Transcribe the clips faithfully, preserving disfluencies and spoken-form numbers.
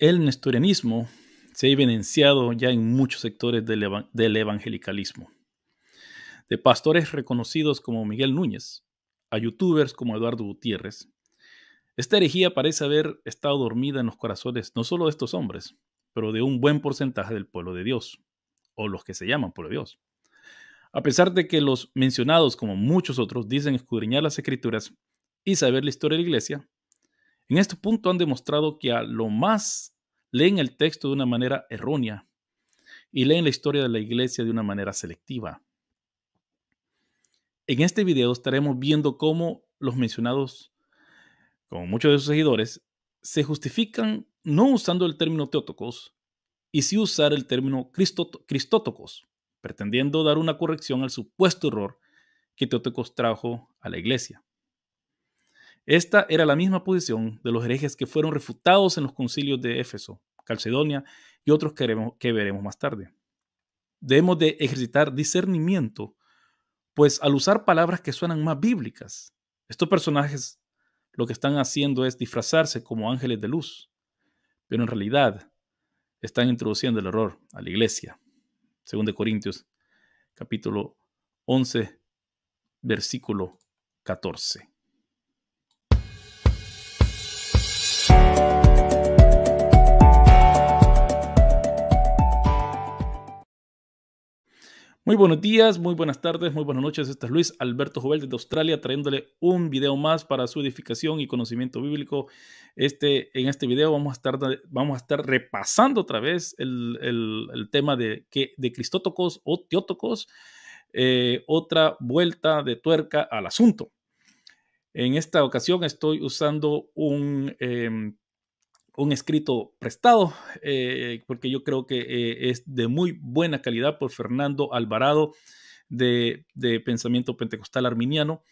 El nestorianismo se ha evidenciado ya en muchos sectores del, evan- del evangelicalismo. De pastores reconocidos como Miguel Núñez a youtubers como Eduardo Gutiérrez, esta herejía parece haber estado dormida en los corazones no solo de estos hombres, pero de un buen porcentaje del pueblo de Dios, o los que se llaman pueblo de Dios. A pesar de que los mencionados, como muchos otros, dicen escudriñar las escrituras y saber la historia de la iglesia, en este punto han demostrado que a lo más leen el texto de una manera errónea y leen la historia de la iglesia de una manera selectiva. En este video estaremos viendo cómo los mencionados, como muchos de sus seguidores, se justifican no usando el término Theotokos y sí usar el término Christotokos, pretendiendo dar una corrección al supuesto error que Theotokos trajo a la iglesia. Esta era la misma posición de los herejes que fueron refutados en los concilios de Éfeso, Calcedonia y otros que veremos, que veremos más tarde. Debemos de ejercitar discernimiento, pues al usar palabras que suenan más bíblicas, estos personajes lo que están haciendo es disfrazarse como ángeles de luz, pero en realidad están introduciendo el error a la iglesia. Según de Corintios, capítulo once, versículo catorce. Muy buenos días, muy buenas tardes, muy buenas noches. Este es Luis Alberto Jovel desde Australia, trayéndole un video más para su edificación y conocimiento bíblico. Este, en este video vamos a estar, vamos a estar repasando otra vez el, el, el tema de, de Christotokos o Theotokos, eh, otra vuelta de tuerca al asunto. En esta ocasión estoy usando un, eh, un escrito prestado, eh, porque yo creo que eh, es de muy buena calidad por Fernando Alvarado de, de Pensamiento Pentecostal Arminiano.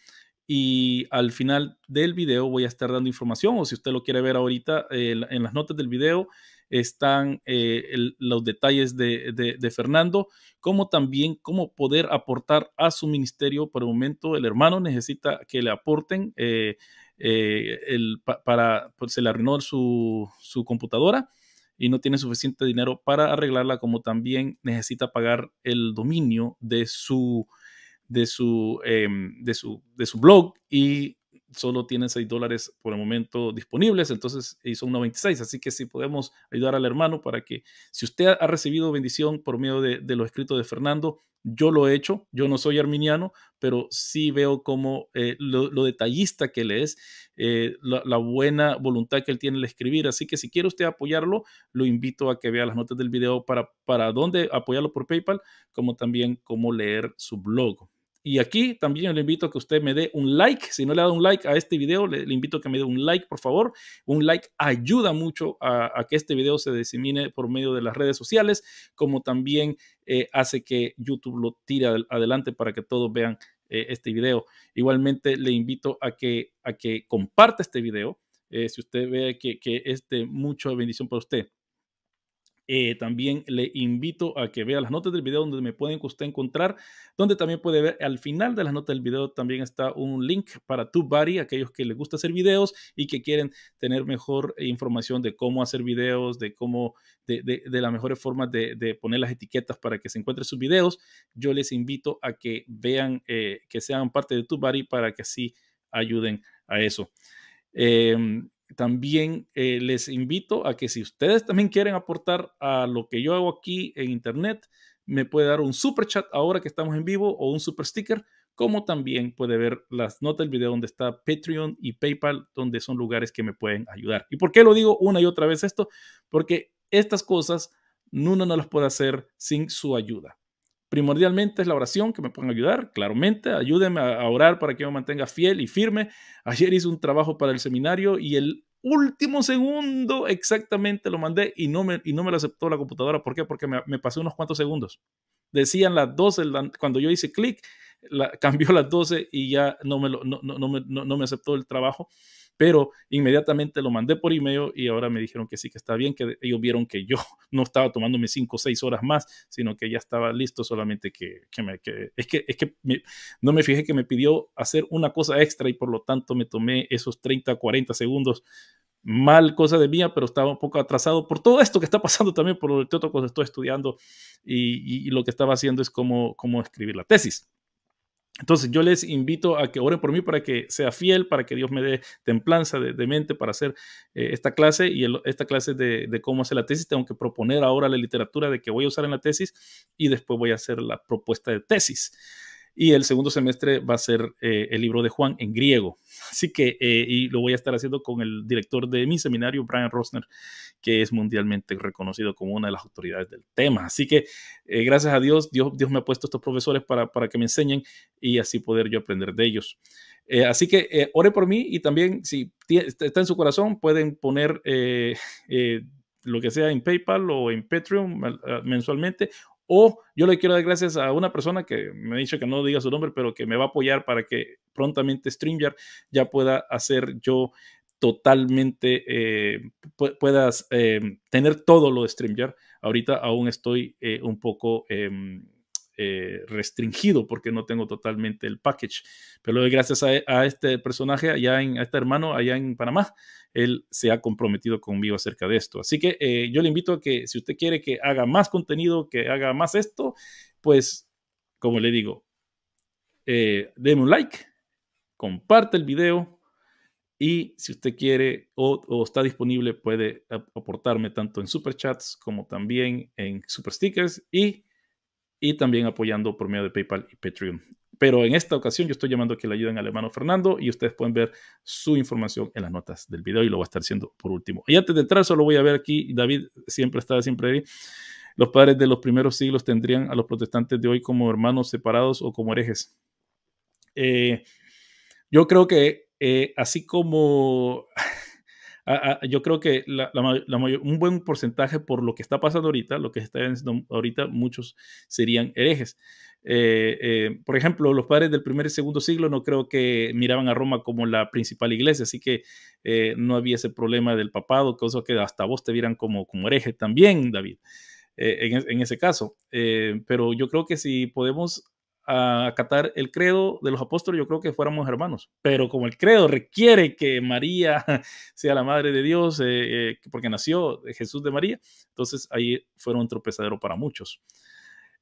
Y al final del video voy a estar dando información, o si usted lo quiere ver ahorita, eh, en las notas del video están eh, el, los detalles de, de, de Fernando, como también cómo poder aportar a su ministerio. Por el momento el hermano necesita que le aporten, eh, eh, el, pa, para, pues se le arruinó su, su computadora y no tiene suficiente dinero para arreglarla, como también necesita pagar el dominio de su De su, eh, de, su, de su blog, y solo tiene seis dólares por el momento disponibles, entonces hizo uno veintiséis, así que si podemos ayudar al hermano para que, si usted ha recibido bendición por medio de, de los escritos de Fernando, yo lo he hecho, yo no soy arminiano, pero sí veo como eh, lo, lo detallista que él es, eh, la, la buena voluntad que él tiene al escribir, así que si quiere usted apoyarlo, lo invito a que vea las notas del video para, para dónde apoyarlo por PayPal, como también cómo leer su blog. Y aquí también le invito a que usted me dé un like. Si no le ha dado un like a este video, le, le invito a que me dé un like, por favor. Un like ayuda mucho a, a que este video se disemine por medio de las redes sociales, como también eh, hace que YouTube lo tire adelante para que todos vean eh, este video. Igualmente le invito a que, a que comparte este video, eh, si usted ve que, que es de mucha bendición para usted. Eh, también le invito a que vea las notas del video donde me pueden usted encontrar, donde también puede ver al final de las notas del video también está un link para TubeBuddy, aquellos que les gusta hacer videos y que quieren tener mejor información de cómo hacer videos, de cómo de, de, de las mejores formas de, de poner las etiquetas para que se encuentren sus videos. Yo les invito a que vean, eh, que sean parte de TubeBuddy para que así ayuden a eso. Eh, También eh, les invito a que, si ustedes también quieren aportar a lo que yo hago aquí en internet, me puede dar un super chat ahora que estamos en vivo, o un super sticker, como también puede ver las notas del video donde está Patreon y PayPal, donde son lugares que me pueden ayudar. ¿Y por qué lo digo una y otra vez esto? Porque estas cosas uno no las puede hacer sin su ayuda. Primordialmente es la oración, que me pueden ayudar, claramente, ayúdenme a orar para que yo me mantenga fiel y firme. Ayer hice un trabajo para el seminario y el último segundo exactamente lo mandé y no me, y no me lo aceptó la computadora. ¿Por qué? Porque me, me pasé unos cuantos segundos. Decían las doce, la, cuando yo hice clic, la, cambió las doce y ya no me, lo, no, no, no, me, no, no me aceptó el trabajo, pero inmediatamente lo mandé por email y ahora me dijeron que sí, que está bien, que ellos vieron que yo no estaba tomándome cinco o seis horas más, sino que ya estaba listo, solamente que, que, me, que es que, es que me, no me fijé que me pidió hacer una cosa extra y por lo tanto me tomé esos treinta, cuarenta segundos mal cosa de mía, pero estaba un poco atrasado por todo esto que está pasando también, por el Theotokos estoy estudiando y, y, y lo que estaba haciendo es cómo, cómo escribir la tesis. Entonces yo les invito a que oren por mí para que sea fiel, para que Dios me dé templanza de, de mente para hacer eh, esta clase y el, esta clase de, de cómo hacer la tesis. Tengo que proponer ahora la literatura de que voy a usar en la tesis y después voy a hacer la propuesta de tesis. Y el segundo semestre va a ser eh, el libro de Juan en griego. Así que, eh, y lo voy a estar haciendo con el director de mi seminario, Brian Rosner, que es mundialmente reconocido como una de las autoridades del tema. Así que, eh, gracias a Dios, Dios, Dios me ha puesto estos profesores para, para que me enseñen y así poder yo aprender de ellos. Eh, así que, eh, ore por mí y también, si está en su corazón, pueden poner eh, eh, lo que sea en PayPal o en Patreon mensualmente. O yo le quiero dar gracias a una persona que me ha dicho que no diga su nombre, pero que me va a apoyar para que prontamente StreamYard ya pueda hacer yo totalmente, eh, pu puedas eh, tener todo lo de StreamYard. Ahorita aún estoy eh, un poco eh, eh, restringido porque no tengo totalmente el package. Pero le doy gracias a, a este personaje, allá en, a este hermano allá en Panamá. Él se ha comprometido conmigo acerca de esto. Así que eh, yo le invito a que si usted quiere que haga más contenido, que haga más esto, pues, como le digo, eh, déme un like, comparte el video y si usted quiere o, o está disponible puede ap aportarme tanto en super chats como también en super stickers y, y también apoyando por medio de PayPal y Patreon. Pero en esta ocasión yo estoy llamando a que le ayuden al hermano Fernando y ustedes pueden ver su información en las notas del video y lo va a estar haciendo por último. Y antes de entrar solo voy a ver aquí, David siempre está siempre ahí. Los padres de los primeros siglos tendrían a los protestantes de hoy como hermanos separados o como herejes. Eh, yo creo que eh, así como... A, a, yo creo que la, la, la mayor, un buen porcentaje por lo que está pasando ahorita, lo que está haciendo ahorita, muchos serían herejes. Eh, eh, por ejemplo, los padres del primer y segundo siglo no creo que miraban a Roma como la principal iglesia, así que eh, no había ese problema del papado, cosa que hasta vos te vieran como, como hereje también, David, eh, en, en ese caso. Eh, pero yo creo que si podemos a acatar el credo de los apóstoles, yo creo que fuéramos hermanos, pero como el credo requiere que María sea la madre de Dios, eh, eh, porque nació Jesús de María, entonces ahí fueron un tropezadero para muchos.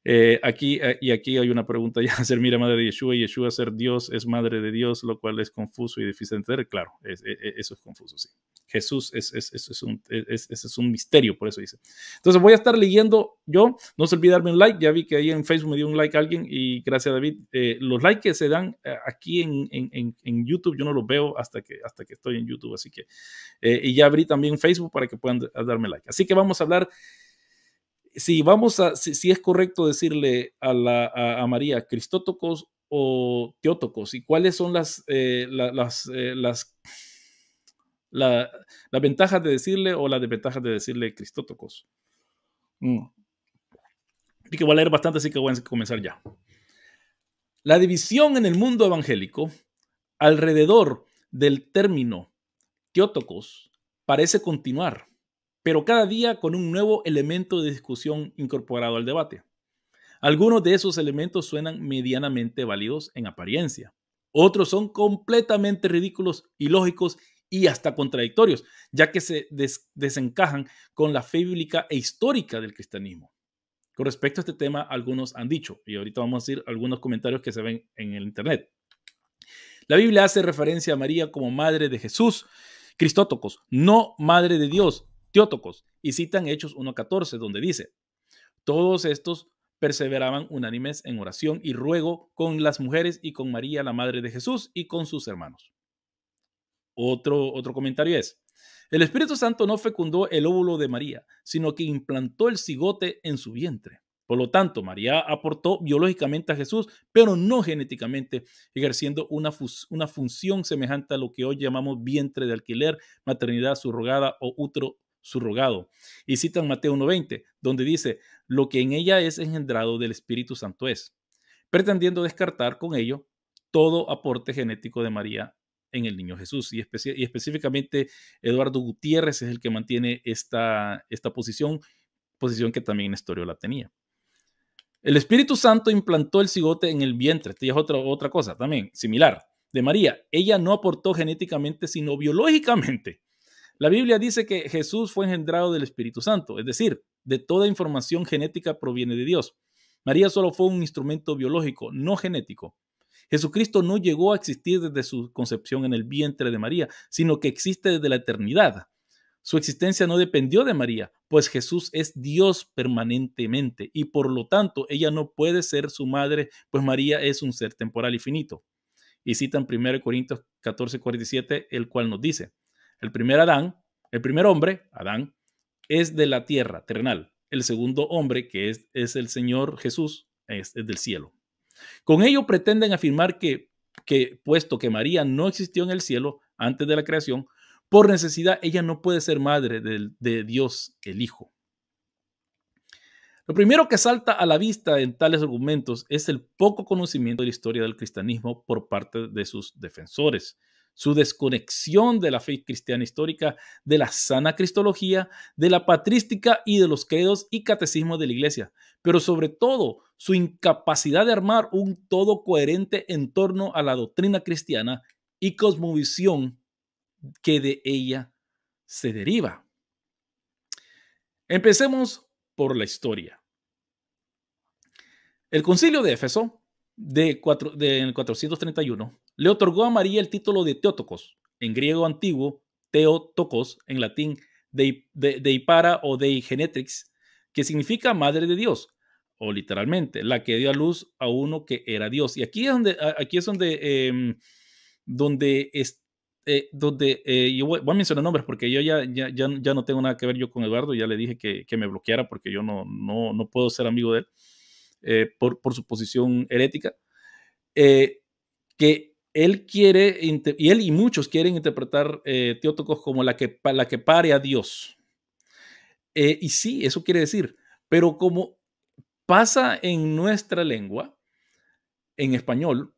Eh, aquí, eh, y aquí hay una pregunta ya, ser mira madre de Yeshua y Yeshua ser Dios es madre de Dios, lo cual es confuso y difícil de entender, claro, es, es, eso es confuso, sí. Jesús es, es, es, es, un, es, es un misterio, por eso dice. Entonces voy a estar leyendo yo, no se olviden darme un like, ya vi que ahí en Facebook me dio un like a alguien y gracias a David, eh, los likes que se dan aquí en, en, en, en YouTube, yo no los veo hasta que, hasta que estoy en YouTube, así que, eh, y ya abrí también Facebook para que puedan darme like. Así que vamos a hablar. Si vamos a, si, si es correcto decirle a, la, a, a María Christotokos o Theotokos, y cuáles son las, eh, la, las, eh, las, la, las ventajas de decirle o las desventajas de decirle Christotokos. Mm. Y que voy a leer bastante, así que voy a comenzar ya. La división en el mundo evangélico alrededor del término Theotokos parece continuar, pero cada día con un nuevo elemento de discusión incorporado al debate. Algunos de esos elementos suenan medianamente válidos en apariencia. Otros son completamente ridículos, ilógicos y hasta contradictorios, ya que se des desencajan con la fe bíblica e histórica del cristianismo. Con respecto a este tema, algunos han dicho, y ahorita vamos a decir algunos comentarios que se ven en el internet. La Biblia hace referencia a María como madre de Jesús, Christotokos, no madre de Dios, Theotokos, y citan Hechos uno catorce, donde dice: todos estos perseveraban unánimes en oración y ruego con las mujeres y con María, la madre de Jesús, y con sus hermanos. Otro, otro comentario es: el Espíritu Santo no fecundó el óvulo de María, sino que implantó el cigote en su vientre. Por lo tanto, María aportó biológicamente a Jesús, pero no genéticamente, ejerciendo una, una función semejante a lo que hoy llamamos vientre de alquiler, maternidad subrogada o útero subrogado. Y citan Mateo uno veinte, donde dice: lo que en ella es engendrado del Espíritu Santo es, pretendiendo descartar con ello todo aporte genético de María en el niño Jesús. Y, espe y específicamente Eduardo Gutiérrez es el que mantiene esta, esta posición, posición que también Nestorio la tenía. El Espíritu Santo implantó el cigote en el vientre. Esta es otra, otra cosa también similar de María. Ella no aportó genéticamente, sino biológicamente. La Biblia dice que Jesús fue engendrado del Espíritu Santo, es decir, de toda información genética proviene de Dios. María solo fue un instrumento biológico, no genético. Jesucristo no llegó a existir desde su concepción en el vientre de María, sino que existe desde la eternidad. Su existencia no dependió de María, pues Jesús es Dios permanentemente y por lo tanto ella no puede ser su madre, pues María es un ser temporal y finito. Y citan primera de Corintios catorce cuarenta y siete, el cual nos dice: el primer Adán, el primer hombre, Adán, es de la tierra terrenal. El segundo hombre, que es, es el Señor Jesús, es, es del cielo. Con ello pretenden afirmar que, que, puesto que María no existió en el cielo antes de la creación, por necesidad ella no puede ser madre de, de Dios el Hijo. Lo primero que salta a la vista en tales argumentos es el poco conocimiento de la historia del cristianismo por parte de sus defensores, su desconexión de la fe cristiana histórica, de la sana cristología, de la patrística y de los credos y catecismos de la Iglesia, pero sobre todo su incapacidad de armar un todo coherente en torno a la doctrina cristiana y cosmovisión que de ella se deriva. Empecemos por la historia. El Concilio de Éfeso de cuatrocientos treinta y uno le otorgó a María el título de Theotokos, en griego antiguo, Theotokos, en latín, de, de, Deípara o Dei Genetrix, que significa Madre de Dios, o literalmente, la que dio a luz a uno que era Dios. Y aquí es donde, aquí es donde, eh, donde, es, eh, donde eh, yo voy, voy a mencionar nombres, porque yo ya, ya, ya, ya no tengo nada que ver yo con Eduardo, ya le dije que, que me bloqueara, porque yo no, no, no puedo ser amigo de él, eh, por, por su posición herética, eh, que él quiere, y él y muchos quieren interpretar eh, Theotokos como la que, la que pare a Dios. Eh, y sí, eso quiere decir, pero como pasa en nuestra lengua, en español,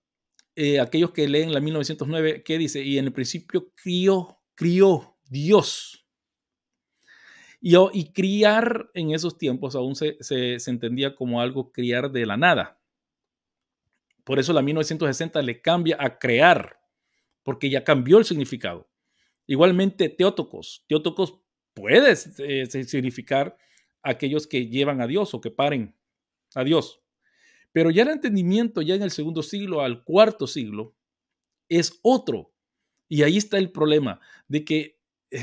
eh, aquellos que leen la mil novecientos nueve, ¿qué dice? Y en el principio crió, crió Dios. Y, y criar en esos tiempos aún se, se, se entendía como algo criar de la nada. Por eso la mil novecientos sesenta le cambia a crear, porque ya cambió el significado. Igualmente Theotokos. Theotokos puede eh, significar aquellos que llevan a Dios o que paren a Dios. Pero ya el entendimiento ya en el segundo siglo al cuarto siglo es otro. Y ahí está el problema de que eh,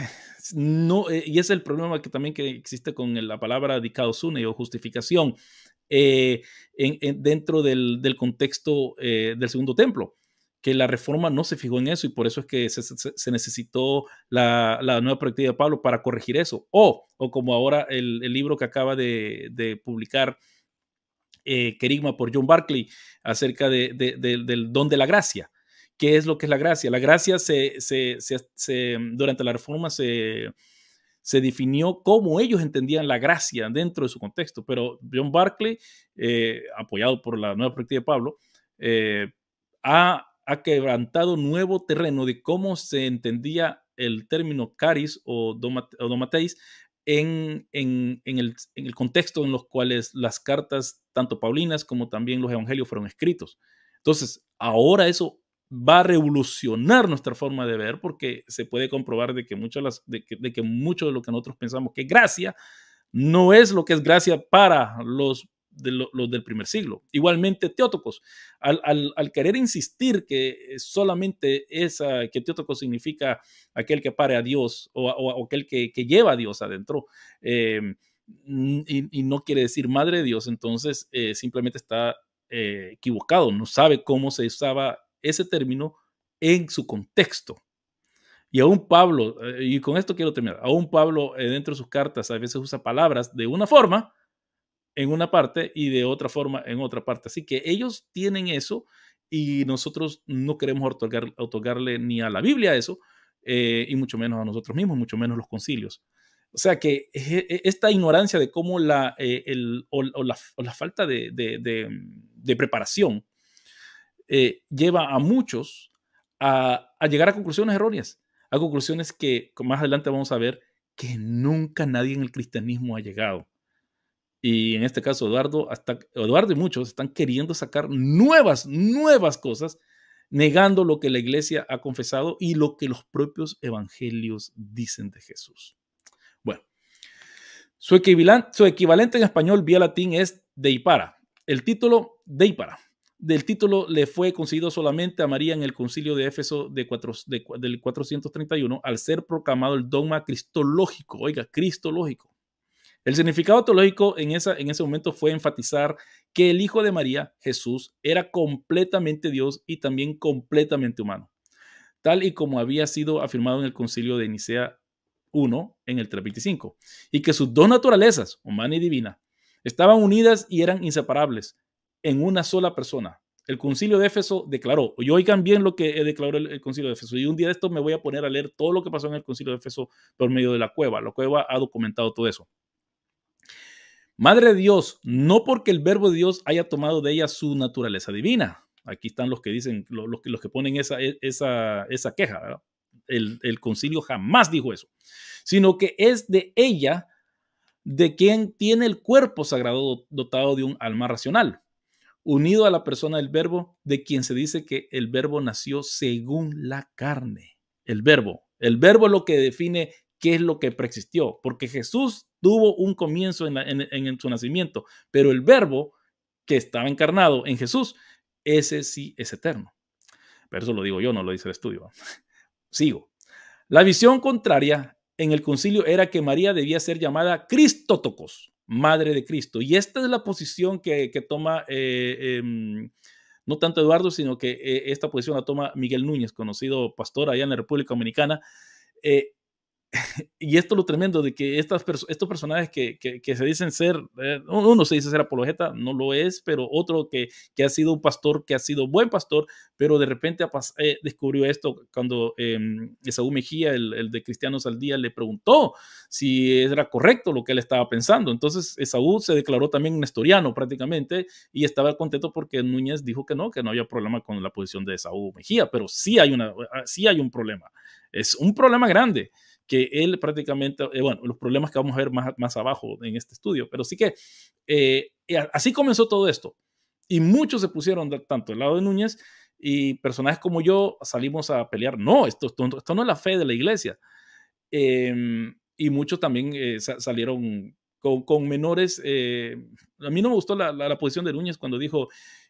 no, eh, y es el problema que también que existe con la palabra dikaosune o justificación. Eh, en, en, dentro del, del contexto eh, del segundo templo, que la reforma no se fijó en eso y por eso es que se, se, se necesitó la, la nueva perspectiva de Pablo para corregir eso, o, o como ahora el, el libro que acaba de, de publicar eh, Kerigma por John Barclay acerca de, de, de, del don de la gracia. ¿Qué es lo que es la gracia? La gracia se, se, se, se, durante la reforma se... se definió cómo ellos entendían la gracia dentro de su contexto, pero John Barclay, eh, apoyado por la nueva perspectiva de Pablo, eh, ha, ha quebrantado nuevo terreno de cómo se entendía el término caris o domateis en, en, en, el, en el contexto en los cuales las cartas, tanto paulinas como también los evangelios, fueron escritos. Entonces, ahora eso va a revolucionar nuestra forma de ver, porque se puede comprobar de que, mucho de, las, de, que, de que mucho de lo que nosotros pensamos que es gracia no es lo que es gracia para los, de lo, los del primer siglo. Igualmente Theotokos, al, al, al querer insistir que solamente esa, que Theotokos significa aquel que pare a Dios o, o, o aquel que, que lleva a Dios adentro, eh, y, y no quiere decir madre de Dios, entonces eh, simplemente está eh, equivocado, no sabe cómo se usaba ese término en su contexto. Y aún Pablo, y con esto quiero terminar, aún Pablo dentro de sus cartas a veces usa palabras de una forma en una parte y de otra forma en otra parte. Así que ellos tienen eso y nosotros no queremos otorgar, otorgarle ni a la Biblia eso, eh, y mucho menos a nosotros mismos, mucho menos los concilios. O sea que esta ignorancia de cómo la, eh, el, o, o la, o la falta de, de, de, de preparación Eh, lleva a muchos a, a llegar a conclusiones erróneas, a conclusiones que más adelante vamos a ver que nunca nadie en el cristianismo ha llegado. Y en este caso Eduardo, hasta Eduardo y muchos están queriendo sacar nuevas, nuevas cosas, negando lo que la iglesia ha confesado y lo que los propios evangelios dicen de Jesús. Bueno, su equivalente en español vía latín es Deípara. El título Deípara. Del título le fue concedido solamente a María en el Concilio de Éfeso de cuatro, de, del cuatrocientos treinta y uno, al ser proclamado el dogma cristológico. Oiga, cristológico. El significado teológico en, esa, en ese momento fue enfatizar que el Hijo de María, Jesús, era completamente Dios y también completamente humano, tal y como había sido afirmado en el Concilio de Nicea uno en el trescientos veinticinco, y que sus dos naturalezas, humana y divina, estaban unidas y eran inseparables en una sola persona. El Concilio de Éfeso declaró, y oigan bien lo que declaró el, el Concilio de Éfeso, y un día de esto me voy a poner a leer todo lo que pasó en el Concilio de Éfeso por medio de la cueva. La cueva ha documentado todo eso. Madre de Dios, no porque el verbo de Dios haya tomado de ella su naturaleza divina. Aquí están los que dicen, los que, los que ponen esa, esa, esa queja, ¿verdad? El, el concilio jamás dijo eso, sino que es de ella de quien tiene el cuerpo sagrado dotado de un alma racional, unido a la persona del verbo, de quien se dice que el verbo nació según la carne. El verbo, el verbo es lo que define qué es lo que preexistió, porque Jesús tuvo un comienzo en, la, en, en su nacimiento, pero el verbo que estaba encarnado en Jesús, ese sí es eterno. Pero eso lo digo yo, no lo dice el estudio. Sigo. La visión contraria en el concilio era que María debía ser llamada Christotokos, madre de Cristo. Y esta es la posición que, que toma, eh, eh, no tanto Eduardo, sino que eh, esta posición la toma Miguel Núñez, conocido pastor allá en la República Dominicana. Eh, Y esto es lo tremendo de que estas, estos personajes que, que, que se dicen ser, uno se dice ser apologeta, no lo es, pero otro que, que ha sido un pastor, que ha sido buen pastor, pero de repente eh, descubrió esto cuando eh, Esaú Mejía, el, el de Cristianos al Día, le preguntó si era correcto lo que él estaba pensando. Entonces Esaú se declaró también nestoriano prácticamente y estaba contento porque Núñez dijo que no, que no había problema con la posición de Esaú Mejía, pero sí hay, una, sí hay un problema, es un problema grande. Que él prácticamente, eh, bueno, los problemas que vamos a ver más, más abajo en este estudio, pero sí que eh, así comenzó todo esto, y muchos se pusieron tanto del lado de Núñez, y personajes como yo salimos a pelear, no, esto, esto, esto no es la fe de la iglesia, eh, y muchos también eh, salieron con, con menores, eh, a mí no me gustó la, la, la posición de Núñez cuando dijo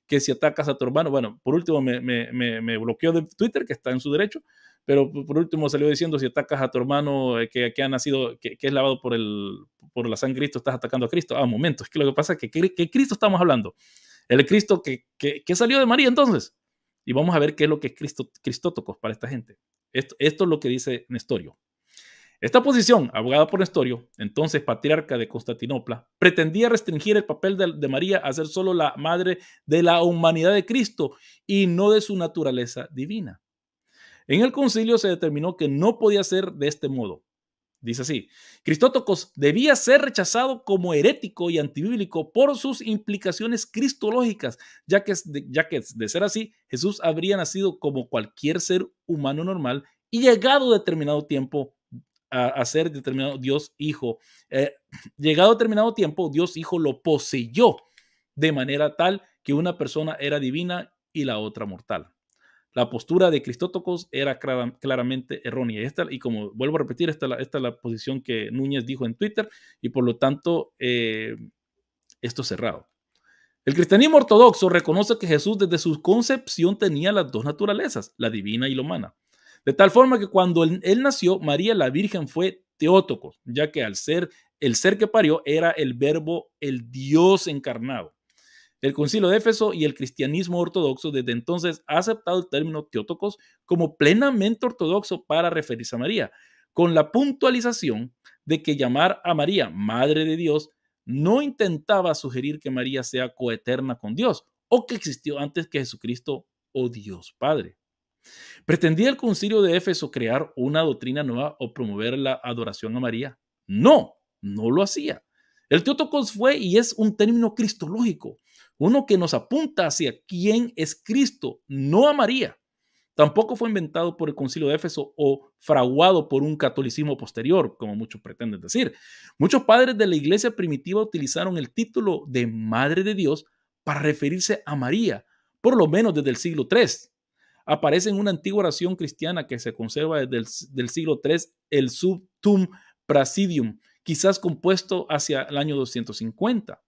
que si atacas a tu hermano, bueno, por último me, me, me, me bloqueó de Twitter, que está en su derecho, pero por último salió diciendo, si atacas a tu hermano que, que ha nacido, que, que es lavado por, el, por la sangre de Cristo, estás atacando a Cristo. Ah, momento, es que lo que pasa es que, que, que Cristo estamos hablando. El Cristo que, que, que salió de María entonces. Y vamos a ver qué es lo que es Cristo, Christotokos para esta gente. Esto, esto es lo que dice Nestorio. Esta posición, abogada por Nestorio, entonces patriarca de Constantinopla, pretendía restringir el papel de, de María a ser solo la madre de la humanidad de Cristo y no de su naturaleza divina. En el concilio se determinó que no podía ser de este modo. Dice así, Christotokos debía ser rechazado como herético y antibíblico por sus implicaciones cristológicas, ya que, ya que de ser así, Jesús habría nacido como cualquier ser humano normal y llegado a determinado tiempo a, a ser determinado Dios Hijo. Eh, llegado a determinado tiempo, Dios Hijo lo poseyó de manera tal que una persona era divina y la otra mortal. La postura de Christotokos era claramente errónea. Esta, y como vuelvo a repetir, esta, esta es la posición que Núñez dijo en Twitter y por lo tanto eh, esto es cerrado. El cristianismo ortodoxo reconoce que Jesús desde su concepción tenía las dos naturalezas, la divina y la humana. De tal forma que cuando él, él nació, María la Virgen fue Theotokos, ya que al ser el ser que parió era el verbo, el Dios encarnado. El Concilio de Éfeso y el cristianismo ortodoxo desde entonces ha aceptado el término Theotokos como plenamente ortodoxo para referirse a María, con la puntualización de que llamar a María Madre de Dios no intentaba sugerir que María sea coeterna con Dios o que existió antes que Jesucristo o Dios Padre. ¿Pretendía el Concilio de Éfeso crear una doctrina nueva o promover la adoración a María? No, no lo hacía. El Theotokos fue y es un término cristológico, uno que nos apunta hacia quién es Cristo, no a María. Tampoco fue inventado por el Concilio de Éfeso o fraguado por un catolicismo posterior, como muchos pretenden decir. Muchos padres de la iglesia primitiva utilizaron el título de Madre de Dios para referirse a María, por lo menos desde el siglo tres. aparece en una antigua oración cristiana que se conserva desde el del siglo tercero, el Subtum Prasidium, quizás compuesto hacia el año doscientos cincuenta.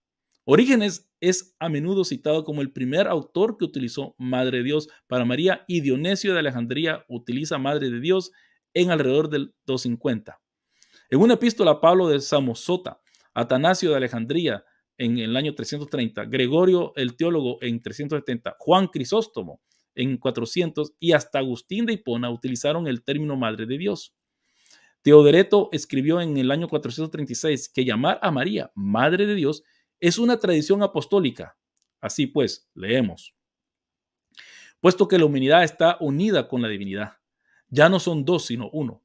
Orígenes es a menudo citado como el primer autor que utilizó Madre de Dios para María, y Dionisio de Alejandría utiliza Madre de Dios en alrededor del doscientos cincuenta. En una epístola a Pablo de Samosata, Atanasio de Alejandría en el año trescientos treinta, Gregorio el Teólogo en trescientos setenta, Juan Crisóstomo en cuatrocientos y hasta Agustín de Hipona utilizaron el término Madre de Dios. Teodoreto escribió en el año cuatrocientos treinta y seis que llamar a María Madre de Dios es una tradición apostólica. Así pues, leemos: puesto que la humanidad está unida con la divinidad, ya no son dos sino uno.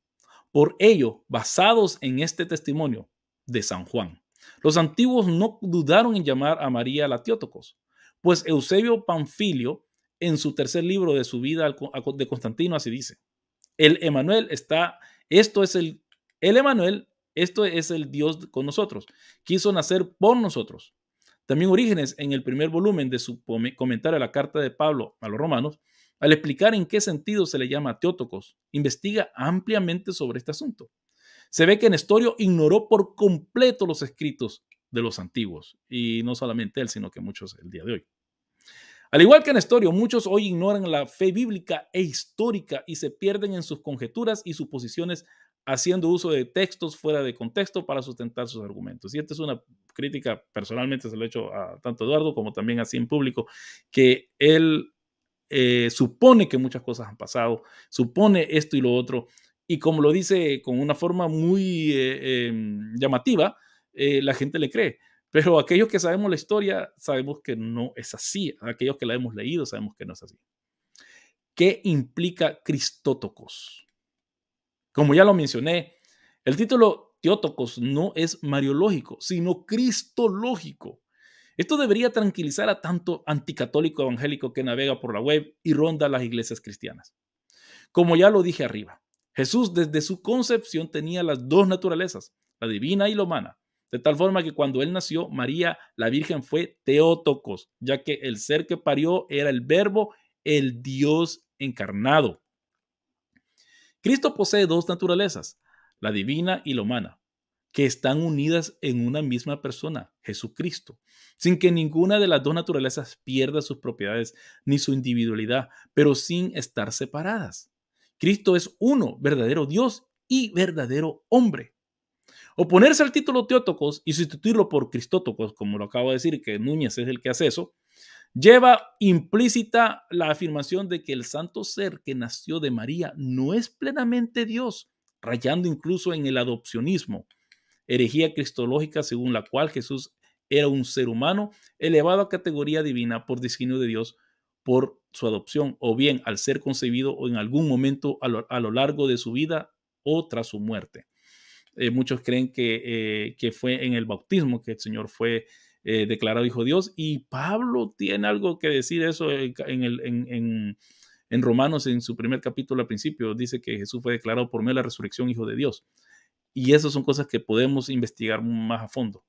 Por ello, basados en este testimonio de San Juan, los antiguos no dudaron en llamar a María la Theotokos, pues Eusebio Panfilio, en su tercer libro de su vida de Constantino, así dice: el Emanuel está, esto es el, el Emanuel, esto es el Dios con nosotros, quiso nacer por nosotros. También Orígenes, en el primer volumen de su comentario a la carta de Pablo a los romanos, al explicar en qué sentido se le llama Theotokos, investiga ampliamente sobre este asunto. Se ve que Nestorio ignoró por completo los escritos de los antiguos, y no solamente él, sino que muchos el día de hoy. Al igual que Nestorio, muchos hoy ignoran la fe bíblica e histórica y se pierden en sus conjeturas y suposiciones, haciendo uso de textos fuera de contexto para sustentar sus argumentos. Y esta es una crítica, personalmente se lo he hecho a tanto Eduardo como también así en público, que él eh, supone que muchas cosas han pasado, supone esto y lo otro, y como lo dice con una forma muy eh, eh, llamativa, eh, la gente le cree. Pero aquellos que sabemos la historia sabemos que no es así. Aquellos que la hemos leído sabemos que no es así. ¿Qué implica Christotokos? Como ya lo mencioné, el título Theotokos no es mariológico, sino cristológico. Esto debería tranquilizar a tanto anticatólico evangélico que navega por la web y ronda las iglesias cristianas. Como ya lo dije arriba, Jesús desde su concepción tenía las dos naturalezas, la divina y la humana. De tal forma que cuando él nació, María, la Virgen, fue Theotokos, ya que el ser que parió era el Verbo, el Dios encarnado. Cristo posee dos naturalezas, la divina y la humana, que están unidas en una misma persona, Jesucristo, sin que ninguna de las dos naturalezas pierda sus propiedades ni su individualidad, pero sin estar separadas. Cristo es uno, verdadero Dios y verdadero hombre. Oponerse al título Theotokos y sustituirlo por Christotokos, como lo acabo de decir, que Núñez es el que hace eso, lleva implícita la afirmación de que el santo ser que nació de María no es plenamente Dios, rayando incluso en el adopcionismo, herejía cristológica según la cual Jesús era un ser humano elevado a categoría divina por designio de Dios por su adopción, o bien al ser concebido en algún momento a lo, a lo largo de su vida o tras su muerte. Eh, muchos creen que, eh, que fue en el bautismo que el Señor fue eh, declarado Hijo de Dios, y Pablo tiene algo que decir eso en, el, en, en, en Romanos, en su primer capítulo al principio, dice que Jesús fue declarado por medio de la resurrección Hijo de Dios, y esas son cosas que podemos investigar más a fondo,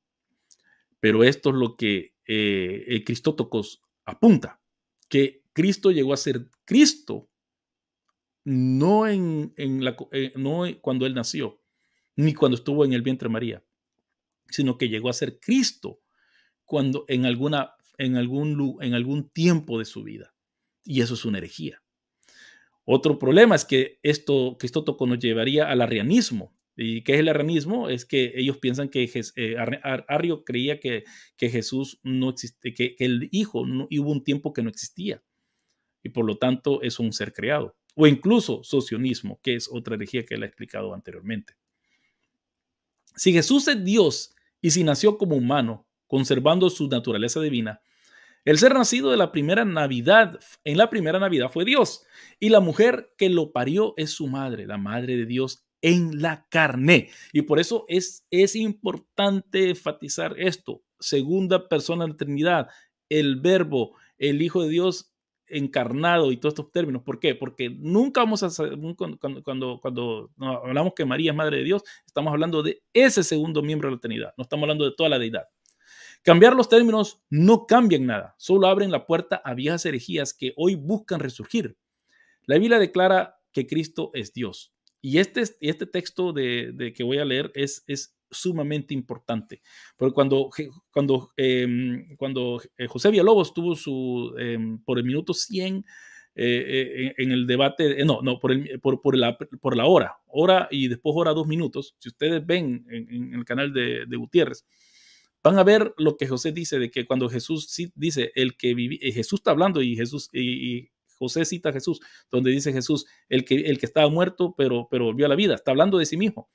pero esto es lo que eh, el Christotokos apunta, que Cristo llegó a ser Cristo no, en, en la, eh, no cuando él nació, ni cuando estuvo en el vientre de María, sino que llegó a ser Cristo cuando en, alguna, en, algún, en algún tiempo de su vida. Y eso es una herejía. Otro problema es que esto Christotokos nos llevaría al arrianismo. ¿Y qué es el arrianismo? Es que ellos piensan que eh, Arrio creía que, que Jesús no existe, que, que el Hijo no, y hubo un tiempo que no existía. Y por lo tanto es un ser creado. O incluso socionismo, que es otra herejía que él ha explicado anteriormente. Si Jesús es Dios y si nació como humano, conservando su naturaleza divina, el ser nacido de la primera Navidad, en la primera Navidad fue Dios, y la mujer que lo parió es su madre, la madre de Dios en la carne. Y por eso es, es importante enfatizar esto. Segunda persona de la Trinidad, el Verbo, el Hijo de Dios encarnado y todos estos términos. ¿Por qué? Porque nunca vamos a saber, cuando, cuando, cuando hablamos que María es Madre de Dios, estamos hablando de ese segundo miembro de la Trinidad, no estamos hablando de toda la Deidad. Cambiar los términos no cambian nada, solo abren la puerta a viejas herejías que hoy buscan resurgir. La Biblia declara que Cristo es Dios. Y este, este texto de, de que voy a leer es, es sumamente importante. Porque cuando, cuando, eh, cuando José Villalobos tuvo su, eh, por el minuto cien, Eh, eh, en el debate, eh, no, no, por, el, por, por, la, por la hora, hora y después hora dos minutos, si ustedes ven en, en el canal de, de Gutiérrez, van a ver lo que José dice, de que cuando Jesús sí, dice, el que vive, eh, Jesús está hablando y, Jesús, y, y José cita a Jesús, donde dice Jesús, el que, el que estaba muerto pero, pero volvió a la vida, está hablando de sí mismo.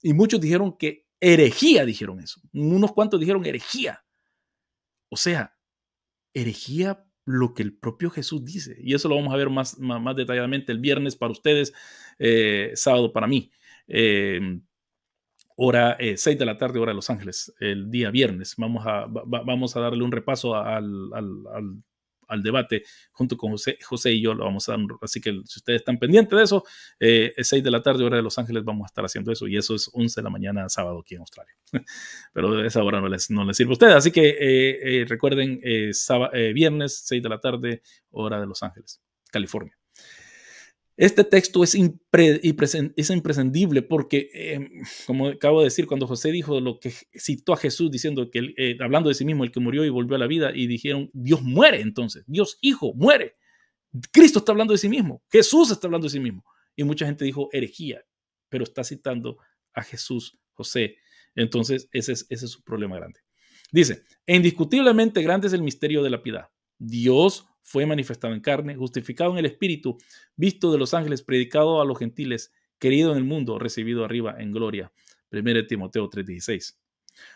Y muchos dijeron que herejía, dijeron eso, unos cuantos dijeron herejía, o sea, herejía lo que el propio Jesús dice, y eso lo vamos a ver más, más, más detalladamente el viernes para ustedes, eh, sábado para mí, eh, hora eh, seis de la tarde, hora de Los Ángeles, el día viernes. Vamos a, va, vamos a darle un repaso al, al, al, al debate junto con José, José y yo lo vamos a dar, así que si ustedes están pendientes de eso, eh, es seis de la tarde, hora de Los Ángeles, vamos a estar haciendo eso, y eso es once de la mañana sábado aquí en Australia, pero esa hora no les, no les sirve a ustedes, así que eh, eh, recuerden, eh, sábado, eh, viernes, seis de la tarde, hora de Los Ángeles, California. Este texto es, impre, es imprescindible porque, eh, como acabo de decir, cuando José dijo lo que citó a Jesús diciendo que, eh, hablando de sí mismo, el que murió y volvió a la vida, y dijeron, Dios muere entonces, Dios hijo muere. Cristo está hablando de sí mismo, Jesús está hablando de sí mismo. Y mucha gente dijo herejía, pero está citando a Jesús, José. Entonces ese es, ese es un problema grande. Dice, e indiscutiblemente grande es el misterio de la piedad. Dios fue manifestado en carne, justificado en el Espíritu, visto de los ángeles, predicado a los gentiles, querido en el mundo, recibido arriba en gloria. primera de Timoteo tres dieciséis.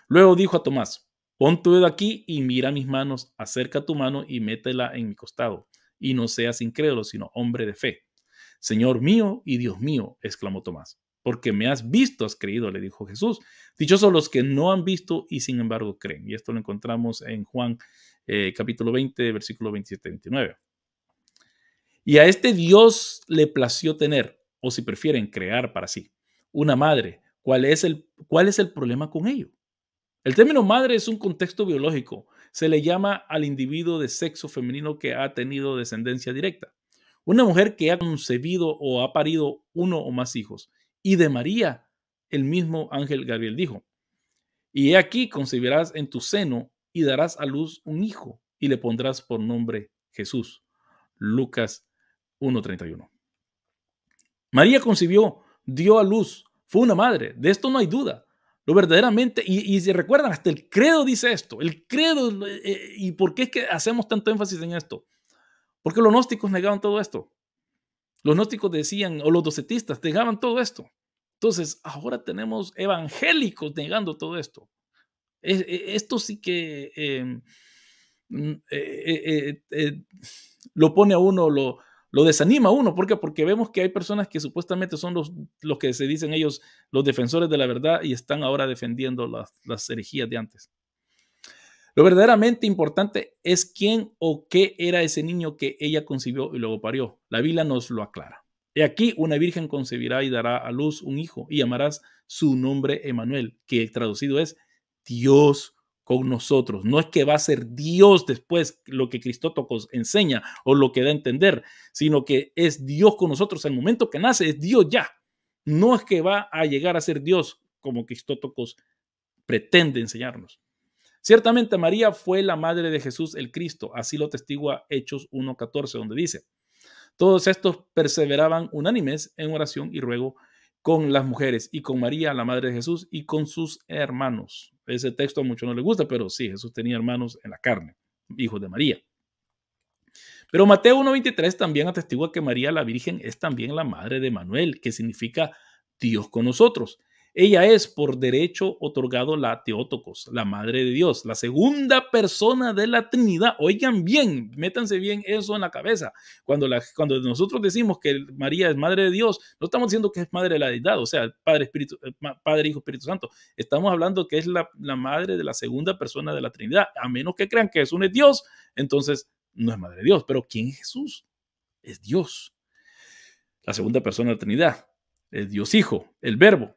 Luego dijo a Tomás, pon tu dedo aquí y mira mis manos, acerca tu mano y métela en mi costado, y no seas incrédulo, sino hombre de fe. Señor mío y Dios mío, exclamó Tomás, porque me has visto, has creído, le dijo Jesús. Dichosos los que no han visto y sin embargo creen. Y esto lo encontramos en Juan Eh, capítulo veinte, versículo veintisiete a veintinueve. Y a este Dios le plació tener, o si prefieren, crear para sí, una madre. ¿Cuál es el, cuál es el problema con ello? El término madre es un contexto biológico. Se le llama al individuo de sexo femenino que ha tenido descendencia directa. Una mujer que ha concebido o ha parido uno o más hijos. Y de María, el mismo ángel Gabriel dijo, y he aquí concebirás en tu seno y darás a luz un hijo, y le pondrás por nombre Jesús. Lucas uno treinta y uno. María concibió, dio a luz, fue una madre, de esto no hay duda. Lo verdaderamente, y, y se recuerdan, hasta el credo dice esto, el credo, eh, ¿y por qué es que hacemos tanto énfasis en esto? Porque los gnósticos negaban todo esto. Los gnósticos decían, o los docetistas negaban todo esto. Entonces, ahora tenemos evangélicos negando todo esto. Esto sí que eh, eh, eh, eh, lo pone a uno, lo, lo desanima a uno. ¿Por qué? Porque vemos que hay personas que supuestamente son los, los que se dicen ellos los defensores de la verdad y están ahora defendiendo las, las herejías de antes. Lo verdaderamente importante es quién o qué era ese niño que ella concibió y luego parió. La Biblia nos lo aclara. He aquí una virgen concebirá y dará a luz un hijo y llamarás su nombre Emanuel, que traducido es Dios con nosotros. No es que va a ser Dios después lo que Christotokos enseña o lo que da a entender, sino que es Dios con nosotros. Al momento que nace es Dios ya. No es que va a llegar a ser Dios como Christotokos pretende enseñarnos. Ciertamente María fue la madre de Jesús el Cristo. Así lo testigua Hechos uno catorce, donde dice, todos estos perseveraban unánimes en oración y ruego con las mujeres y con María, la madre de Jesús, y con sus hermanos. Ese texto a muchos no les gusta, pero sí, Jesús tenía hermanos en la carne, hijos de María. Pero Mateo uno veintitrés también atestigua que María, la Virgen, es también la madre de Manuel, que significa Dios con nosotros. Ella es por derecho otorgado la Theotokos, la madre de Dios, la segunda persona de la Trinidad. Oigan bien, métanse bien eso en la cabeza. Cuando, la, cuando nosotros decimos que María es madre de Dios, no estamos diciendo que es madre de la deidad, o sea, el Padre, Espíritu, el Padre, Hijo, Espíritu Santo. Estamos hablando que es la, la madre de la segunda persona de la Trinidad. A menos que crean que Jesús es Dios, entonces no es madre de Dios. Pero ¿quién es Jesús? Es Dios. La segunda persona de la Trinidad. Es Dios Hijo, el Verbo.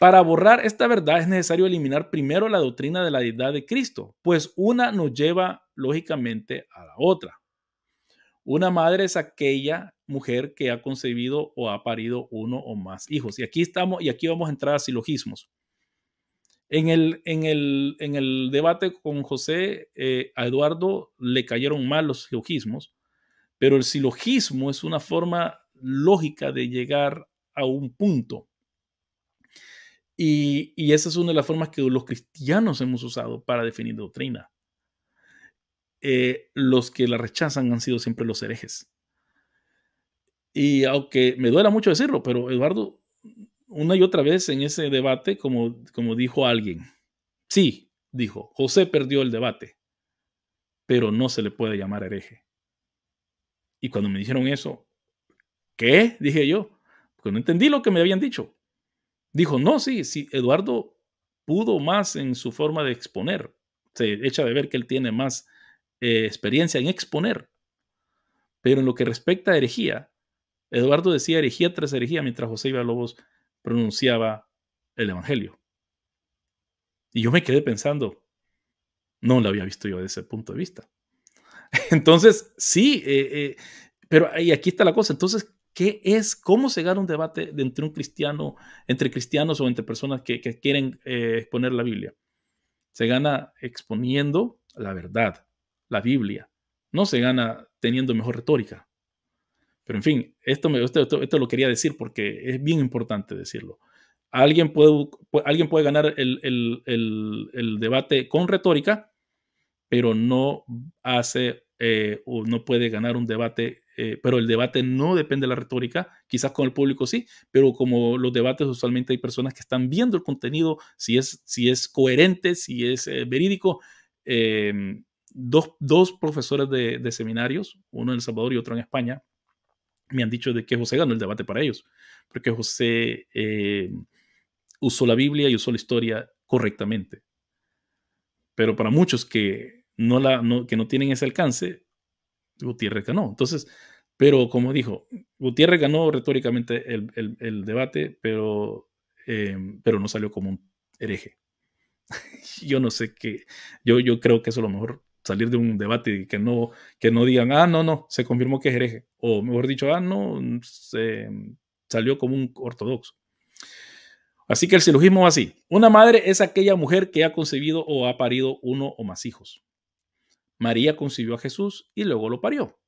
Para borrar esta verdad es necesario eliminar primero la doctrina de la deidad de Cristo, pues una nos lleva lógicamente a la otra. Una madre es aquella mujer que ha concebido o ha parido uno o más hijos. Y aquí estamos, y aquí vamos a entrar a silogismos. En el, en el, en el debate con José, eh, a Eduardo le cayeron mal los silogismos, pero el silogismo es una forma lógica de llegar a un punto. Y, y esa es una de las formas que los cristianos hemos usado para definir doctrina. Eh, los que la rechazan han sido siempre los herejes. Y aunque me duela mucho decirlo, pero Eduardo, una y otra vez en ese debate, como, como dijo alguien, sí, dijo, José perdió el debate, pero no se le puede llamar hereje. Y cuando me dijeron eso, ¿qué? Dije yo, porque no entendí lo que me habían dicho. Dijo, no, sí, sí, Eduardo pudo más en su forma de exponer. Se echa de ver que él tiene más eh, experiencia en exponer. Pero en lo que respecta a herejía, Eduardo decía herejía tras herejía mientras José Villalobos pronunciaba el evangelio. Y yo me quedé pensando, no lo había visto yo desde ese punto de vista. Entonces, sí, eh, eh, pero y aquí está la cosa. Entonces, ¿qué es? ¿Cómo se gana un debate entre un cristiano, entre cristianos o entre personas que, que quieren eh, exponer la Biblia? Se gana exponiendo la verdad, la Biblia. No se gana teniendo mejor retórica. Pero en fin, esto, me, esto, esto, esto lo quería decir porque es bien importante decirlo. Alguien puede, alguien puede ganar el, el, el, el debate con retórica, pero no hace eh, o no puede ganar un debate, eh, pero el debate no depende de la retórica, quizás con el público sí, pero como los debates usualmente hay personas que están viendo el contenido, si es, si es coherente, si es eh, verídico. eh, dos, dos profesores de, de seminarios, uno en El Salvador y otro en España, me han dicho de que José ganó el debate para ellos, porque José eh, usó la Biblia y usó la historia correctamente. Pero para muchos que no, la, no, que no tienen ese alcance, Gutiérrez ganó. Entonces, pero como dijo, Gutiérrez ganó retóricamente el, el, el debate, pero, eh, pero no salió como un hereje. Yo no sé qué, yo, yo creo que eso es lo mejor, salir de un debate y que no, que no digan, ah, no, no, se confirmó que es hereje. O mejor dicho, ah, no, se, salió como un ortodoxo. Así que el silogismo va así. Una madre es aquella mujer que ha concebido o ha parido uno o más hijos. María concibió a Jesús y luego lo parió.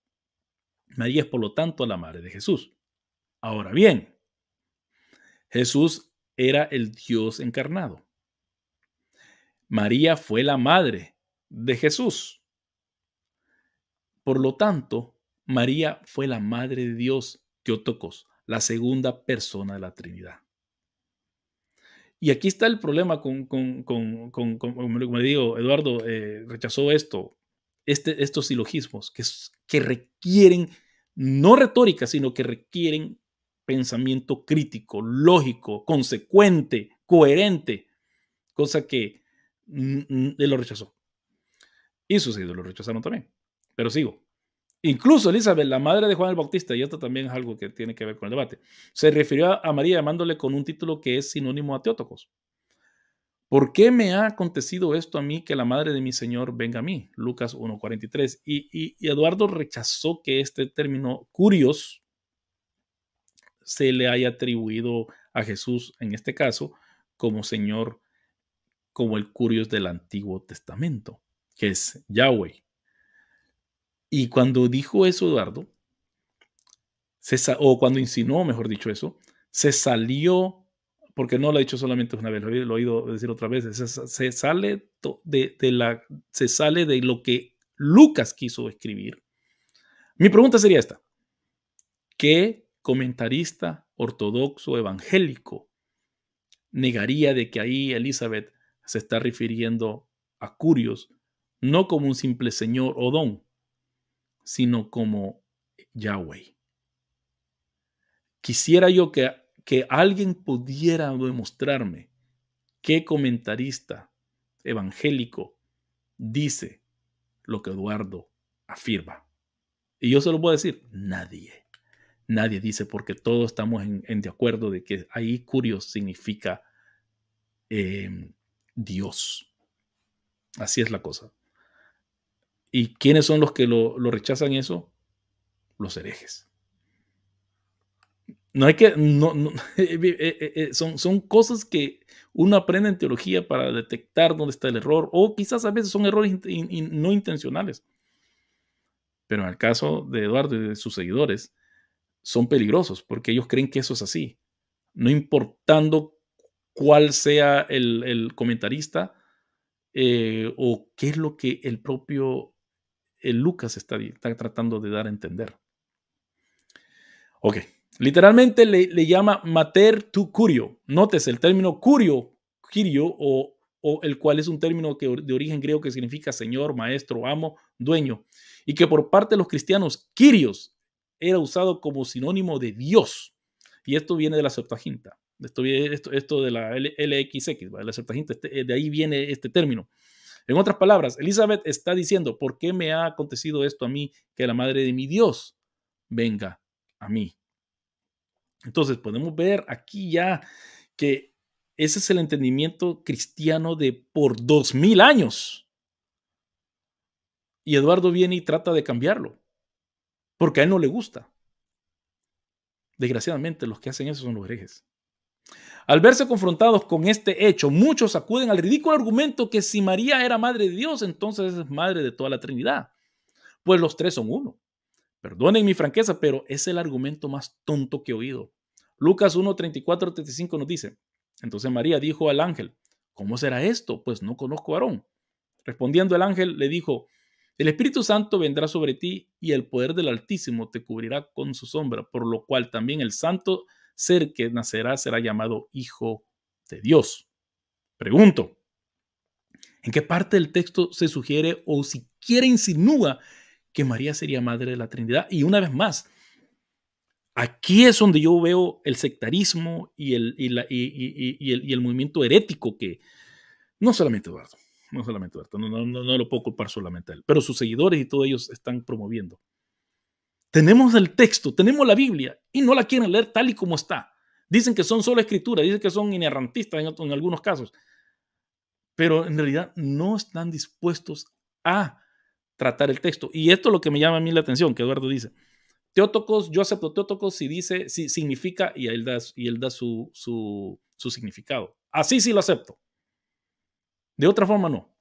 María es, por lo tanto, la madre de Jesús. Ahora bien, Jesús era el Dios encarnado. María fue la madre de Jesús. Por lo tanto, María fue la madre de Dios, Theotokos, la segunda persona de la Trinidad. Y aquí está el problema con, con, con, con, con como le digo, Eduardo eh, rechazó esto, este, estos silogismos que, que requieren, no retórica, sino que requieren pensamiento crítico, lógico, consecuente, coherente, cosa que él lo rechazó. Y sus ídolos lo rechazaron también. Pero sigo. Incluso Elizabeth, la madre de Juan el Bautista, y esto también es algo que tiene que ver con el debate, se refirió a María llamándole con un título que es sinónimo a Theotokos. ¿Por qué me ha acontecido esto a mí, que la madre de mi Señor venga a mí? Lucas uno cuarenta y tres. Y, y, y Eduardo rechazó que este término curios se le haya atribuido a Jesús, en este caso, como Señor, como el curios del Antiguo Testamento, que es Yahweh. Y cuando dijo eso Eduardo, se o cuando insinuó, mejor dicho, eso, se salió, porque no lo ha dicho solamente una vez, lo he oído decir otra vez, se, se, sale de, de la, se sale de lo que Lucas quiso escribir. Mi pregunta sería esta: ¿qué comentarista ortodoxo evangélico negaría de que ahí Elizabeth se está refiriendo a curios, no como un simple señor o don, sino como Yahweh? Quisiera yo que, que alguien pudiera demostrarme qué comentarista evangélico dice lo que Eduardo afirma. Y yo se lo puedo decir, nadie. Nadie dice, porque todos estamos en, en de acuerdo de que ahí curios significa eh, Dios. Así es la cosa. ¿Y quiénes son los que lo, lo rechazan eso? los herejes. No hay que, no, no, son, son cosas que uno aprende en teología para detectar dónde está el error, o quizás a veces son errores in, in, no intencionales. Pero en el caso de Eduardo y de sus seguidores, son peligrosos porque ellos creen que eso es así. No importando cuál sea el, el comentarista eh, o qué es lo que el propio el Lucas está, está tratando de dar a entender. Ok. Literalmente le, le llama mater tu curio. Nótese el término curio, curio o, o el cual es un término que de origen griego que significa señor, maestro, amo, dueño, y que por parte de los cristianos, kyrios era usado como sinónimo de Dios. Y esto viene de la Septuaginta, esto, esto, esto de la L X X, de la Septuaginta, este, de ahí viene este término. En otras palabras, Elizabeth está diciendo, ¿por qué me ha acontecido esto a mí? Que la madre de mi Dios venga a mí. Entonces podemos ver aquí ya que ese es el entendimiento cristiano de por dos mil años. Y Eduardo viene y trata de cambiarlo, porque a él no le gusta. Desgraciadamente, los que hacen eso son los herejes. Al verse confrontados con este hecho, muchos acuden al ridículo argumento que si María era madre de Dios, entonces es madre de toda la Trinidad, pues los tres son uno. Perdonen mi franqueza, pero es el argumento más tonto que he oído. Lucas uno, treinta y cuatro, treinta y cinco nos dice, entonces María dijo al ángel, ¿cómo será esto? Pues no conozco a varón. Respondiendo el ángel le dijo, el Espíritu Santo vendrá sobre ti y el poder del Altísimo te cubrirá con su sombra, por lo cual también el santo ser que nacerá será llamado Hijo de Dios. Pregunto, ¿en qué parte del texto se sugiere o siquiera insinúa que María sería madre de la Trinidad? Y una vez más, aquí es donde yo veo el sectarismo y el, y la, y, y, y, y el, y el movimiento herético que, no solamente Eduardo, no solamente Eduardo, no, no, no, no lo puedo culpar solamente a él, pero sus seguidores y todos ellos están promoviendo. Tenemos el texto, tenemos la Biblia y no la quieren leer tal y como está. Dicen que son solo escritura, dicen que son inerrantistas en, en algunos casos, pero en realidad no están dispuestos a tratar el texto. Y esto es lo que me llama a mí la atención, que Eduardo dice, Theotokos, yo acepto Theotokos si dice, si significa, y él da, y él da su, su, su significado. Así sí lo acepto. De otra forma no.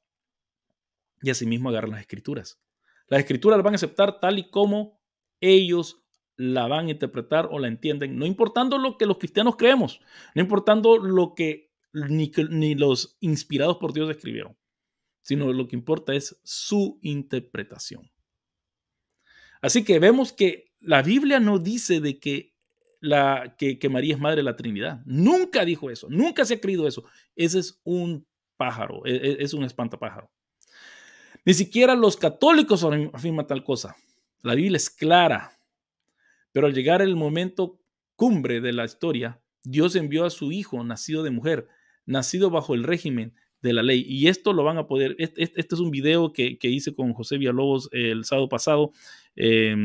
Y asimismo agarran las escrituras. Las escrituras las van a aceptar tal y como ellos la van a interpretar o la entienden, no importando lo que los cristianos creemos, no importando lo que ni, ni los inspirados por Dios escribieron, sino lo que importa es su interpretación. Así que vemos que la Biblia no dice de que, la, que, que María es madre de la Trinidad. Nunca dijo eso, nunca se ha creído eso. Ese es un pájaro, es, es un espantapájaro. Ni siquiera los católicos afirman tal cosa. La Biblia es clara, pero al llegar el momento cumbre de la historia, Dios envió a su hijo nacido de mujer, nacido bajo el régimen de la ley. Y esto lo van a poder, este, este es un video que, que hice con José Villalobos el sábado pasado, eh,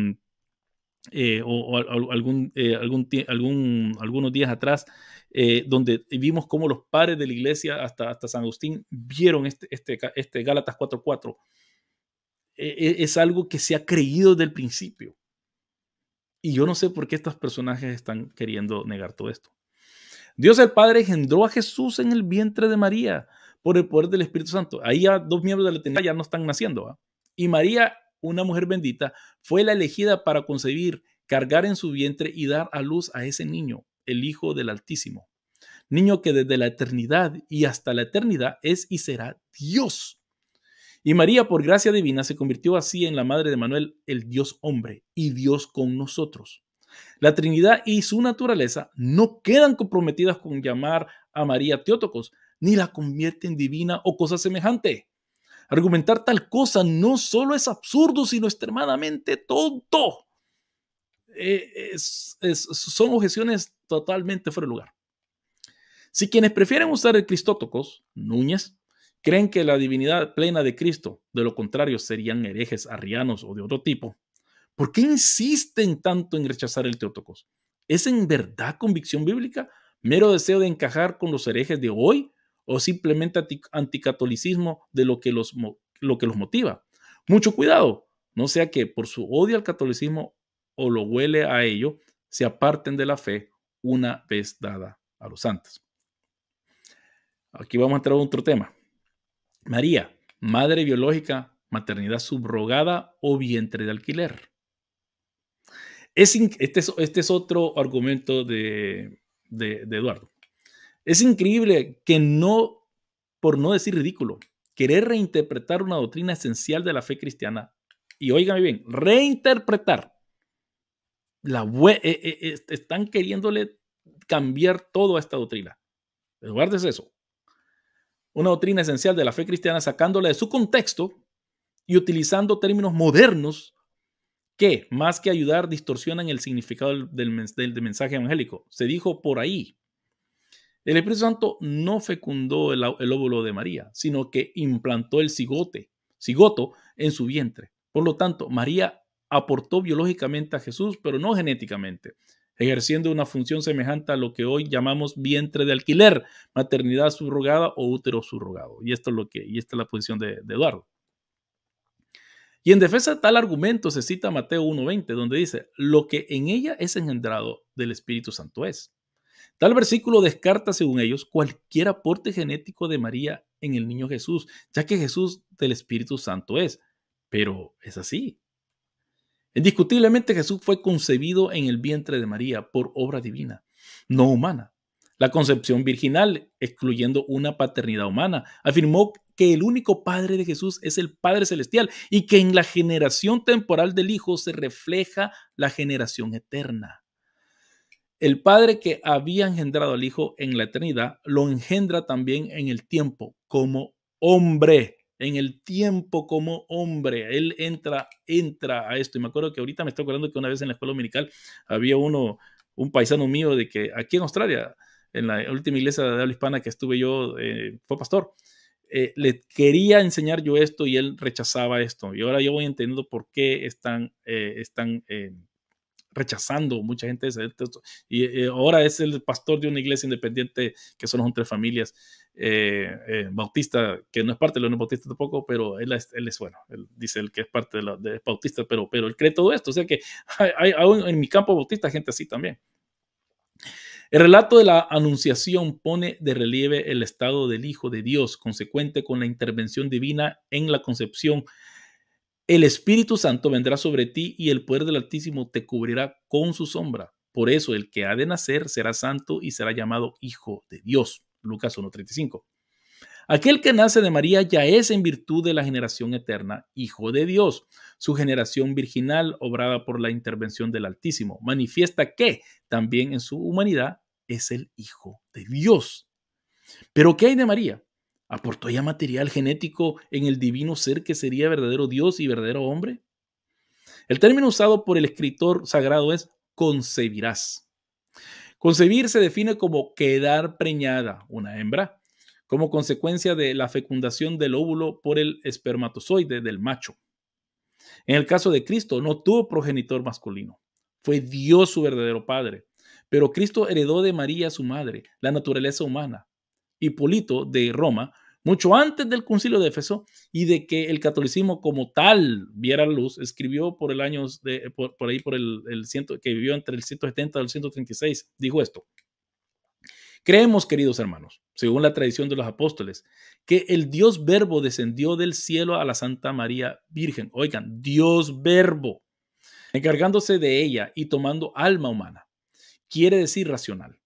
eh, o, o algún, eh, algún, algún, algunos días atrás, eh, donde vimos cómo los padres de la iglesia hasta, hasta San Agustín vieron este, este, este Gálatas cuatro cuatro. Eh, es algo que se ha creído desde el principio. Y yo no sé por qué estos personajes están queriendo negar todo esto. Dios el Padre engendró a Jesús en el vientre de María por el poder del Espíritu Santo. Ahí ya dos miembros de la Trinidad ya no están naciendo, ¿va? Y María, una mujer bendita, fue la elegida para concebir, cargar en su vientre y dar a luz a ese niño, el Hijo del Altísimo. Niño que desde la eternidad y hasta la eternidad es y será Dios. Y María, por gracia divina, se convirtió así en la madre de Manuel, el Dios hombre y Dios con nosotros. La Trinidad y su naturaleza no quedan comprometidas con llamar a María Theotokos, ni la convierte en divina o cosa semejante. Argumentar tal cosa no solo es absurdo, sino extremadamente tonto. Eh, es, es, son objeciones totalmente fuera de lugar. Si quienes prefieren usar el Christotokos, Núñez, creen que la divinidad plena de Cristo, de lo contrario serían herejes arrianos o de otro tipo, ¿por qué insisten tanto en rechazar el Theotokos? ¿Es en verdad convicción bíblica? ¿Mero deseo de encajar con los herejes de hoy? ¿O simplemente anticatolicismo de lo que, los, lo que los motiva? Mucho cuidado, no sea que por su odio al catolicismo o lo huele a ello, se aparten de la fe una vez dada a los santos. Aquí vamos a entrar a otro tema. María, madre biológica, maternidad subrogada o vientre de alquiler. Es in, este, es, este es otro argumento de, de, de Eduardo. Es increíble que no, por no decir ridículo, querer reinterpretar una doctrina esencial de la fe cristiana. Y óigame bien, reinterpretar. La, eh, eh, están queriéndole cambiar todo a esta doctrina. Eduardo es eso. Una doctrina esencial de la fe cristiana, sacándola de su contexto y utilizando términos modernos que, más que ayudar, distorsionan el significado del, del, del mensaje evangélico. Se dijo por ahí. El Espíritu Santo no fecundó el, el óvulo de María, sino que implantó el cigote, cigoto en su vientre. Por lo tanto, María aportó biológicamente a Jesús, pero no genéticamente, ejerciendo una función semejante a lo que hoy llamamos vientre de alquiler, maternidad subrogada o útero subrogado. Y esto es lo que, y esta es la posición de, de Eduardo. Y en defensa de tal argumento se cita Mateo uno veinte, donde dice, lo que en ella es engendrado del Espíritu Santo es. Tal versículo descarta, según ellos, cualquier aporte genético de María en el niño Jesús, ya que Jesús del Espíritu Santo es. Pero es así. Indiscutiblemente Jesús fue concebido en el vientre de María por obra divina, no humana. La concepción virginal, excluyendo una paternidad humana, afirmó que el único padre de Jesús es el Padre Celestial y que en la generación temporal del Hijo se refleja la generación eterna. El Padre que había engendrado al Hijo en la eternidad lo engendra también en el tiempo como hombre. En el tiempo como hombre, él entra, entra a esto. Y me acuerdo que ahorita me estoy acordando que una vez en la escuela dominical había uno, un paisano mío de que aquí en Australia, en la última iglesia de habla hispana que estuve yo, eh, fue pastor. Eh, le quería enseñar yo esto y él rechazaba esto. Y ahora yo voy entendiendo por qué están, eh, están eh, rechazando mucha gente. Ese, esto, y eh, ahora es el pastor de una iglesia independiente que solo son tres familias. Eh, eh, Bautista, que no es parte de la Unión Bautista tampoco, pero él es, él es bueno, él dice él que es parte de, la, de Bautista, pero, pero él cree todo esto, o sea que hay, hay, aún en mi campo Bautista gente así también. El relato de la anunciación pone de relieve el estado del Hijo de Dios, consecuente con la intervención divina en la concepción. El Espíritu Santo vendrá sobre ti y el poder del Altísimo te cubrirá con su sombra. Por eso el que ha de nacer será santo y será llamado Hijo de Dios. Lucas uno treinta y cinco. Aquel que nace de María ya es en virtud de la generación eterna, Hijo de Dios. Su generación virginal, obrada por la intervención del Altísimo, manifiesta que también en su humanidad es el Hijo de Dios. ¿Pero qué hay de María? ¿Aportó ya material genético en el divino ser que sería verdadero Dios y verdadero hombre? El término usado por el escritor sagrado es concebirás. Concebir se define como quedar preñada, una hembra, como consecuencia de la fecundación del óvulo por el espermatozoide del macho. En el caso de Cristo, no tuvo progenitor masculino. Fue Dios su verdadero padre. Pero Cristo heredó de María, su madre, la naturaleza humana. Hipólito de Roma, mucho antes del Concilio de Éfeso y de que el catolicismo como tal viera la luz, escribió por el año de, por, por ahí por el, el ciento, que vivió entre el ciento setenta y el ciento treinta y seis, dijo esto: creemos, queridos hermanos, según la tradición de los apóstoles, que el Dios Verbo descendió del cielo a la Santa María Virgen. Oigan, Dios Verbo, encargándose de ella y tomando alma humana, quiere decir racional,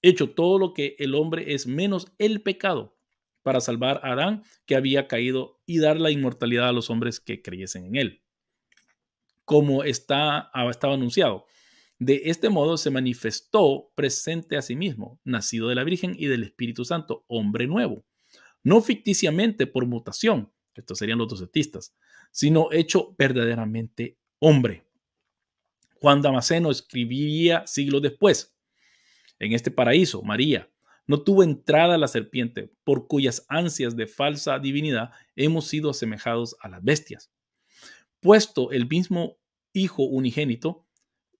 hecho todo lo que el hombre es menos el pecado, para salvar a Adán que había caído y dar la inmortalidad a los hombres que creyesen en él, como está, estaba anunciado. De este modo se manifestó presente a sí mismo, nacido de la Virgen y del Espíritu Santo, hombre nuevo, no ficticiamente por mutación, estos serían los docetistas, sino hecho verdaderamente hombre. Juan Damasceno escribiría siglos después: en este paraíso, María no tuvo entrada la serpiente, por cuyas ansias de falsa divinidad hemos sido asemejados a las bestias. Puesto el mismo Hijo unigénito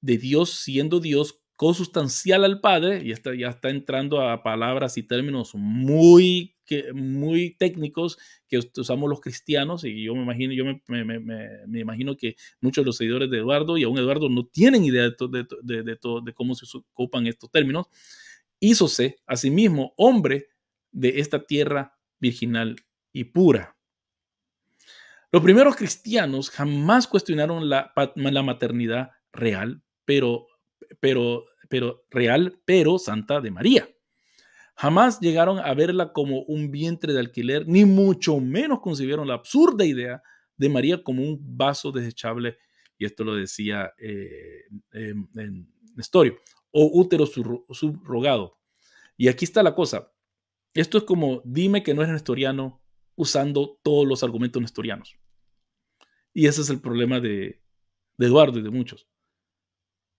de Dios, siendo Dios, consustancial al Padre, y está, ya está entrando a palabras y términos muy, que, muy técnicos que usamos los cristianos, y yo me imagino, yo me, me, me, me imagino que muchos de los seguidores de Eduardo, y aún Eduardo, no tienen idea de, to, de, de, de, to, de cómo se ocupan estos términos. Hízose a sí mismo hombre de esta tierra virginal y pura. Los primeros cristianos jamás cuestionaron la, la maternidad real, pero, pero, pero real, pero santa de María. Jamás llegaron a verla como un vientre de alquiler, ni mucho menos concibieron la absurda idea de María como un vaso desechable, y esto lo decía eh, eh, en Nestorio, o útero subrogado. Y aquí está la cosa. Esto es como dime que no eres nestoriano usando todos los argumentos nestorianos. Y ese es el problema de, de Eduardo y de muchos.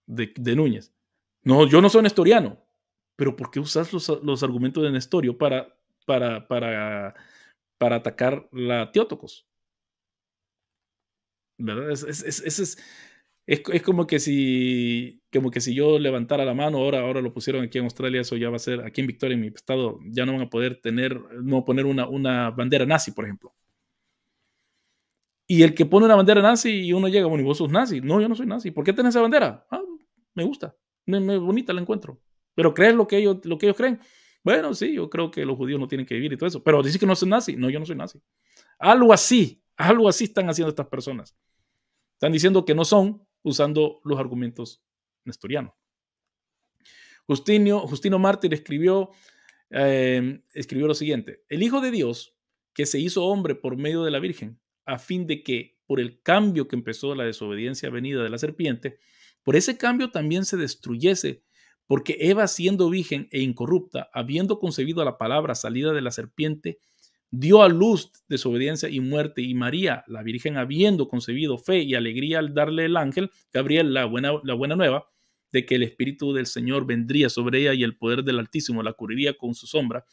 De, de Núñez. No, yo no soy nestoriano. Pero ¿por qué usas los, los argumentos de Nestorio para, para, para, para atacar la Theotokos? ¿Verdad? Ese es... es, es, es Es, es como, que si, como que si yo levantara la mano, ahora, ahora lo pusieron aquí en Australia, eso ya va a ser, aquí en Victoria, en mi estado, ya no van a poder tener, no poner una, una bandera nazi, por ejemplo. Y el que pone una bandera nazi y uno llega, bueno, ¿y vos sos nazi? No, yo no soy nazi. ¿Por qué tenés esa bandera? Ah, me gusta, me, me, bonita la encuentro. ¿Pero crees lo que, ellos, lo que ellos creen? Bueno, sí, yo creo que los judíos no tienen que vivir y todo eso. Pero dices que no soy nazi. No, yo no soy nazi. Algo así, algo así están haciendo estas personas. Están diciendo que no son, usando los argumentos nestorianos. Justinio, Justino Mártir escribió, eh, escribió lo siguiente: el Hijo de Dios que se hizo hombre por medio de la Virgen, a fin de que por el cambio que empezó la desobediencia venida de la serpiente, por ese cambio también se destruyese, porque Eva, siendo virgen e incorrupta, habiendo concebido a la palabra salida de la serpiente, dio a luz desobediencia y muerte, y María, la Virgen, habiendo concebido fe y alegría al darle el ángel Gabriel la buena, la buena nueva de que el Espíritu del Señor vendría sobre ella y el poder del Altísimo la cubriría con su sombra,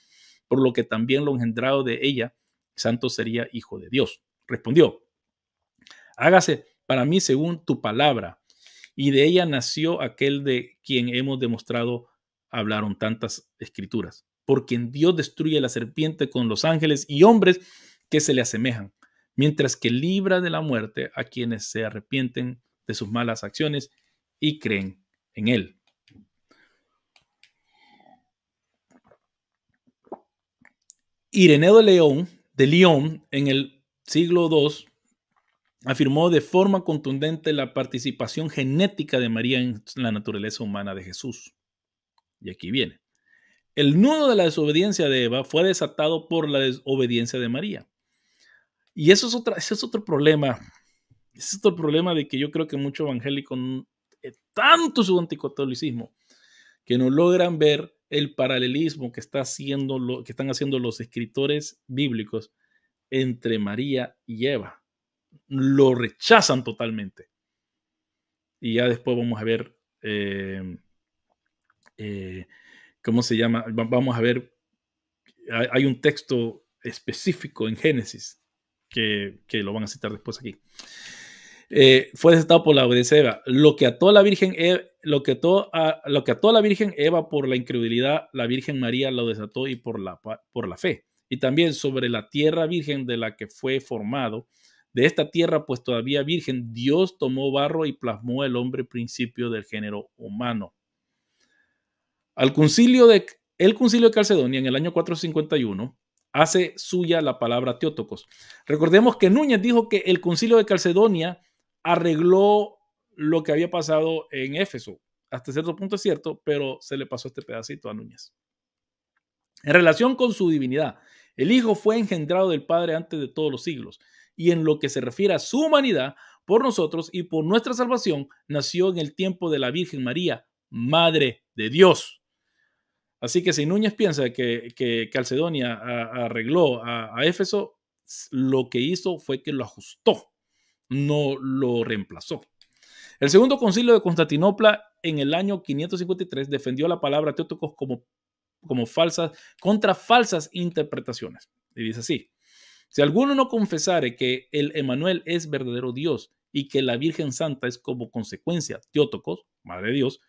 por lo que también lo engendrado de ella, santo sería Hijo de Dios. Respondió: hágase para mí según tu palabra. Y de ella nació aquel de quien hemos demostrado hablaron tantas escrituras, por quien Dios destruye la serpiente con los ángeles y hombres que se le asemejan, mientras que libra de la muerte a quienes se arrepienten de sus malas acciones y creen en él. Ireneo de León, de León, en el siglo segundo, afirmó de forma contundente la participación genética de María en la naturaleza humana de Jesús. Y aquí viene. El nudo de la desobediencia de Eva fue desatado por la desobediencia de María. Y eso es otra, ese es otro problema. Ese es otro problema de que yo creo que muchos evangélicos, tanto su anticatolicismo, que no logran ver el paralelismo que, está haciendo lo, que están haciendo los escritores bíblicos entre María y Eva. Lo rechazan totalmente. Y ya después vamos a ver... Eh, eh, ¿Cómo se llama? Vamos a ver, hay un texto específico en Génesis que, que lo van a citar después aquí. Eh, fue desatado por la obediencia de Eva. Lo que ató a la Virgen Eva, lo que ató a, lo que ató a la Virgen Eva por la incredulidad, la Virgen María lo desató y por la, por la fe. Y también sobre la tierra virgen de la que fue formado, de esta tierra pues todavía virgen, Dios tomó barro y plasmó el hombre principio del género humano. Al concilio de, el Concilio de Calcedonia en el año cuatrocientos cincuenta y uno hace suya la palabra Theotokos. Recordemos que Núñez dijo que el Concilio de Calcedonia arregló lo que había pasado en Éfeso. Hasta cierto punto es cierto, pero se le pasó este pedacito a Núñez. En relación con su divinidad, el Hijo fue engendrado del Padre antes de todos los siglos, y en lo que se refiere a su humanidad, por nosotros y por nuestra salvación, nació en el tiempo de la Virgen María, Madre de Dios. Así que si Núñez piensa que, que Calcedonia a, a arregló a, a Éfeso, lo que hizo fue que lo ajustó, no lo reemplazó. El segundo concilio de Constantinopla en el año quinientos cincuenta y tres defendió la palabra Theotokos como, como falsas, contra falsas interpretaciones. Y dice así: si alguno no confesare que el Emanuel es verdadero Dios y que la Virgen Santa es como consecuencia Theotokos, Madre de Dios,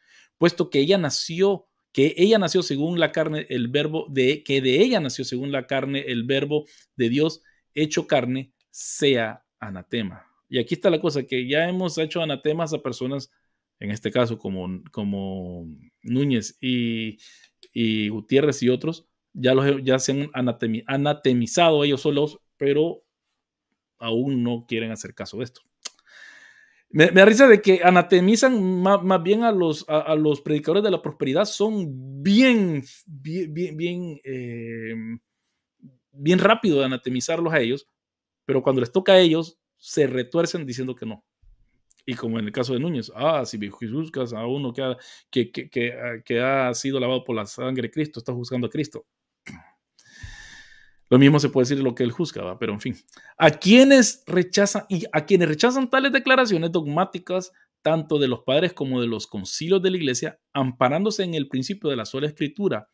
puesto que ella nació, que ella nació según la carne el verbo de, que de ella nació según la carne el verbo de Dios hecho carne, sea anatema. Y aquí está la cosa, que ya hemos hecho anatemas a personas, en este caso como, como Núñez y, y Gutiérrez y otros, ya, los, ya se han anatemi, anatemizado ellos solos, pero aún no quieren hacer caso de esto. Me, me da risa de que anatemizan más, más bien a los, a, a los predicadores de la prosperidad. Son bien, bien, bien, bien, eh, bien rápido de anatemizarlos a ellos, pero cuando les toca a ellos, se retuercen diciendo que no. Y como en el caso de Núñez, ah, si Jesús buscas a uno que ha, que, que, que, que ha sido lavado por la sangre de Cristo, estás juzgando a Cristo. Lo mismo se puede decir lo que él juzgaba, pero en fin. A quienes rechazan, y a quienes rechazan tales declaraciones dogmáticas, tanto de los padres como de los concilios de la iglesia, amparándose en el principio de la sola escritura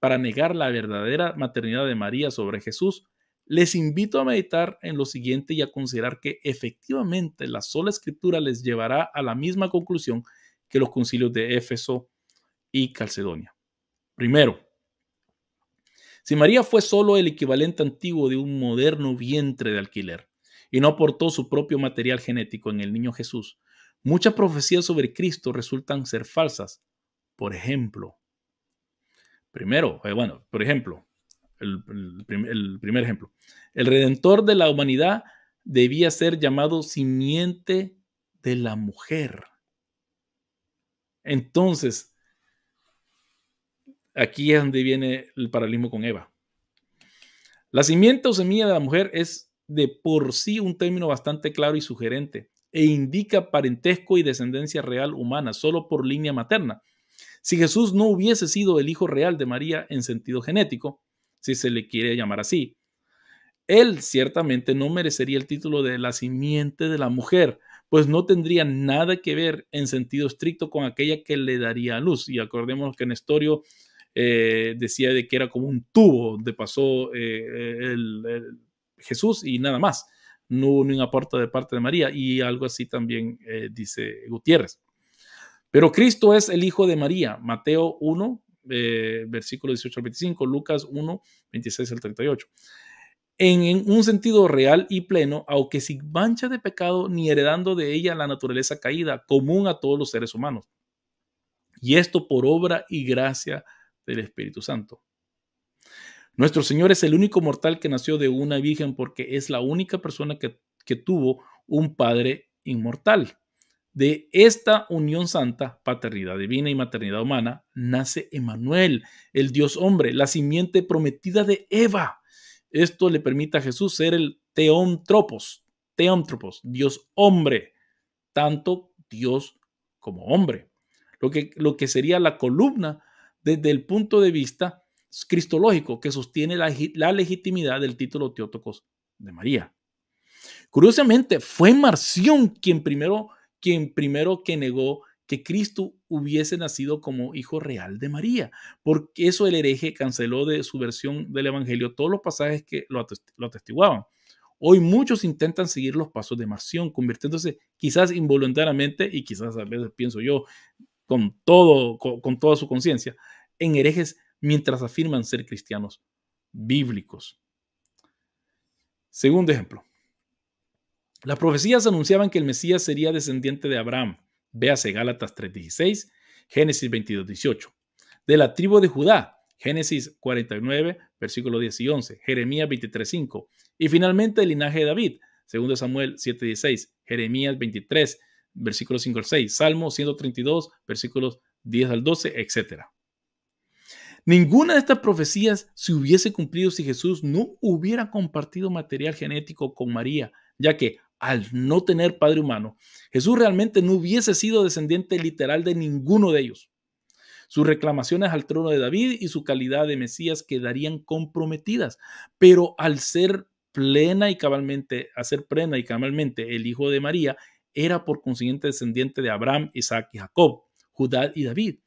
para negar la verdadera maternidad de María sobre Jesús, les invito a meditar en lo siguiente y a considerar que efectivamente la sola escritura les llevará a la misma conclusión que los concilios de Éfeso y Calcedonia. Primero, si María fue solo el equivalente antiguo de un moderno vientre de alquiler y no aportó su propio material genético en el niño Jesús, muchas profecías sobre Cristo resultan ser falsas. Por ejemplo, primero, eh, bueno, por ejemplo, el, el, prim, el primer ejemplo, el Redentor de la humanidad debía ser llamado simiente de la mujer. Entonces, aquí es donde viene el paralelismo con Eva. La simiente o semilla de la mujer es de por sí un término bastante claro y sugerente e indica parentesco y descendencia real humana solo por línea materna. Si Jesús no hubiese sido el hijo real de María en sentido genético, si se le quiere llamar así, él ciertamente no merecería el título de la simiente de la mujer, pues no tendría nada que ver en sentido estricto con aquella que le daría a luz. Y acordémonos que Nestorio Eh, decía de que era como un tubo donde pasó eh, el, el Jesús y nada más, no hubo ningún aporte de parte de María, y algo así también eh, dice Gutiérrez. Pero Cristo es el hijo de María, Mateo uno, eh, versículo dieciocho al veinticinco, Lucas uno, veintiséis al treinta y ocho, en, en un sentido real y pleno, aunque sin mancha de pecado ni heredando de ella la naturaleza caída común a todos los seres humanos, y esto por obra y gracia del Espíritu Santo. Nuestro Señor es el único mortal que nació de una virgen porque es la única persona que, que tuvo un padre inmortal. De esta unión santa, paternidad divina y maternidad humana, nace Emmanuel, el Dios hombre, la simiente prometida de Eva. Esto le permite a Jesús ser el Theotokos, Theotokos, Dios hombre, tanto Dios como hombre, lo que, lo que sería la columna desde el punto de vista cristológico que sostiene la, la legitimidad del título Theotokos de María. Curiosamente, fue Marción quien primero, quien primero que negó que Cristo hubiese nacido como hijo real de María. Por eso el hereje canceló de su versión del Evangelio todos los pasajes que lo, atest- lo atestiguaban. Hoy muchos intentan seguir los pasos de Marción, convirtiéndose quizás involuntariamente, y quizás a veces pienso yo, Con, todo, con, con toda su conciencia, en herejes mientras afirman ser cristianos bíblicos. Segundo ejemplo. Las profecías anunciaban que el Mesías sería descendiente de Abraham, véase Gálatas tres dieciséis, Génesis veintidós dieciocho, de la tribu de Judá, Génesis cuarenta y nueve, versículo diez y once, Jeremías veintitrés cinco, y finalmente el linaje de David, segundo Samuel siete dieciséis, Jeremías veintitrés, versículos cinco al seis, Salmo ciento treinta y dos, versículos diez al doce, etcétera. Ninguna de estas profecías se hubiese cumplido si Jesús no hubiera compartido material genético con María, ya que al no tener padre humano, Jesús realmente no hubiese sido descendiente literal de ninguno de ellos. Sus reclamaciones al trono de David y su calidad de Mesías quedarían comprometidas, pero al ser plena y cabalmente, a ser plena y cabalmente el hijo de María, era por consiguiente descendiente de Abraham, Isaac y Jacob, Judá y David.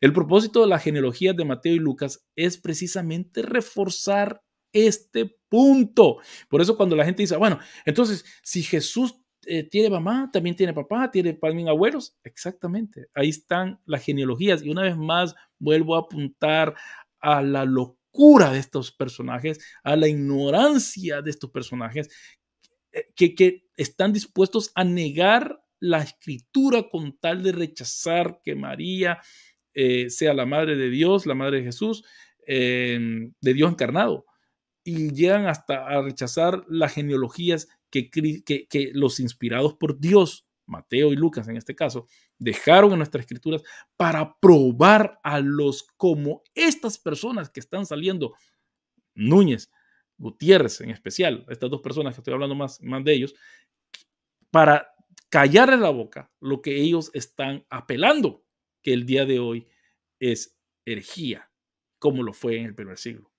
El propósito de las genealogías de Mateo y Lucas es precisamente reforzar este punto. Por eso cuando la gente dice, bueno, entonces si Jesús eh, tiene mamá, también tiene papá, tiene también abuelos. Exactamente, ahí están las genealogías. Y una vez más vuelvo a apuntar a la locura de estos personajes, a la ignorancia de estos personajes que, que están dispuestos a negar la escritura con tal de rechazar que María eh, sea la madre de Dios, la madre de Jesús, eh, de Dios encarnado. Y llegan hasta a rechazar las genealogías que, que, que los inspirados por Dios, Mateo y Lucas en este caso, dejaron en nuestras escrituras para probar a los como estas personas que están saliendo, Núñez, Gutiérrez en especial, estas dos personas que estoy hablando más, más de ellos, para callarle la boca lo que ellos están apelando, que el día de hoy es herejía, como lo fue en el primer siglo.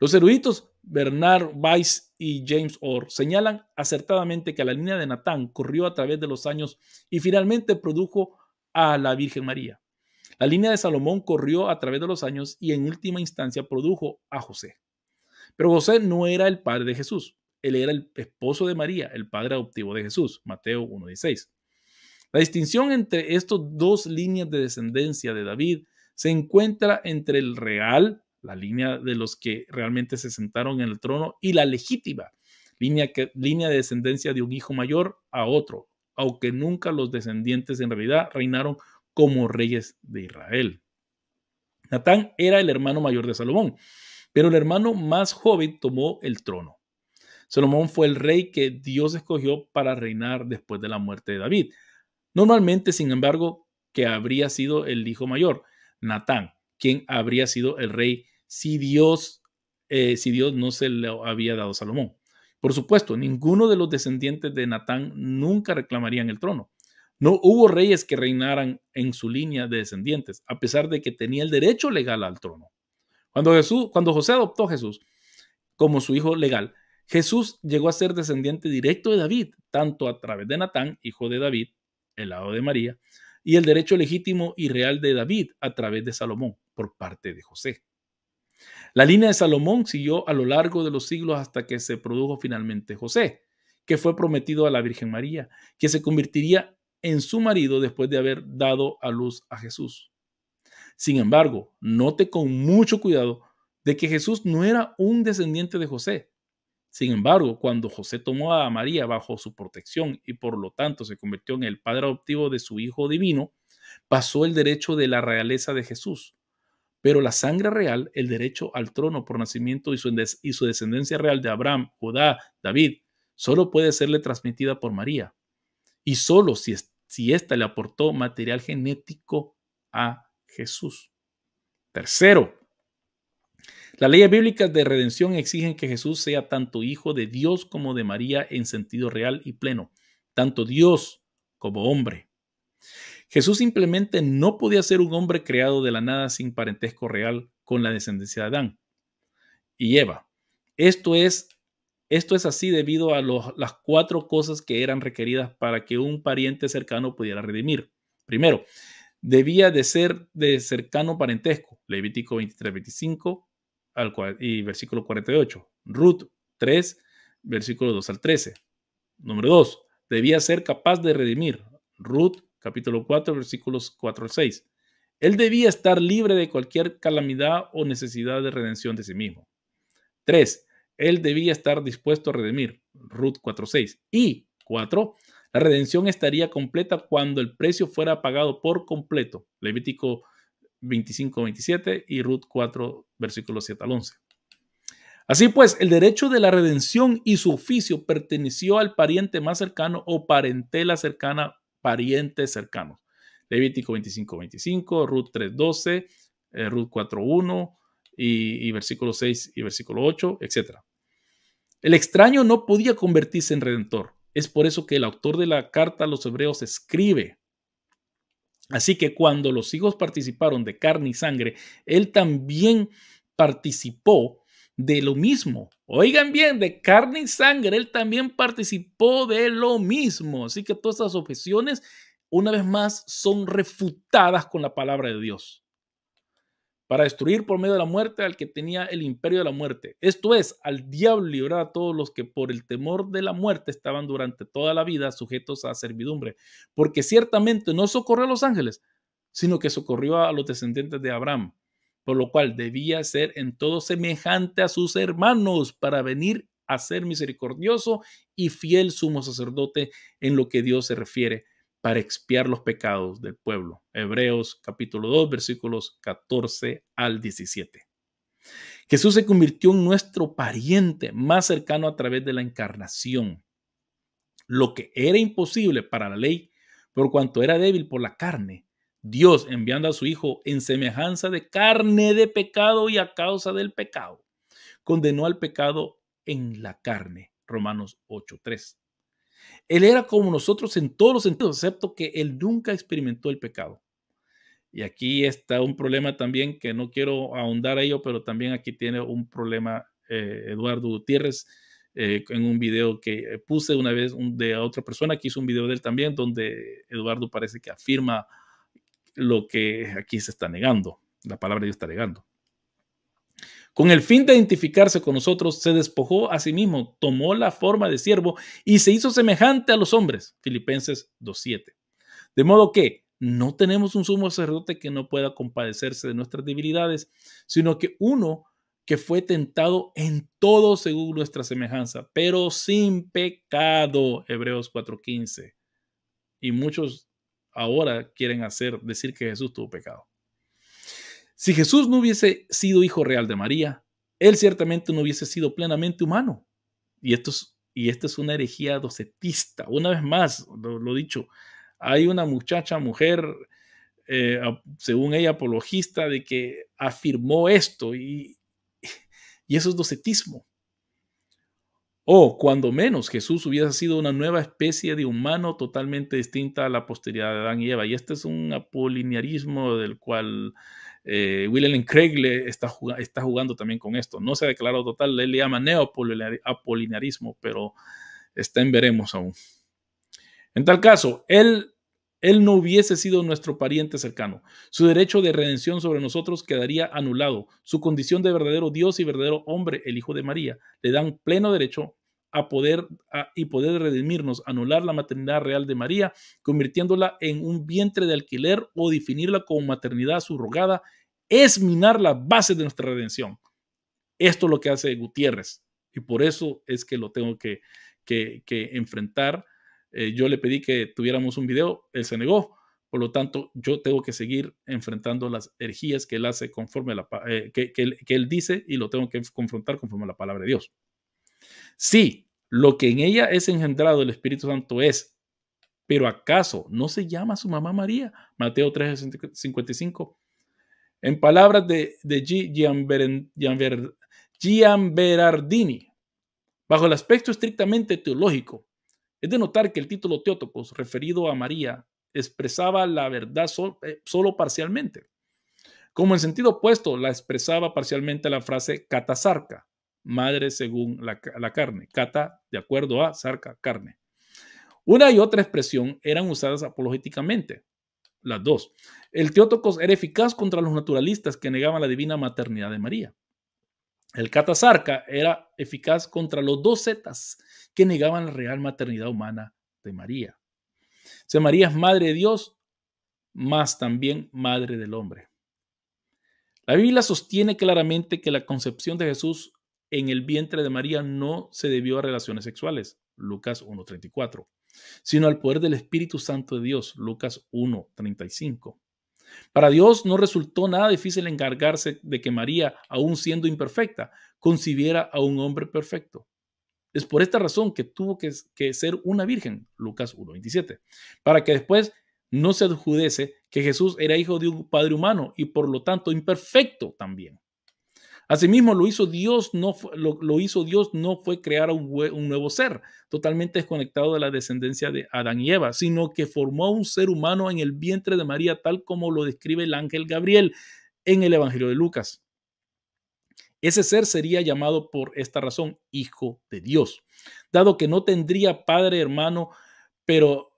Los eruditos Bernard Weiss y James Orr señalan acertadamente que la línea de Natán corrió a través de los años y finalmente produjo a la Virgen María. La línea de Salomón corrió a través de los años y en última instancia produjo a José. Pero José no era el padre de Jesús. Él era el esposo de María, el padre adoptivo de Jesús, Mateo uno dieciséis. La distinción entre estas dos líneas de descendencia de David se encuentra entre el real, la línea de los que realmente se sentaron en el trono, y la legítima, línea, que, línea de descendencia de un hijo mayor a otro, aunque nunca los descendientes en realidad reinaron como reyes de Israel. Natán era el hermano mayor de Salomón, pero el hermano más joven tomó el trono. Salomón fue el rey que Dios escogió para reinar después de la muerte de David. Normalmente, sin embargo, que habría sido el hijo mayor, Natán, quien habría sido el rey si Dios, eh, si Dios no se lo había dado a Salomón. Por supuesto, ninguno de los descendientes de Natán nunca reclamarían el trono. No hubo reyes que reinaran en su línea de descendientes, a pesar de que tenía el derecho legal al trono. Cuando, Jesús, cuando José adoptó a Jesús como su hijo legal, Jesús llegó a ser descendiente directo de David, tanto a través de Natán, hijo de David, el lado de María, y el derecho legítimo y real de David a través de Salomón, por parte de José. La línea de Salomón siguió a lo largo de los siglos hasta que se produjo finalmente José, que fue prometido a la Virgen María, que se convertiría en su marido después de haber dado a luz a Jesús. Sin embargo, note con mucho cuidado de que Jesús no era un descendiente de José. Sin embargo, cuando José tomó a María bajo su protección y por lo tanto se convirtió en el padre adoptivo de su hijo divino, pasó el derecho de la realeza de Jesús. Pero la sangre real, el derecho al trono por nacimiento y su, y su descendencia real de Abraham, Judá, David, solo puede serle transmitida por María. Y solo si, si ésta le aportó material genético a Jesús. Tercero, las leyes bíblicas de redención exigen que Jesús sea tanto hijo de Dios como de María en sentido real y pleno, tanto Dios como hombre. Jesús simplemente no podía ser un hombre creado de la nada sin parentesco real con la descendencia de Adán y Eva. Esto es, esto es así debido a los, las cuatro cosas que eran requeridas para que un pariente cercano pudiera redimir. Primero, debía de ser de cercano parentesco, Levítico veintitrés veinticinco. Y versículo cuarenta y ocho, Ruth tres, versículo dos al trece. Número dos, debía ser capaz de redimir, Ruth, capítulo cuatro, versículos cuatro al seis. Él debía estar libre de cualquier calamidad o necesidad de redención de sí mismo. tres. Él debía estar dispuesto a redimir, Ruth cuatro seis. Y cuatro. La redención estaría completa cuando el precio fuera pagado por completo, Levítico veinticinco veintisiete y Ruth cuatro, versículos siete al once. Así pues, el derecho de la redención y su oficio perteneció al pariente más cercano o parentela cercana, parientes cercanos. Levítico veinticinco veinticinco, Ruth tres doce, eh, Ruth cuatro uno y, y versículo seis y versículo ocho, etcétera. El extraño no podía convertirse en redentor. Es por eso que el autor de la carta a los hebreos escribe: así que cuando los hijos participaron de carne y sangre, él también participó de lo mismo. Oigan bien, de carne y sangre, él también participó de lo mismo. Así que todas estas objeciones, una vez más, son refutadas con la palabra de Dios. para destruir por medio de la muerte al que tenía el imperio de la muerte. Esto es, al diablo librar a todos los que por el temor de la muerte estaban durante toda la vida sujetos a servidumbre, porque ciertamente no socorrió a los ángeles, sino que socorrió a los descendientes de Abraham, por lo cual debía ser en todo semejante a sus hermanos para venir a ser misericordioso y fiel sumo sacerdote en lo que Dios se refiere, para expiar los pecados del pueblo. Hebreos capítulo dos, versículos catorce al diecisiete. Jesús se convirtió en nuestro pariente más cercano a través de la encarnación, lo que era imposible para la ley, por cuanto era débil por la carne. Dios, enviando a su Hijo en semejanza de carne de pecado y a causa del pecado, condenó al pecado en la carne. Romanos ocho tres. Él era como nosotros en todos los sentidos, excepto que él nunca experimentó el pecado. Y aquí está un problema también que no quiero ahondar a ello, pero también aquí tiene un problema eh, Eduardo Gutiérrez eh, en un video que puse una vez un, de otra persona que hizo un video de él también, donde Eduardo parece que afirma lo que aquí se está negando, la palabra de Dios está negando. Con el fin de identificarse con nosotros, se despojó a sí mismo, tomó la forma de siervo y se hizo semejante a los hombres. Filipenses dos siete. De modo que no tenemos un sumo sacerdote que no pueda compadecerse de nuestras debilidades, sino que uno que fue tentado en todo según nuestra semejanza, pero sin pecado. Hebreos cuatro quince. Y muchos ahora quieren hacer decir que Jesús tuvo pecado. Si Jesús no hubiese sido hijo real de María, él ciertamente no hubiese sido plenamente humano. Y esto es, y esto es una herejía docetista. Una vez más, lo, lo dicho, hay una muchacha, mujer, eh, según ella, apologista, de que afirmó esto y, y eso es docetismo. O, cuando menos, Jesús hubiese sido una nueva especie de humano totalmente distinta a la posteridad de Adán y Eva. Y este es un apolinearismo del cual... Eh, William Craig le está, está jugando también con esto. No se ha declarado total, él le llama neoapolinarismo, pero está en veremos aún. En tal caso, él, él no hubiese sido nuestro pariente cercano. Su derecho de redención sobre nosotros quedaría anulado. Su condición de verdadero Dios y verdadero hombre, el Hijo de María, le dan pleno derecho a poder a, y poder redimirnos, anular la maternidad real de María, convirtiéndola en un vientre de alquiler o definirla como maternidad subrogada, es minar las bases de nuestra redención. Esto es lo que hace Gutiérrez y por eso es que lo tengo que, que, que enfrentar. Eh, yo le pedí que tuviéramos un video, él se negó, por lo tanto yo tengo que seguir enfrentando las herejías que él hace conforme a la, eh, que, que, él, que él dice y lo tengo que confrontar conforme a la palabra de Dios. Sí, lo que en ella es engendrado el Espíritu Santo es, pero ¿acaso no se llama su mamá María? Mateo tres cincuenta y cinco. En palabras de, de Gianber, Gianberardini, bajo el aspecto estrictamente teológico, es de notar que el título Theotokos, referido a María, expresaba la verdad sol, eh, solo parcialmente. Como en sentido opuesto, la expresaba parcialmente la frase catasarca, madre según la, la carne, cata de acuerdo a sarca, carne. Una y otra expresión eran usadas apologéticamente, las dos. El Theotokos era eficaz contra los naturalistas que negaban la divina maternidad de María. El catasarca era eficaz contra los docetas que negaban la real maternidad humana de María. O sea, María es madre de Dios, más también madre del hombre. La Biblia sostiene claramente que la concepción de Jesús en el vientre de María no se debió a relaciones sexuales, Lucas uno treinta y cuatro, sino al poder del Espíritu Santo de Dios, Lucas uno treinta y cinco. Para Dios no resultó nada difícil encargarse de que María, aun siendo imperfecta, concibiera a un hombre perfecto. Es por esta razón que tuvo que, que ser una virgen, Lucas uno veintisiete, para que después no se adjudece que Jesús era hijo de un padre humano y por lo tanto imperfecto también. Asimismo, lo hizo Dios, no fue, lo, lo hizo Dios no fue crear un, un nuevo ser totalmente desconectado de la descendencia de Adán y Eva, sino que formó a un ser humano en el vientre de María, tal como lo describe el ángel Gabriel en el Evangelio de Lucas. Ese ser sería llamado por esta razón Hijo de Dios, dado que no tendría padre hermano, pero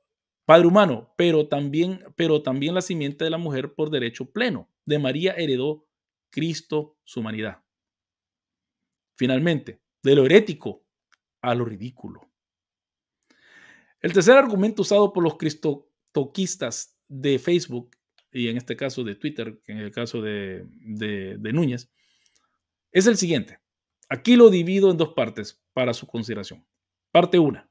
padre humano, pero también, pero también la simiente de la mujer por derecho pleno. De María heredó Cristo su humanidad. Finalmente, de lo herético a lo ridículo. El tercer argumento usado por los cristotoquistas de Facebook, y en este caso de Twitter, en el caso de, de, de Núñez, es el siguiente. Aquí lo divido en dos partes para su consideración. Parte uno.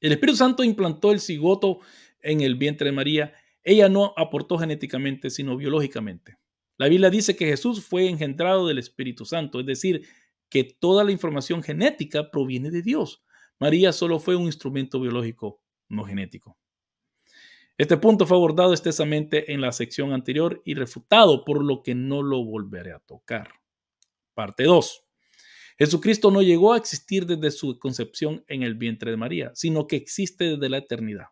El Espíritu Santo implantó el cigoto en el vientre de María. Ella no aportó genéticamente, sino biológicamente. La Biblia dice que Jesús fue engendrado del Espíritu Santo, es decir, que toda la información genética proviene de Dios. María solo fue un instrumento biológico, no genético. Este punto fue abordado extensamente en la sección anterior y refutado, por lo que no lo volveré a tocar. Parte dos. Jesucristo no llegó a existir desde su concepción en el vientre de María, sino que existe desde la eternidad.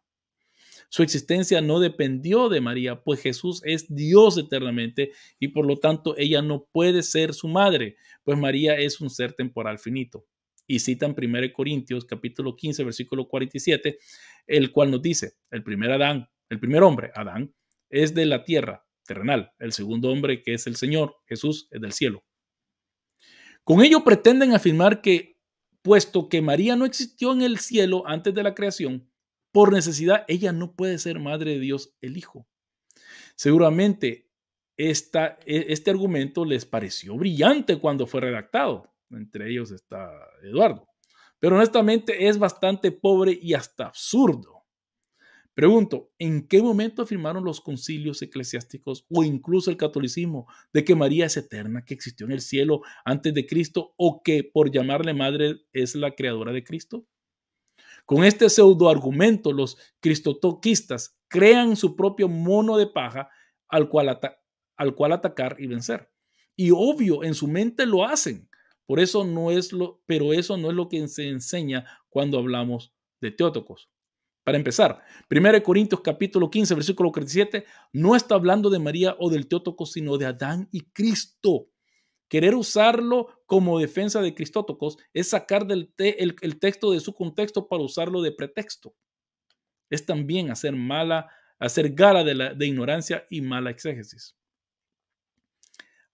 Su existencia no dependió de María, pues Jesús es Dios eternamente y por lo tanto ella no puede ser su madre, pues María es un ser temporal finito. Y citan primera de Corintios capítulo quince, versículo cuarenta y siete, el cual nos dice: el primer Adán, el primer hombre, Adán, es de la tierra terrenal, el segundo hombre, que es el Señor, Jesús, es del cielo. Con ello pretenden afirmar que, puesto que María no existió en el cielo antes de la creación, por necesidad ella no puede ser madre de Dios el Hijo. Seguramente esta, este argumento les pareció brillante cuando fue redactado. Entre ellos está Eduardo. Pero honestamente es bastante pobre y hasta absurdo. Pregunto, ¿en qué momento afirmaron los concilios eclesiásticos o incluso el catolicismo de que María es eterna, que existió en el cielo antes de Cristo o que por llamarle madre es la creadora de Cristo? Con este pseudo argumento los cristotoquistas crean su propio mono de paja al cual, ata- al cual atacar y vencer. Y obvio, en su mente lo hacen. Por eso no es lo, pero eso no es lo que se enseña cuando hablamos de Theotokos. Para empezar, primera de Corintios capítulo quince, versículo cuarenta y siete, no está hablando de María o del Theotokos, sino de Adán y Cristo. Querer usarlo como defensa de Christotokos es sacar del te, el, el texto de su contexto para usarlo de pretexto. Es también hacer mala, hacer gala de, la, de ignorancia y mala exégesis.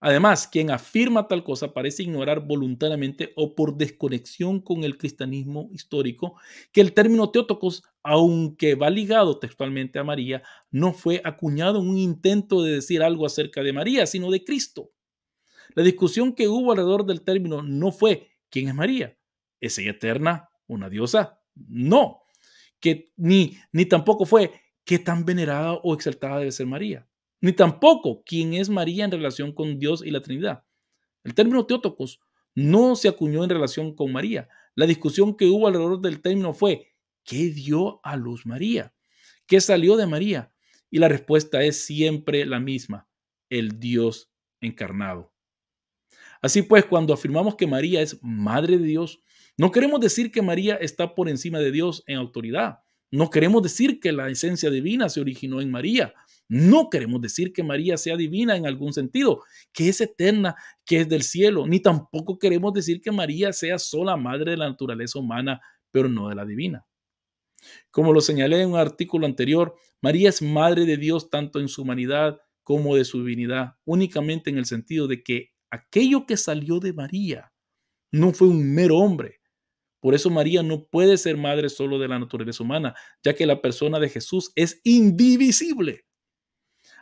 Además, quien afirma tal cosa parece ignorar voluntariamente o por desconexión con el cristianismo histórico que el término Theotokos, aunque va ligado textualmente a María, no fue acuñado en un intento de decir algo acerca de María, sino de Cristo. La discusión que hubo alrededor del término no fue ¿quién es María? ¿Es ella eterna? ¿Una diosa? No. Que, ni, ni tampoco fue ¿qué tan venerada o exaltada debe ser María? Ni tampoco quién es María en relación con Dios y la Trinidad. El término Theotokos no se acuñó en relación con María. La discusión que hubo alrededor del término fue ¿qué dio a luz María? ¿Qué salió de María? Y la respuesta es siempre la misma: el Dios encarnado. Así pues, cuando afirmamos que María es madre de Dios, no queremos decir que María está por encima de Dios en autoridad. No queremos decir que la esencia divina se originó en María. No queremos decir que María sea divina en algún sentido, que es eterna, que es del cielo. Ni tampoco queremos decir que María sea sola madre de la naturaleza humana, pero no de la divina. Como lo señalé en un artículo anterior, María es madre de Dios tanto en su humanidad como de su divinidad, únicamente en el sentido de que aquello que salió de María no fue un mero hombre. Por eso María no puede ser madre solo de la naturaleza humana, ya que la persona de Jesús es indivisible.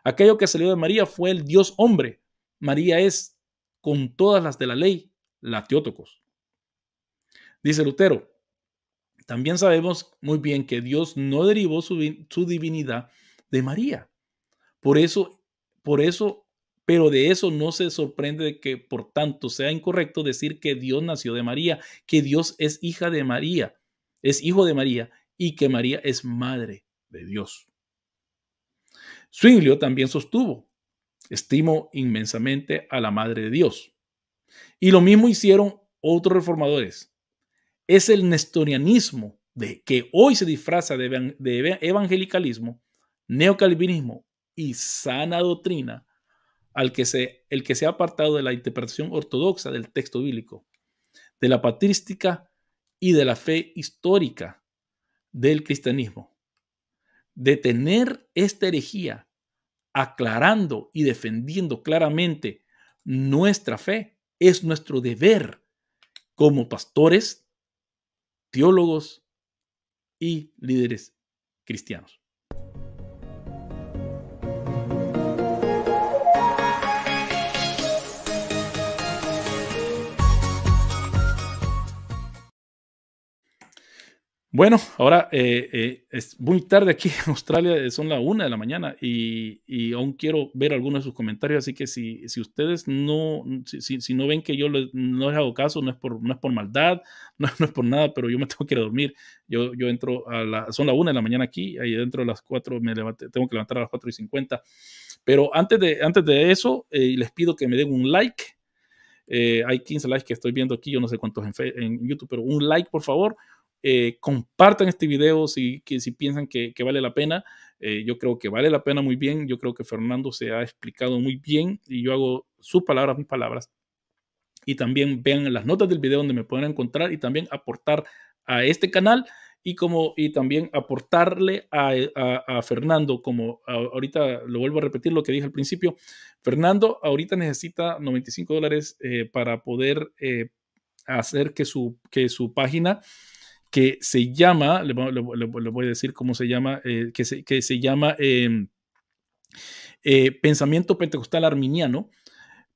Aquello que salió de María fue el Dios hombre. María es, con todas las de la ley, la Theotokos. Dice Lutero, también sabemos muy bien que Dios no derivó su, su divinidad de María. Por eso, por eso, pero de eso no se sorprende de que, por tanto, sea incorrecto decir que Dios nació de María, que Dios es hija de María, es hijo de María y que María es madre de Dios. Zwinglio también sostuvo: estimo inmensamente a la Madre de Dios. Y lo mismo hicieron otros reformadores. Es el nestorianismo de que hoy se disfraza de evangelicalismo, neocalvinismo y sana doctrina al que se, el que se ha apartado de la interpretación ortodoxa del texto bíblico, de la patrística y de la fe histórica del cristianismo. Detener esta herejía aclarando y defendiendo claramente nuestra fe. Es nuestro deber como pastores, teólogos y líderes cristianos. Bueno, ahora eh, eh, es muy tarde aquí en Australia, son la una de la mañana y, y aún quiero ver algunos de sus comentarios, así que si, si ustedes no, si, si, si no ven que yo les, no les hago caso, no es por, no es por maldad, no, no es por nada, pero yo me tengo que ir a dormir, yo, yo entro a la, son la una de la mañana aquí, ahí dentro de las cuatro me levanté, tengo que levantar a las cuatro y cincuenta, pero antes de, antes de eso eh, les pido que me den un like. Eh, hay quince likes que estoy viendo aquí, yo no sé cuántos en, en YouTube, pero un like por favor. Eh, compartan este video si, que, si piensan que, que vale la pena. Eh, yo creo que vale la pena muy bien. Yo creo que Fernando se ha explicado muy bien y yo hago sus palabras, mis palabras. Y también vean las notas del video donde me pueden encontrar y también aportar a este canal y, como, y también aportarle a, a, a Fernando. Como a, ahorita lo vuelvo a repetir lo que dije al principio, Fernando ahorita necesita noventa y cinco dólares eh, para poder eh, hacer que su, que su página que se llama, le, le, le voy a decir cómo se llama, eh, que, se, que se llama eh, eh, Pensamiento Pentecostal Arminiano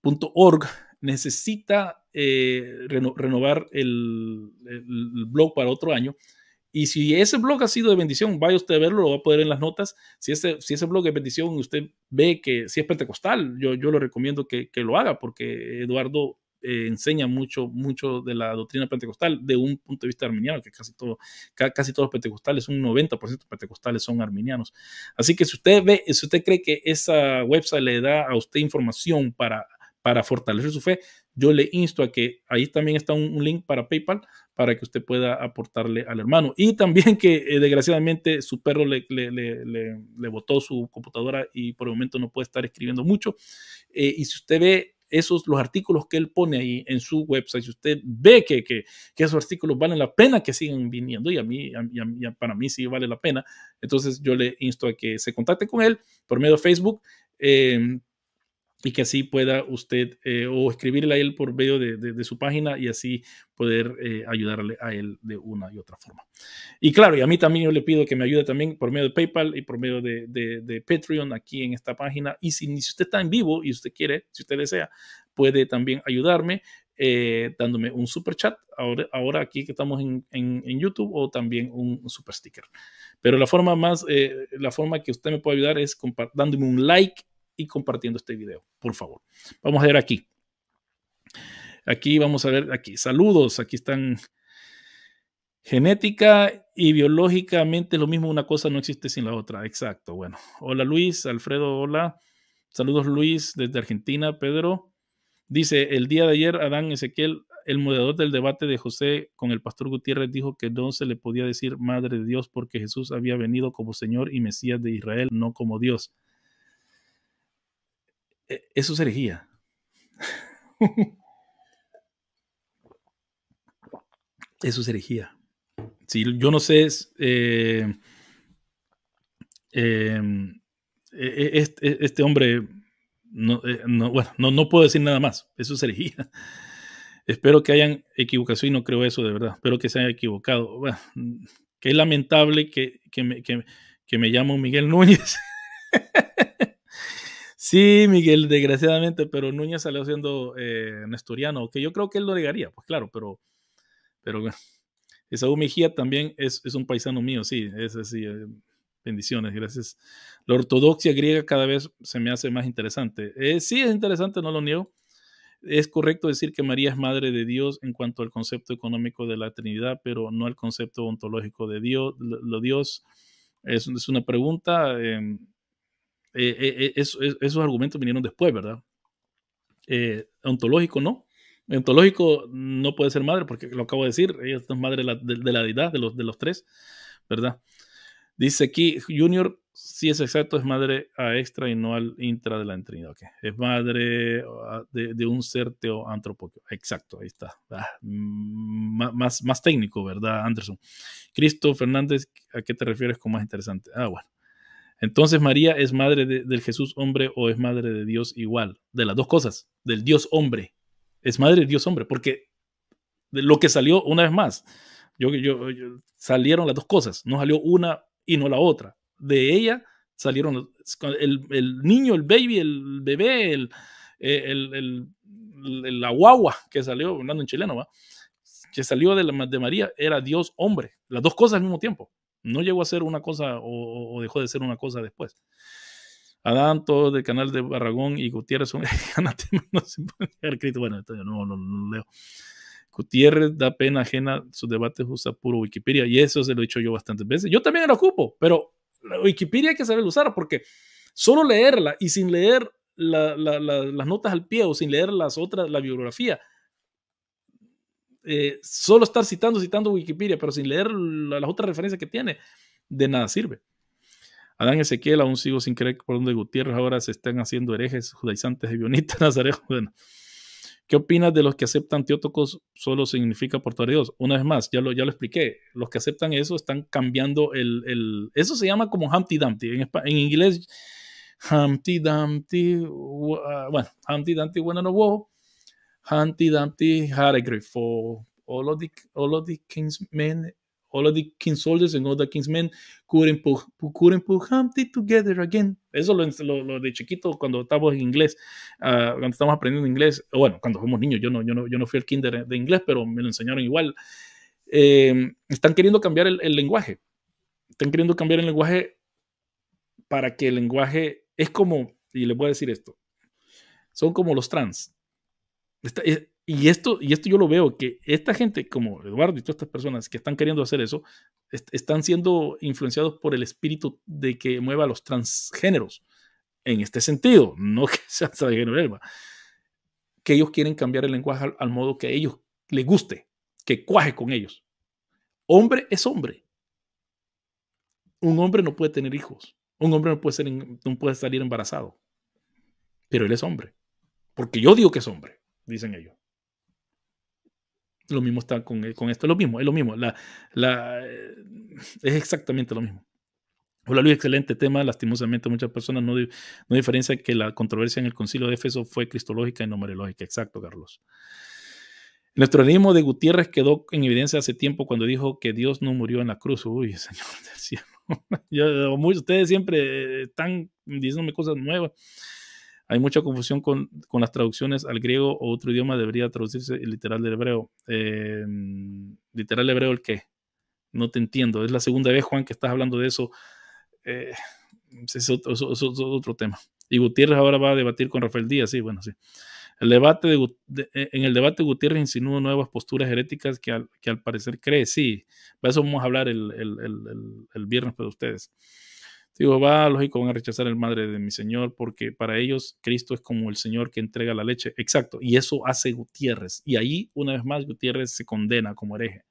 punto org, necesita eh, reno, renovar el, el blog para otro año. Y si ese blog ha sido de bendición, vaya usted a verlo, lo va a poder en las notas. Si ese, si ese blog es bendición, usted ve que si es pentecostal, yo, yo le recomiendo que, que lo haga, porque Eduardo Eh, enseña mucho, mucho de la doctrina pentecostal de un punto de vista arminiano, que casi, todo, ca casi todos los pentecostales, un noventa por ciento pentecostales son arminianos. Así que si usted ve, si usted cree que esa website le da a usted información para, para fortalecer su fe, yo le insto a que ahí también está un, un link para PayPal para que usted pueda aportarle al hermano. Y también que eh, desgraciadamente su perro le, le, le, le, le botó su computadora y por el momento no puede estar escribiendo mucho. Eh, y si usted ve esos, los artículos que él pone ahí en su website, si usted ve que, que, que esos artículos valen la pena que sigan viniendo, y a mí, a, a mí, para mí sí vale la pena, entonces yo le insto a que se contacte con él por medio de Facebook eh, y que así pueda usted eh, o escribirle a él por medio de, de, de su página y así poder eh, ayudarle a él de una y otra forma. Y claro, y a mí también yo le pido que me ayude también por medio de PayPal y por medio de, de, de Patreon aquí en esta página. Y si, si usted está en vivo y usted quiere, si usted desea, puede también ayudarme eh, dándome un super chat ahora, ahora aquí que estamos en, en, en YouTube, o también un super sticker. Pero la forma más, eh, la forma que usted me puede ayudar es dándome un like y compartiendo este video, por favor. Vamos a ver aquí. Aquí vamos a ver, aquí, saludos, aquí están. Genética y biológicamente lo mismo, una cosa no existe sin la otra. Exacto, bueno. Hola Luis, Alfredo, hola. Saludos Luis desde Argentina, Pedro. Dice, el día de ayer Adán Ezequiel, el moderador del debate de José con el pastor Gutiérrez, dijo que no se le podía decir Madre de Dios porque Jesús había venido como Señor y Mesías de Israel, no como Dios. Eso es herejía. Eso es herejía. Sí, yo no sé, eh, eh, este, este hombre, no, no, bueno, no, no puedo decir nada más. Eso es herejía. Espero que hayan equivocado y no creo eso de verdad. Espero que se hayan equivocado. Bueno, qué lamentable que, que, me, que, que me llamo Miguel Núñez. Sí, Miguel, desgraciadamente, pero Núñez salió siendo eh, nestoriano, que yo creo que él lo negaría, pues claro, pero, pero bueno. Esaú Mejía también es, es un paisano mío, sí, es así, eh, bendiciones, gracias. La ortodoxia griega cada vez se me hace más interesante. Eh, sí, es interesante, no lo niego. Es correcto decir que María es madre de Dios en cuanto al concepto económico de la Trinidad, pero no al concepto ontológico de Dios. Lo, lo Dios es, es una pregunta. Eh, Eh, eh, eso, esos argumentos vinieron después, ¿verdad? Eh, ontológico no. Ontológico no puede ser madre, porque lo acabo de decir, ella es madre de la, de, de la deidad, de los, de los tres, ¿verdad? Dice aquí, Junior, si es exacto, es madre a extra y no al intra de la Trinidad. Okay. Es madre de, de un ser teoantropóqueo. Exacto, ahí está. Ah, más, más técnico, ¿verdad, Anderson? Cristo Fernández, ¿a qué te refieres con más interesante? Ah, bueno. Entonces María es madre de, del Jesús hombre o es madre de Dios igual. De las dos cosas, del Dios hombre. Es madre del Dios hombre, porque de lo que salió una vez más, yo, yo, yo, salieron las dos cosas, no salió una y no la otra. De ella salieron el, el niño, el baby, el bebé, el, el, el, el, la guagua que salió, hablando en chileno, ¿va? Que salió de, la, de María, era Dios hombre. Las dos cosas al mismo tiempo. No llegó a ser una cosa o, o dejó de ser una cosa después. Adán, todos del canal de Barragón y Gutiérrez son anatemas, no se puede haber escrito. Bueno, no, no, no leo. Gutiérrez da pena ajena, sus debates usa puro Wikipedia, y eso se lo he dicho yo bastantes veces. Yo también lo ocupo, pero la Wikipedia hay que saber usar, porque solo leerla y sin leer la, la, la, las notas al pie o sin leer las otras, la bibliografía, eh, solo estar citando, citando Wikipedia, pero sin leer la, las otras referencias que tiene, de nada sirve. Adán Ezequiel, aún sigo sin creer por donde Gutiérrez ahora se están haciendo herejes, judaizantes, ebionistas, nazareos. Bueno, ¿qué opinas de los que aceptan Theotokos solo significa portador de Dios? Una vez más, ya lo, ya lo expliqué. Los que aceptan eso están cambiando el... el eso se llama como Humpty Dumpty. En, en inglés, Humpty Dumpty... Uh, bueno, Humpty Dumpty, bueno, no hubo. Humpty Dumpty had a great fall. All of the, all of the king's men... All of the king's soldiers and all the king's men couldn't put, couldn't put Humpty together again. Eso lo, lo, lo de chiquito cuando estamos en inglés, uh, cuando estamos aprendiendo inglés, bueno, cuando fuimos niños, yo no, yo, no, yo no fui al kinder de inglés, pero me lo enseñaron igual. Eh, están queriendo cambiar el, el lenguaje. Están queriendo cambiar el lenguaje para que el lenguaje es como, y les voy a decir esto, son como los trans. Está, es, Y esto, y esto yo lo veo, que esta gente como Eduardo y todas estas personas que están queriendo hacer eso, est están siendo influenciados por el espíritu de que mueva a los transgéneros. En este sentido, no que sean transgéneros, que ellos quieren cambiar el lenguaje al, al modo que a ellos les guste, que cuaje con ellos. Hombre es hombre. Un hombre no puede tener hijos. Un hombre no puede, ser, no puede salir embarazado. Pero él es hombre. Porque yo digo que es hombre, dicen ellos. Lo mismo está con, con esto, es lo mismo, es lo mismo, la, la, es exactamente lo mismo. Hola Luis, excelente tema, lastimosamente muchas personas no, no diferencian que la controversia en el Concilio de Éfeso fue cristológica y numerológica. Exacto, Carlos. El nestorianismo de Gutiérrez quedó en evidencia hace tiempo cuando dijo que Dios no murió en la cruz. Uy, Señor del cielo. Yo, ustedes siempre están diciéndome cosas nuevas. Hay mucha confusión con, con las traducciones al griego o otro idioma. Debería traducirse el literal del hebreo. Eh, ¿Literal hebreo el qué? No te entiendo. Es la segunda vez, Juan, que estás hablando de eso. Eh, es, otro, es, otro, es otro tema. Y Gutiérrez ahora va a debatir con Rafael Díaz. Sí, bueno, sí. El debate de, de, en el debate Gutiérrez insinúa nuevas posturas heréticas que al, que al parecer cree. Sí, para eso vamos a hablar el, el, el, el, el viernes para ustedes. Digo, va, lógico, van a rechazar el madre de mi Señor, porque para ellos Cristo es como el Señor que entrega la leche. Exacto, y eso hace Gutiérrez. Y ahí, una vez más, Gutiérrez se condena como hereje.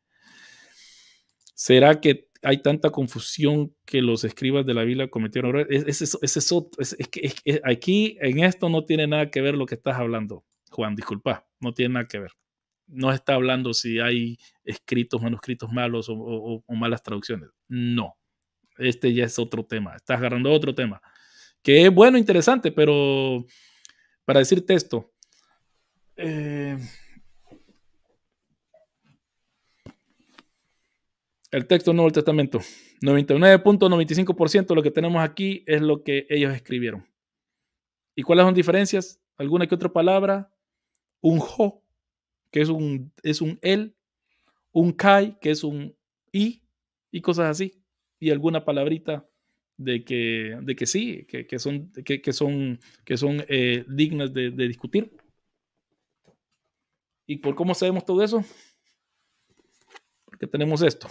¿Será que hay tanta confusión que los escribas de la Biblia cometieron errores? Es, es, es, es, es, es, es, es, aquí, en esto, no tiene nada que ver lo que estás hablando, Juan, disculpa, no tiene nada que ver. No está hablando si hay escritos, manuscritos malos o, o, o malas traducciones. No. Este ya es otro tema, estás agarrando otro tema, que es bueno, interesante, pero para decirte esto, eh, el texto del Nuevo Testamento, noventa y nueve punto noventa y cinco por ciento de lo que tenemos aquí es lo que ellos escribieron. ¿Y cuáles son diferencias? ¿Alguna que otra palabra? Un jo, que es un, es un el, un kai, que es un i, y cosas así. Y alguna palabrita de que, de que sí, que, que son, que, que son, que son eh, dignas de, de discutir. ¿Y por cómo sabemos todo eso? Porque tenemos esto.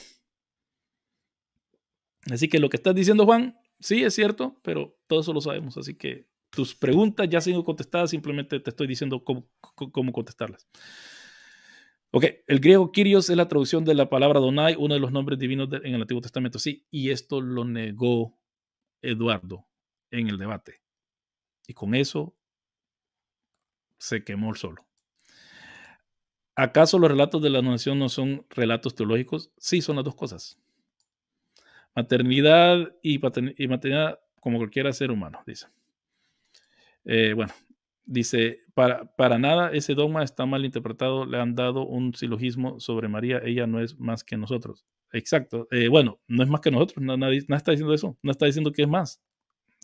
Así que lo que estás diciendo, Juan, sí es cierto, pero todo eso lo sabemos. Así que tus preguntas ya han sido contestadas, simplemente te estoy diciendo cómo, cómo contestarlas. Ok, el griego Kyrios es la traducción de la palabra Adonai, uno de los nombres divinos de, en el Antiguo Testamento. Sí, y esto lo negó Eduardo en el debate. Y con eso se quemó el solo. ¿Acaso los relatos de la anunciación no son relatos teológicos? Sí, son las dos cosas. Maternidad y paternidad, y maternidad como cualquier ser humano, dice. Eh, bueno, dice, para, para nada ese dogma está mal interpretado, le han dado un silogismo sobre María, ella no es más que nosotros. Exacto, eh, bueno, no es más que nosotros, no, nadie, nadie está diciendo eso, no está diciendo que es más.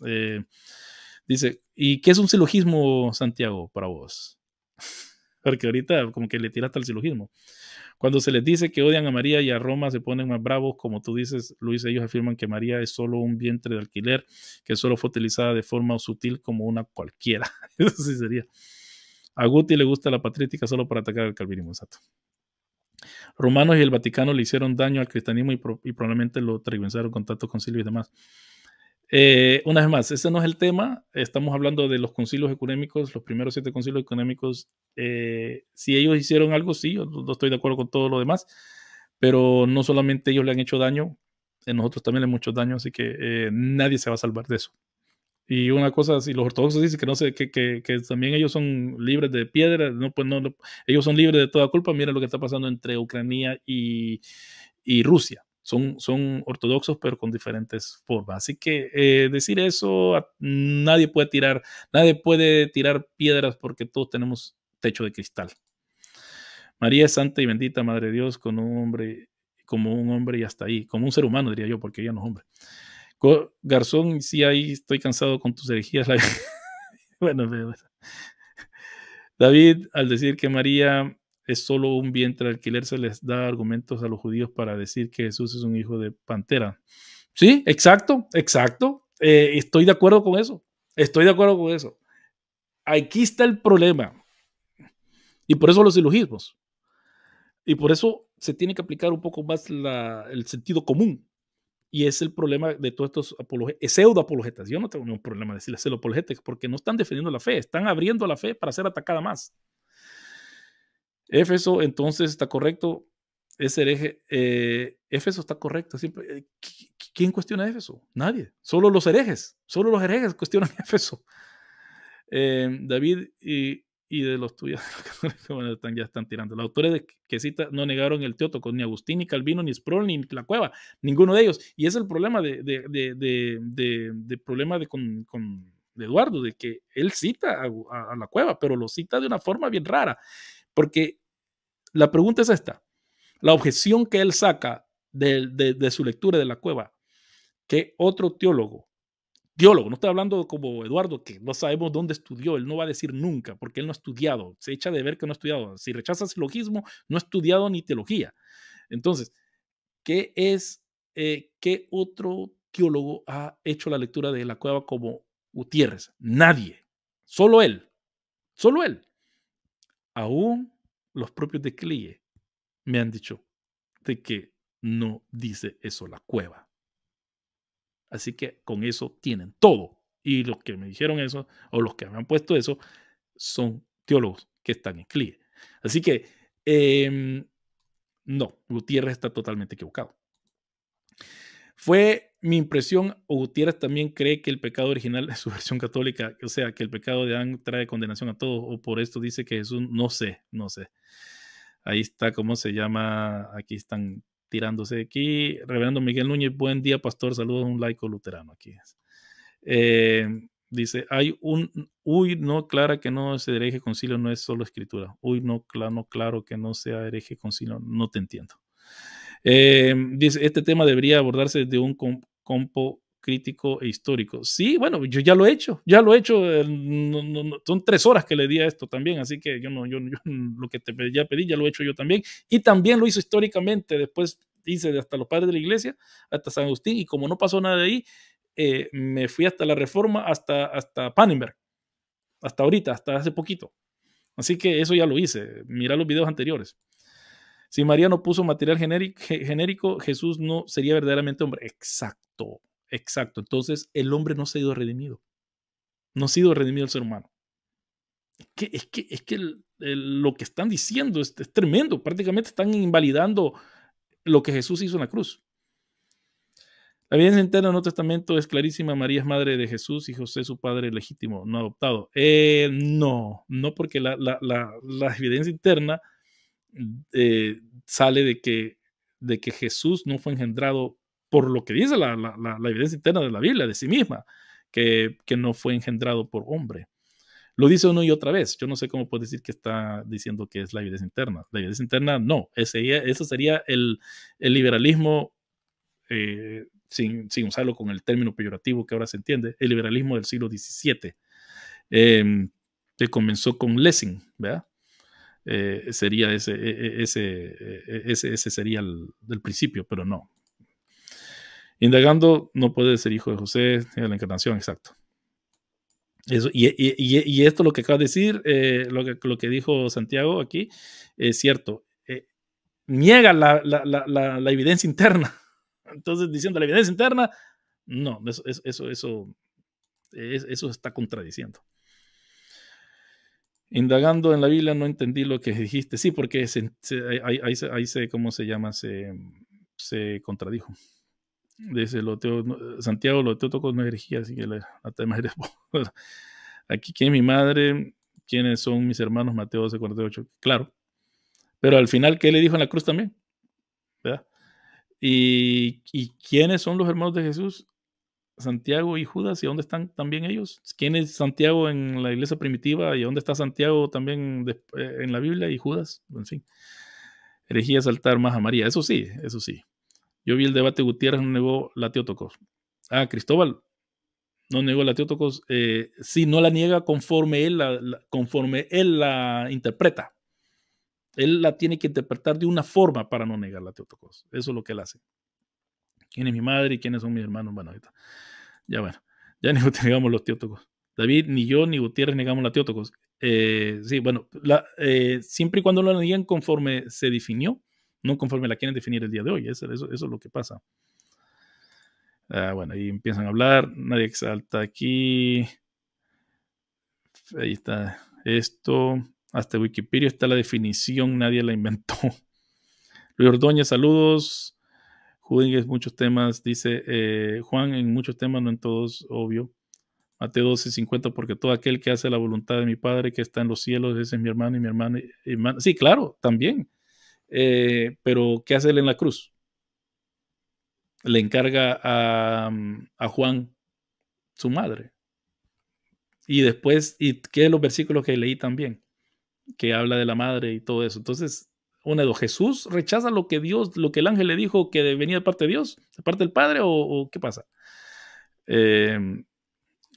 Eh, dice, ¿y qué es un silogismo, Santiago, para vos? Porque ahorita como que le tiraste al silogismo. Cuando se les dice que odian a María y a Roma se ponen más bravos, como tú dices, Luis, ellos afirman que María es solo un vientre de alquiler, que solo fue utilizada de forma sutil como una cualquiera. Eso sí sería. A Guti le gusta la patrística solo para atacar al calvinismo, exacto. Romanos y el Vaticano le hicieron daño al cristianismo y, pro y probablemente lo tergiversaron con tantos concilios y demás. Eh, una vez más, ese no es el tema. Estamos hablando de los concilios ecuménicos, los primeros siete concilios ecuménicos. Eh, si ellos hicieron algo, sí, yo no estoy de acuerdo con todo lo demás, pero no solamente ellos le han hecho daño, eh, nosotros también le hemos hecho daño, así que eh, nadie se va a salvar de eso. Y una cosa, si los ortodoxos dicen que no sé, que, que, que también ellos son libres de piedra, no, pues no, no, ellos son libres de toda culpa. Miren lo que está pasando entre Ucrania y, y Rusia. Son, son ortodoxos, pero con diferentes formas. Así que eh, decir eso, a, nadie puede tirar, nadie puede tirar piedras porque todos tenemos techo de cristal. María es santa y bendita, madre de Dios, con un hombre, como un hombre y hasta ahí, como un ser humano, diría yo, porque ella no es hombre. Go, Garzón, sí, ahí estoy cansado con tus herejías. La... bueno, bueno, David, al decir que María es solo un vientre de alquiler, se les da argumentos a los judíos para decir que Jesús es un hijo de pantera. Sí, exacto, exacto. Eh, estoy de acuerdo con eso. Estoy de acuerdo con eso. Aquí está el problema. Y por eso los silogismos. Y por eso se tiene que aplicar un poco más la, el sentido común. Y es el problema de todos estos apologetas, pseudoapologetas. Yo no tengo ningún problema de decirles pseudoapologetas porque no están defendiendo la fe. Están abriendo la fe para ser atacada más. Éfeso, entonces está correcto, es hereje. Eh, Éfeso está correcto. Siempre, eh, ¿quién cuestiona Éfeso? Nadie. Solo los herejes. Solo los herejes cuestionan Éfeso. Eh, David y, y de los tuyos, bueno, están, ya están tirando. Los autores de que cita no negaron el Theotokos, ni Agustín, ni Calvino, ni Sproul, ni la Cueva, ninguno de ellos. Y es el problema de, de, de, de, de, de problema de con, con de Eduardo, de que él cita a, a, a la Cueva, pero lo cita de una forma bien rara. Porque la pregunta es esta, la objeción que él saca de, de, de su lectura de la Cueva, que otro teólogo, teólogo, no estoy hablando como Eduardo, que no sabemos dónde estudió, él no va a decir nunca, porque él no ha estudiado, se echa de ver que no ha estudiado, si rechaza silogismo, no ha estudiado ni teología. Entonces, ¿qué es, eh, qué otro teólogo ha hecho la lectura de la Cueva como Gutiérrez? Nadie, solo él, solo él. Aún los propios de Clie me han dicho de que no dice eso la Cueva. Así que con eso tienen todo. Y los que me dijeron eso, o los que me han puesto eso, son teólogos que están en Clie. Así que, eh, no, Gutiérrez está totalmente equivocado. Fue mi impresión, o Gutiérrez también cree que el pecado original es su versión católica, o sea, que el pecado de Adán trae condenación a todos, o por esto dice que Jesús, no sé, no sé. Ahí está, ¿cómo se llama? Aquí están tirándose aquí. Reverendo Miguel Núñez, buen día, pastor, saludos a un laico luterano aquí. Eh, dice, hay un, uy, no, clara que no se hereje concilio, no es solo escritura. Uy, no, claro, no, claro que no sea hereje concilio, no te entiendo. Eh, dice, este tema debería abordarse desde un comp compo crítico e histórico. Sí, bueno, yo ya lo he hecho, ya lo he hecho. Eh, no, no, no, son tres horas que le di a esto también, así que yo no, yo, yo lo que te ya pedí ya lo he hecho yo también. Y también lo hizo históricamente. Después hice hasta los padres de la iglesia, hasta San Agustín, y como no pasó nada de ahí, eh, me fui hasta la Reforma, hasta, hasta Pannenberg, hasta ahorita, hasta hace poquito. Así que eso ya lo hice. Mira los videos anteriores. Si María no puso material genérico, genérico, Jesús no sería verdaderamente hombre. Exacto, exacto. Entonces, el hombre no se ha sido redimido. No ha sido redimido el ser humano. Es que, es que, es que el, el, lo que están diciendo es, es tremendo. Prácticamente están invalidando lo que Jesús hizo en la cruz. La evidencia entera del Nuevo Testamento es clarísima. María es madre de Jesús y José su padre legítimo, no adoptado. Eh, no, no porque la, la, la, la evidencia interna Eh, sale de que, de que Jesús no fue engendrado por lo que dice la, la, la, la evidencia interna de la Biblia, de sí misma. que, que no fue engendrado por hombre. Lo dice uno y otra vez. Yo no sé cómo puedes decir que está diciendo que es la evidencia interna. La evidencia interna, no. Ese, eso sería el, el liberalismo, eh, sin, sin usarlo con el término peyorativo que ahora se entiende, el liberalismo del siglo diecisiete, eh, que comenzó con Lessing, ¿verdad? Eh, sería ese, ese, ese, ese sería el, el principio, pero no. Indagando, no puede ser hijo de José, de la encarnación, exacto. Eso, y, y, y esto lo que acaba de decir, eh, lo, que, lo que dijo Santiago aquí, es cierto. Eh, niega la, la, la, la, la evidencia interna. Entonces, diciendo la evidencia interna, no, eso, eso, eso, eso, eso está contradiciendo. Indagando en la Biblia, no entendí lo que dijiste. Sí, porque se, se, ahí, ahí, se, ahí se, ¿cómo se llama? Se, se contradijo. Dice lo teo, Santiago, lo Theotokos no es herejía, así que la, la tema eres vos. Aquí, ¿quién es mi madre? ¿Quiénes son mis hermanos? Mateo doce, cuarenta y ocho. Claro. Pero al final, ¿qué le dijo en la cruz también? ¿Verdad? Y, ¿Y quiénes son los hermanos de Jesús? Santiago y Judas, ¿y dónde están también ellos? ¿Quién es Santiago en la iglesia primitiva? ¿Y dónde está Santiago también en la Biblia? ¿Y Judas? En fin. Herejía saltar más a María. Eso sí, eso sí. Yo vi el debate, Gutiérrez no negó la Theotokos. Ah, Cristóbal no negó la Theotokos. Eh, sí, no la niega conforme él la, la, conforme él la interpreta. Él la tiene que interpretar de una forma para no negar la Theotokos. Eso es lo que él hace. ¿Quién es mi madre y quiénes son mis hermanos? Bueno, ahorita. Ya bueno, ya ni negamos los Theotokos. David, ni yo, ni Gutiérrez negamos la Theotokos. Eh, sí, bueno, la, eh, siempre y cuando la niegan conforme se definió, no conforme la quieren definir el día de hoy. Eso, eso, eso es lo que pasa. Ah, bueno, ahí empiezan a hablar. Nadie exalta aquí. Ahí está esto. Hasta Wikipedia está la definición. Nadie la inventó. Luis Ordóñez, saludos. Judín, muchos temas. Dice eh, Juan, en muchos temas, no en todos, obvio. Mateo doce, cincuenta, porque todo aquel que hace la voluntad de mi Padre que está en los cielos, ese es mi hermano y mi hermana. Y hermana. Sí, claro, también. Eh, pero ¿qué hace él en la cruz? Le encarga a, a Juan su madre, y después, y qué es los versículos que leí también, que habla de la madre y todo eso. Entonces, una de dos, Jesús rechaza lo que Dios, lo que el ángel le dijo que venía de parte de Dios, de parte del Padre, o, o ¿qué pasa? Eh,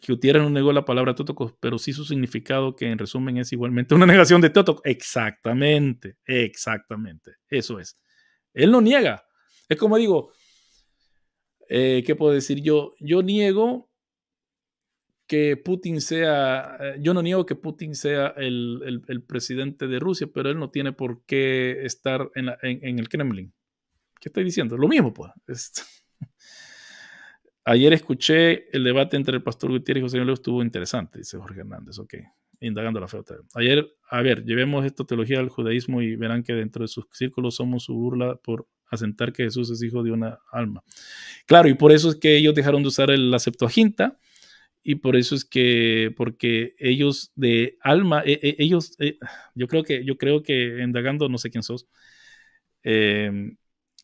Gutiérrez no negó la palabra Theotokos, pero sí su significado, que en resumen es igualmente una negación de Theotokos. Exactamente, exactamente. Eso es. Él no niega. Es como digo, eh, ¿qué puedo decir yo? Yo niego que Putin sea, eh, yo no niego que Putin sea el, el, el presidente de Rusia, pero él no tiene por qué estar en, la, en, en el Kremlin. ¿Qué estoy diciendo? Lo mismo, pues. Es, Ayer escuché el debate entre el pastor Gutiérrez y José Villalobos, estuvo interesante, dice Jorge Hernández. Ok, indagando la fe otra vez. Ayer, a ver, llevemos esta teología al judaísmo y verán que dentro de sus círculos somos su burla por asentar que Jesús es hijo de una alma. Claro, y por eso es que ellos dejaron de usar el, la Septuaginta, y por eso es que, porque ellos de alma, eh, eh, ellos, eh, yo creo que, yo creo que indagando, no sé quién sos, eh,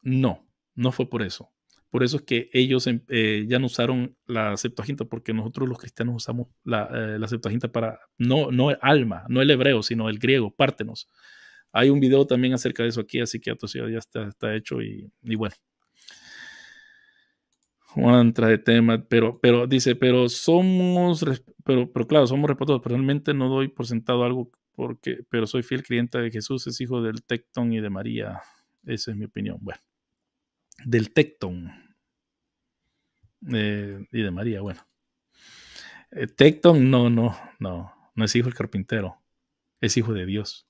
no, no fue por eso. Por eso es que ellos eh, ya no usaron la Septuaginta, porque nosotros los cristianos usamos la, eh, la Septuaginta para, no, no el alma, no el hebreo, sino el griego, pártenos. Hay un video también acerca de eso aquí, así que ya, ya está, está hecho y, y bueno. Juan trae tema, pero, pero dice, pero somos, pero, pero claro, somos respetuosos. Personalmente no doy por sentado algo, porque, pero soy fiel creyente de Jesús, es hijo del Tectón y de María. Esa es mi opinión. Bueno. Del Tectón eh, y de María, bueno. Eh, Tectón, no, no, no, no es hijo del carpintero, es hijo de Dios.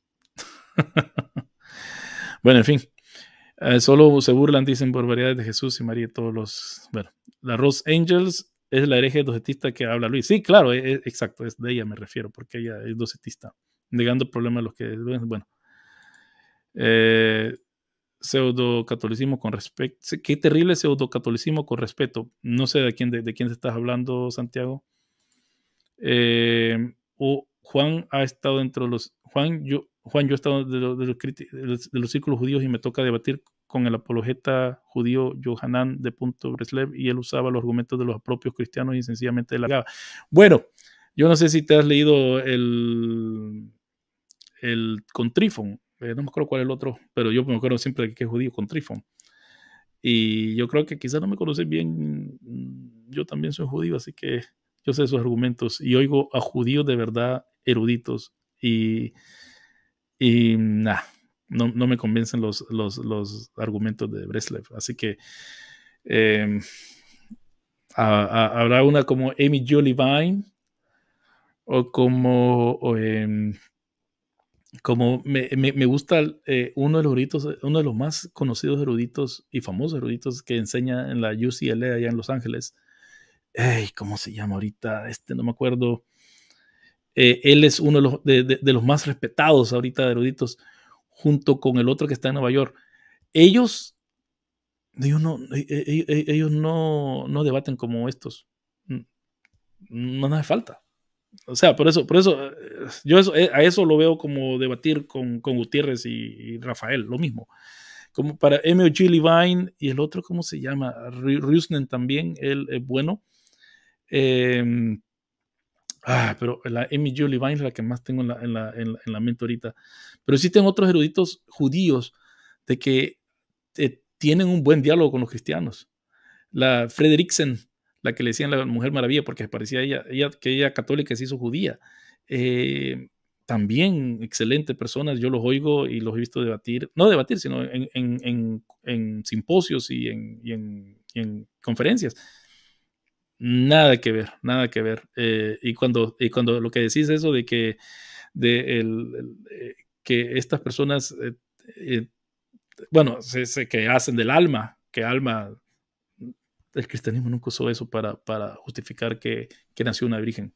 Bueno, en fin, eh, solo se burlan, dicen barbaridades de Jesús y María y todos los. Bueno, la Rose Angels es la hereje docetista que habla Luis. Sí, claro, es, es, exacto, es de ella me refiero, porque ella es docetista, negando problemas a los que. Bueno. Eh. Pseudocatolicismo con respeto. Qué terrible pseudocatolicismo con respeto. No sé de quién, de, de quién estás hablando, Santiago. Eh, o Juan ha estado dentro de los. Juan, yo, Juan, yo he estado de los, de, los, de los círculos judíos y me toca debatir con el apologeta judío Yohanan de Punto Breslev y él usaba los argumentos de los propios cristianos y sencillamente la... Bueno, yo no sé si te has leído el, el Contrifón, eh, no me acuerdo cuál es el otro, pero yo me acuerdo siempre que es judío Contrifón. Y yo creo que quizás no me conoces bien, yo también soy judío, así que yo sé esos argumentos y oigo a judíos de verdad eruditos y... Y nah, no, no me convencen los, los, los argumentos de Breslev. Así que eh, a, a, habrá una como Amy-Jill Levine o como, o, eh, como me, me, me gusta eh, uno de los eruditos, uno de los más conocidos eruditos y famosos eruditos que enseña en la U C L A allá en Los Ángeles. Ey, ¿cómo se llama ahorita? Este no me acuerdo. Eh, él es uno de los, de, de, de los más respetados ahorita de eruditos, junto con el otro que está en Nueva York. Ellos, ellos, no, ellos, ellos no, no debaten como estos. No hace falta. O sea, por eso, por eso yo eso, a eso lo veo como debatir con, con Gutiérrez y, y Rafael, lo mismo. Como para Amy-Jill Levine y el otro, ¿cómo se llama? Rusnen también, él es bueno. Eh... Ah, pero la Amy-Jill Levine es la que más tengo en la, en, la, en, la, en la mente ahorita. Pero existen otros eruditos judíos de que eh, tienen un buen diálogo con los cristianos. La Frederiksen, la que le decían la Mujer Maravilla porque parecía ella, ella que ella católica se hizo judía. Eh, también excelentes personas, yo los oigo y los he visto debatir, no debatir, sino en, en, en, en simposios y en, y en, y en conferencias. Nada que ver, nada que ver. Eh, y, cuando, y cuando lo que decís eso de que, de el, el, eh, que estas personas, eh, eh, bueno, se, se, que hacen del alma, que alma, el cristianismo nunca usó eso para, para justificar que, que nació una virgen.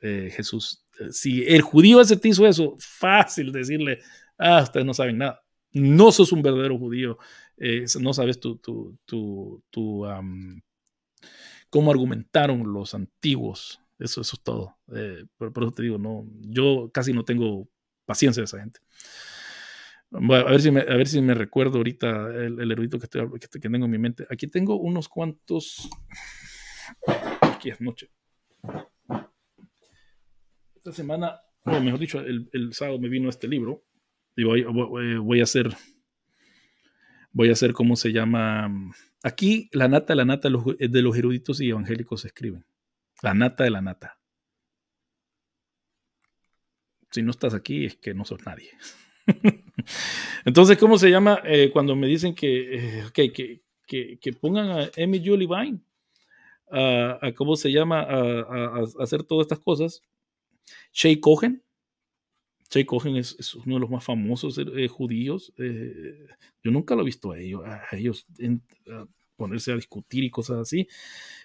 Eh, Jesús, eh, si el judío ese te hizo eso, fácil decirle, ah, ustedes no saben nada. No sos un verdadero judío, eh, no sabes tu... tu, tu, tu um, cómo argumentaron los antiguos. Eso, eso es todo. Eh, por, por eso te digo, no, yo casi no tengo paciencia de esa gente. Bueno, a ver si me, a ver si me recuerdo ahorita el, el erudito que, estoy, que, que tengo en mi mente. Aquí tengo unos cuantos. Aquí es noche. Esta semana, o mejor dicho, el, el sábado me vino este libro. Y voy, voy, voy a hacer... Voy a hacer cómo se llama. Aquí la nata, la nata de los eruditos y evangélicos se escriben. La nata de la nata. Si no estás aquí es que no sos nadie. Entonces, ¿cómo se llama? Eh, cuando me dicen que, eh, okay, que, que, que pongan a Amy-Jill Levine a, a cómo se llama a, a, a hacer todas estas cosas. Shea Cohen. Jay Cohen es, es uno de los más famosos eh, judíos. Eh, yo nunca lo he visto a ellos, a ellos en, a ponerse a discutir y cosas así.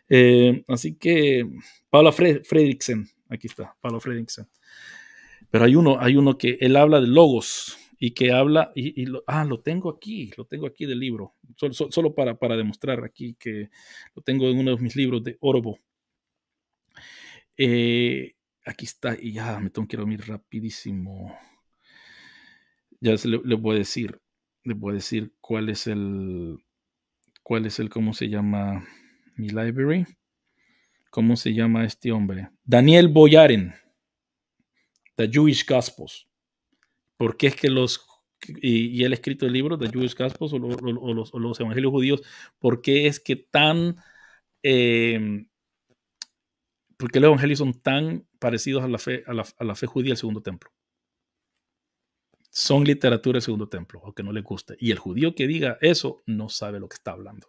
Eh, así que Paula Fre Fredriksen, aquí está, Paula Fredriksen. Pero hay uno, hay uno que él habla de logos y que habla, y, y lo, ah, lo tengo aquí, lo tengo aquí del libro, solo, solo, solo para, para demostrar aquí que lo tengo en uno de mis libros de Orbo. Eh, Aquí está, y ya me tengo que dormir rapidísimo. Ya les le voy a decir, les voy a decir cuál es el, cuál es el, cómo se llama mi library. ¿Cómo se llama este hombre? Daniel Boyaren, The Jewish Gospels. ¿Por qué es que los, y, y él ha escrito el libro, The Jewish Gospels, o, lo, o, o, los, o los evangelios judíos, por qué es que tan... Eh, ¿Por qué los evangelios son tan parecidos a la fe, a la, a la fe judía del segundo templo? Son literatura del segundo templo, aunque no les guste. Y el judío que diga eso no sabe lo que está hablando.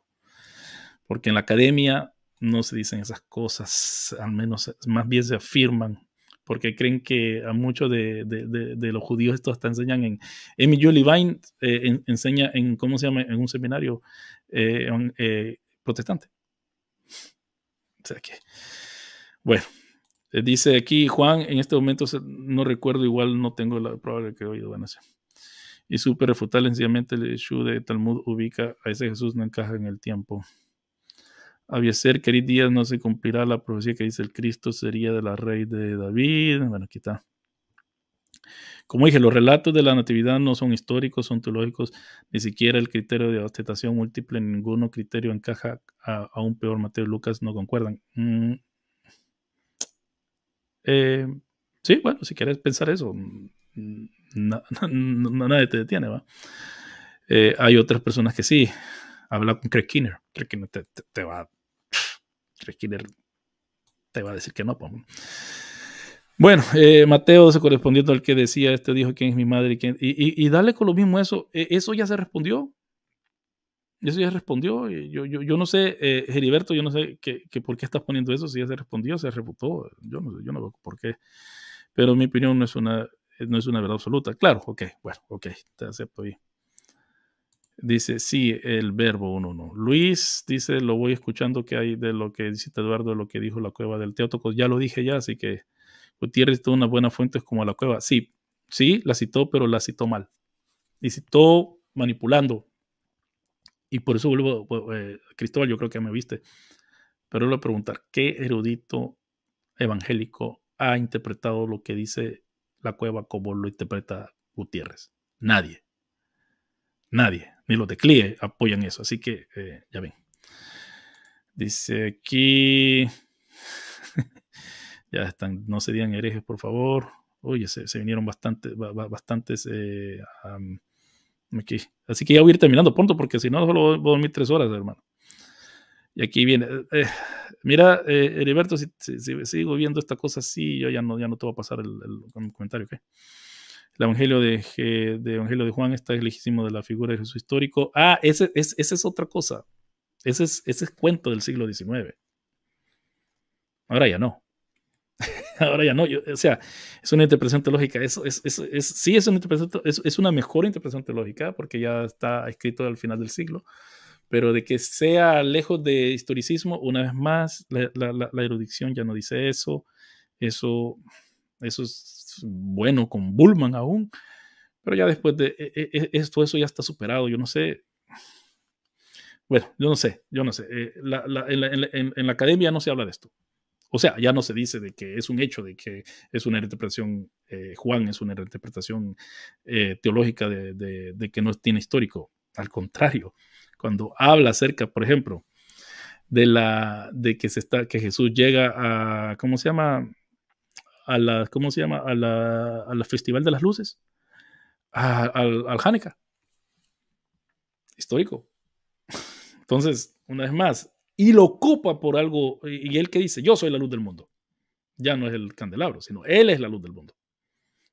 Porque en la academia no se dicen esas cosas, al menos más bien se afirman. Porque creen que a muchos de, de, de, de los judíos esto hasta enseñan en... Amy-Jill Levine eh, en, enseña en, ¿cómo se llama? En un seminario eh, en, eh, protestante. O sea que... Bueno, dice aquí Juan, en este momento no recuerdo, igual no tengo la probable que he oído, van a ser. Y súper refutar sencillamente el Shu de Talmud ubica a ese Jesús no encaja en el tiempo. Abiezer, querido Díaz, no se cumplirá la profecía que dice el Cristo sería de la rey de David. Bueno, aquí está. Como dije, los relatos de la natividad no son históricos, son teológicos. Ni siquiera el criterio de ostentación múltiple, ninguno criterio encaja. A, aún peor, Mateo y Lucas no concuerdan. Mm. Eh, sí, bueno, si quieres pensar eso, na, na, na, nadie te detiene, ¿va? Eh, hay otras personas que sí. Habla con Craig Keener. Craig Keener te, te, te va. Craig Keener te va a decir que no, pues. Bueno, eh, Mateo, se correspondiendo al que decía, este dijo quién es mi madre y quién. Y, y, y dale con lo mismo eso. Eh, eso ya se respondió. Eso ya respondió. Yo, yo, yo no sé, eh, Heriberto, yo no sé que, que por qué estás poniendo eso. Si ya se respondió, se refutó. Yo no sé, yo no veo por qué. Pero mi opinión no es una, no es una verdad absoluta. Claro, ok, bueno, ok, te acepto ahí. Dice, sí, el verbo, uno, no. Luis dice, lo voy escuchando que hay de lo que dice Eduardo, de lo que dijo la cueva del Theotokos. Ya lo dije ya, así que Gutiérrez tuvo una buena fuente como la cueva. Sí, sí, la citó, pero la citó mal. Y citó manipulando. Y por eso vuelvo, eh, Cristóbal, yo creo que me viste. Pero le voy a preguntar, ¿qué erudito evangélico ha interpretado lo que dice la cueva como lo interpreta Gutiérrez? Nadie. Nadie, ni los de C L I E apoyan eso, así que eh, ya ven. Dice aquí, ya están, no se digan herejes, por favor. Oye, se, se vinieron bastante, bastantes eh, um, aquí. Así que ya voy a ir terminando pronto, porque si no, solo voy, voy a dormir tres horas, hermano. Y aquí viene, eh, mira, eh, Heriberto, si, si, si sigo viendo esta cosa así, yo ya no, ya no te voy a pasar el, el, el comentario, ¿ok? El Evangelio de, de Evangelio de Juan está lejísimo de la figura de Jesús histórico. Ah, esa ese, ese es otra cosa. Ese es, ese es cuento del siglo diecinueve. Ahora ya no. Ahora ya no. Yo, o sea, es una interpretación teológica. Es, es, es, es, sí, es una, interpretación, es, es una mejor interpretación teológica porque ya está escrito al final del siglo. Pero de que sea lejos de historicismo, una vez más, la, la, la, la erudición ya no dice eso. Eso, eso es bueno con Bullman aún, pero ya después de eh, eh, esto, eso ya está superado. Yo no sé, bueno, yo no sé, yo no sé. Eh, la, la, en, la, en, en la academia no se habla de esto, o sea, ya no se dice de que es un hecho, de que es una interpretación, eh, Juan es una interpretación eh, teológica de, de, de que no tiene histórico. Al contrario, cuando habla acerca, por ejemplo, de la de que se está que Jesús llega a, ¿cómo se llama? A la, ¿cómo se llama? A la, a la Festival de las Luces, a, al, al Hanukkah histórico. Entonces, una vez más, y lo ocupa por algo, y, y él que dice, yo soy la luz del mundo, ya no es el candelabro, sino él es la luz del mundo.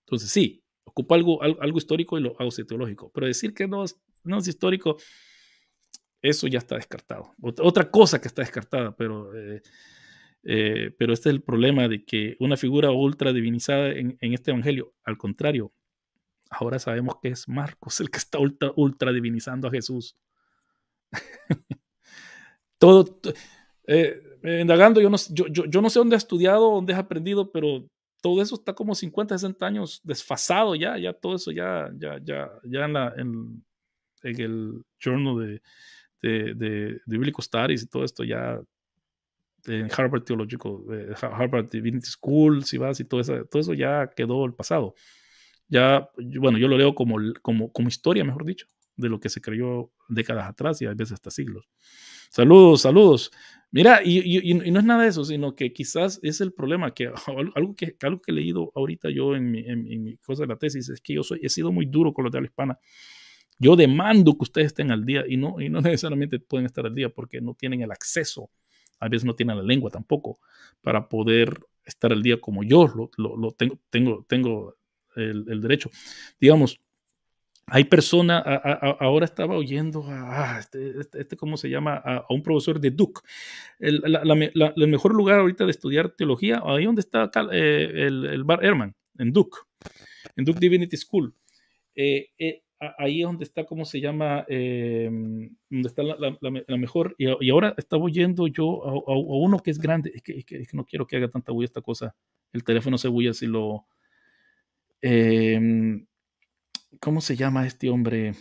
Entonces sí, ocupa algo, algo, algo histórico y lo hace teológico, pero decir que no es, no es histórico, eso ya está descartado. Otra, otra cosa que está descartada, pero... Eh, Eh, pero este es el problema de que una figura ultra divinizada en, en este evangelio, al contrario, ahora sabemos que es Marcos el que está ultra, ultra divinizando a Jesús. Todo, eh, indagando, yo no, yo, yo, yo no sé dónde has estudiado, dónde has aprendido, pero todo eso está como cincuenta, sesenta años desfasado ya, ya todo eso ya, ya, ya, ya en, la, en, en el journal de, de, de, de Biblical Studies y todo esto ya. En Harvard Theological, eh, Harvard Divinity School, si vas, y todo eso, todo eso ya quedó el pasado. Ya, bueno, yo lo leo como, como, como historia, mejor dicho, de lo que se creyó décadas atrás y a veces hasta siglos. Saludos, saludos. Mira, y, y, y no es nada de eso, sino que quizás es el problema, que algo que, algo que he leído ahorita yo en mi, en, en mi cosa de la tesis, es que yo soy, he sido muy duro con los de habla hispana. Yo demando que ustedes estén al día y no, y no necesariamente pueden estar al día porque no tienen el acceso. A veces no tienen la lengua tampoco para poder estar al día como yo lo, lo, lo tengo, tengo, tengo el, el derecho. Digamos, hay personas, ahora estaba oyendo a, a este, este, este, ¿cómo se llama? A, a un profesor de Duke. El, la, la, la, el mejor lugar ahorita de estudiar teología, ahí donde está acá, eh, el, el Bar Herman, en Duke, en Duke Divinity School. Eh, eh, ahí es donde está, ¿cómo se llama? Eh, donde está la, la, la, la mejor, y, y ahora estaba oyendo yo a, a, a uno que es grande, es que, es, que, es que no quiero que haga tanta bulla esta cosa, el teléfono se bulla si lo... Eh, ¿Cómo se llama este hombre?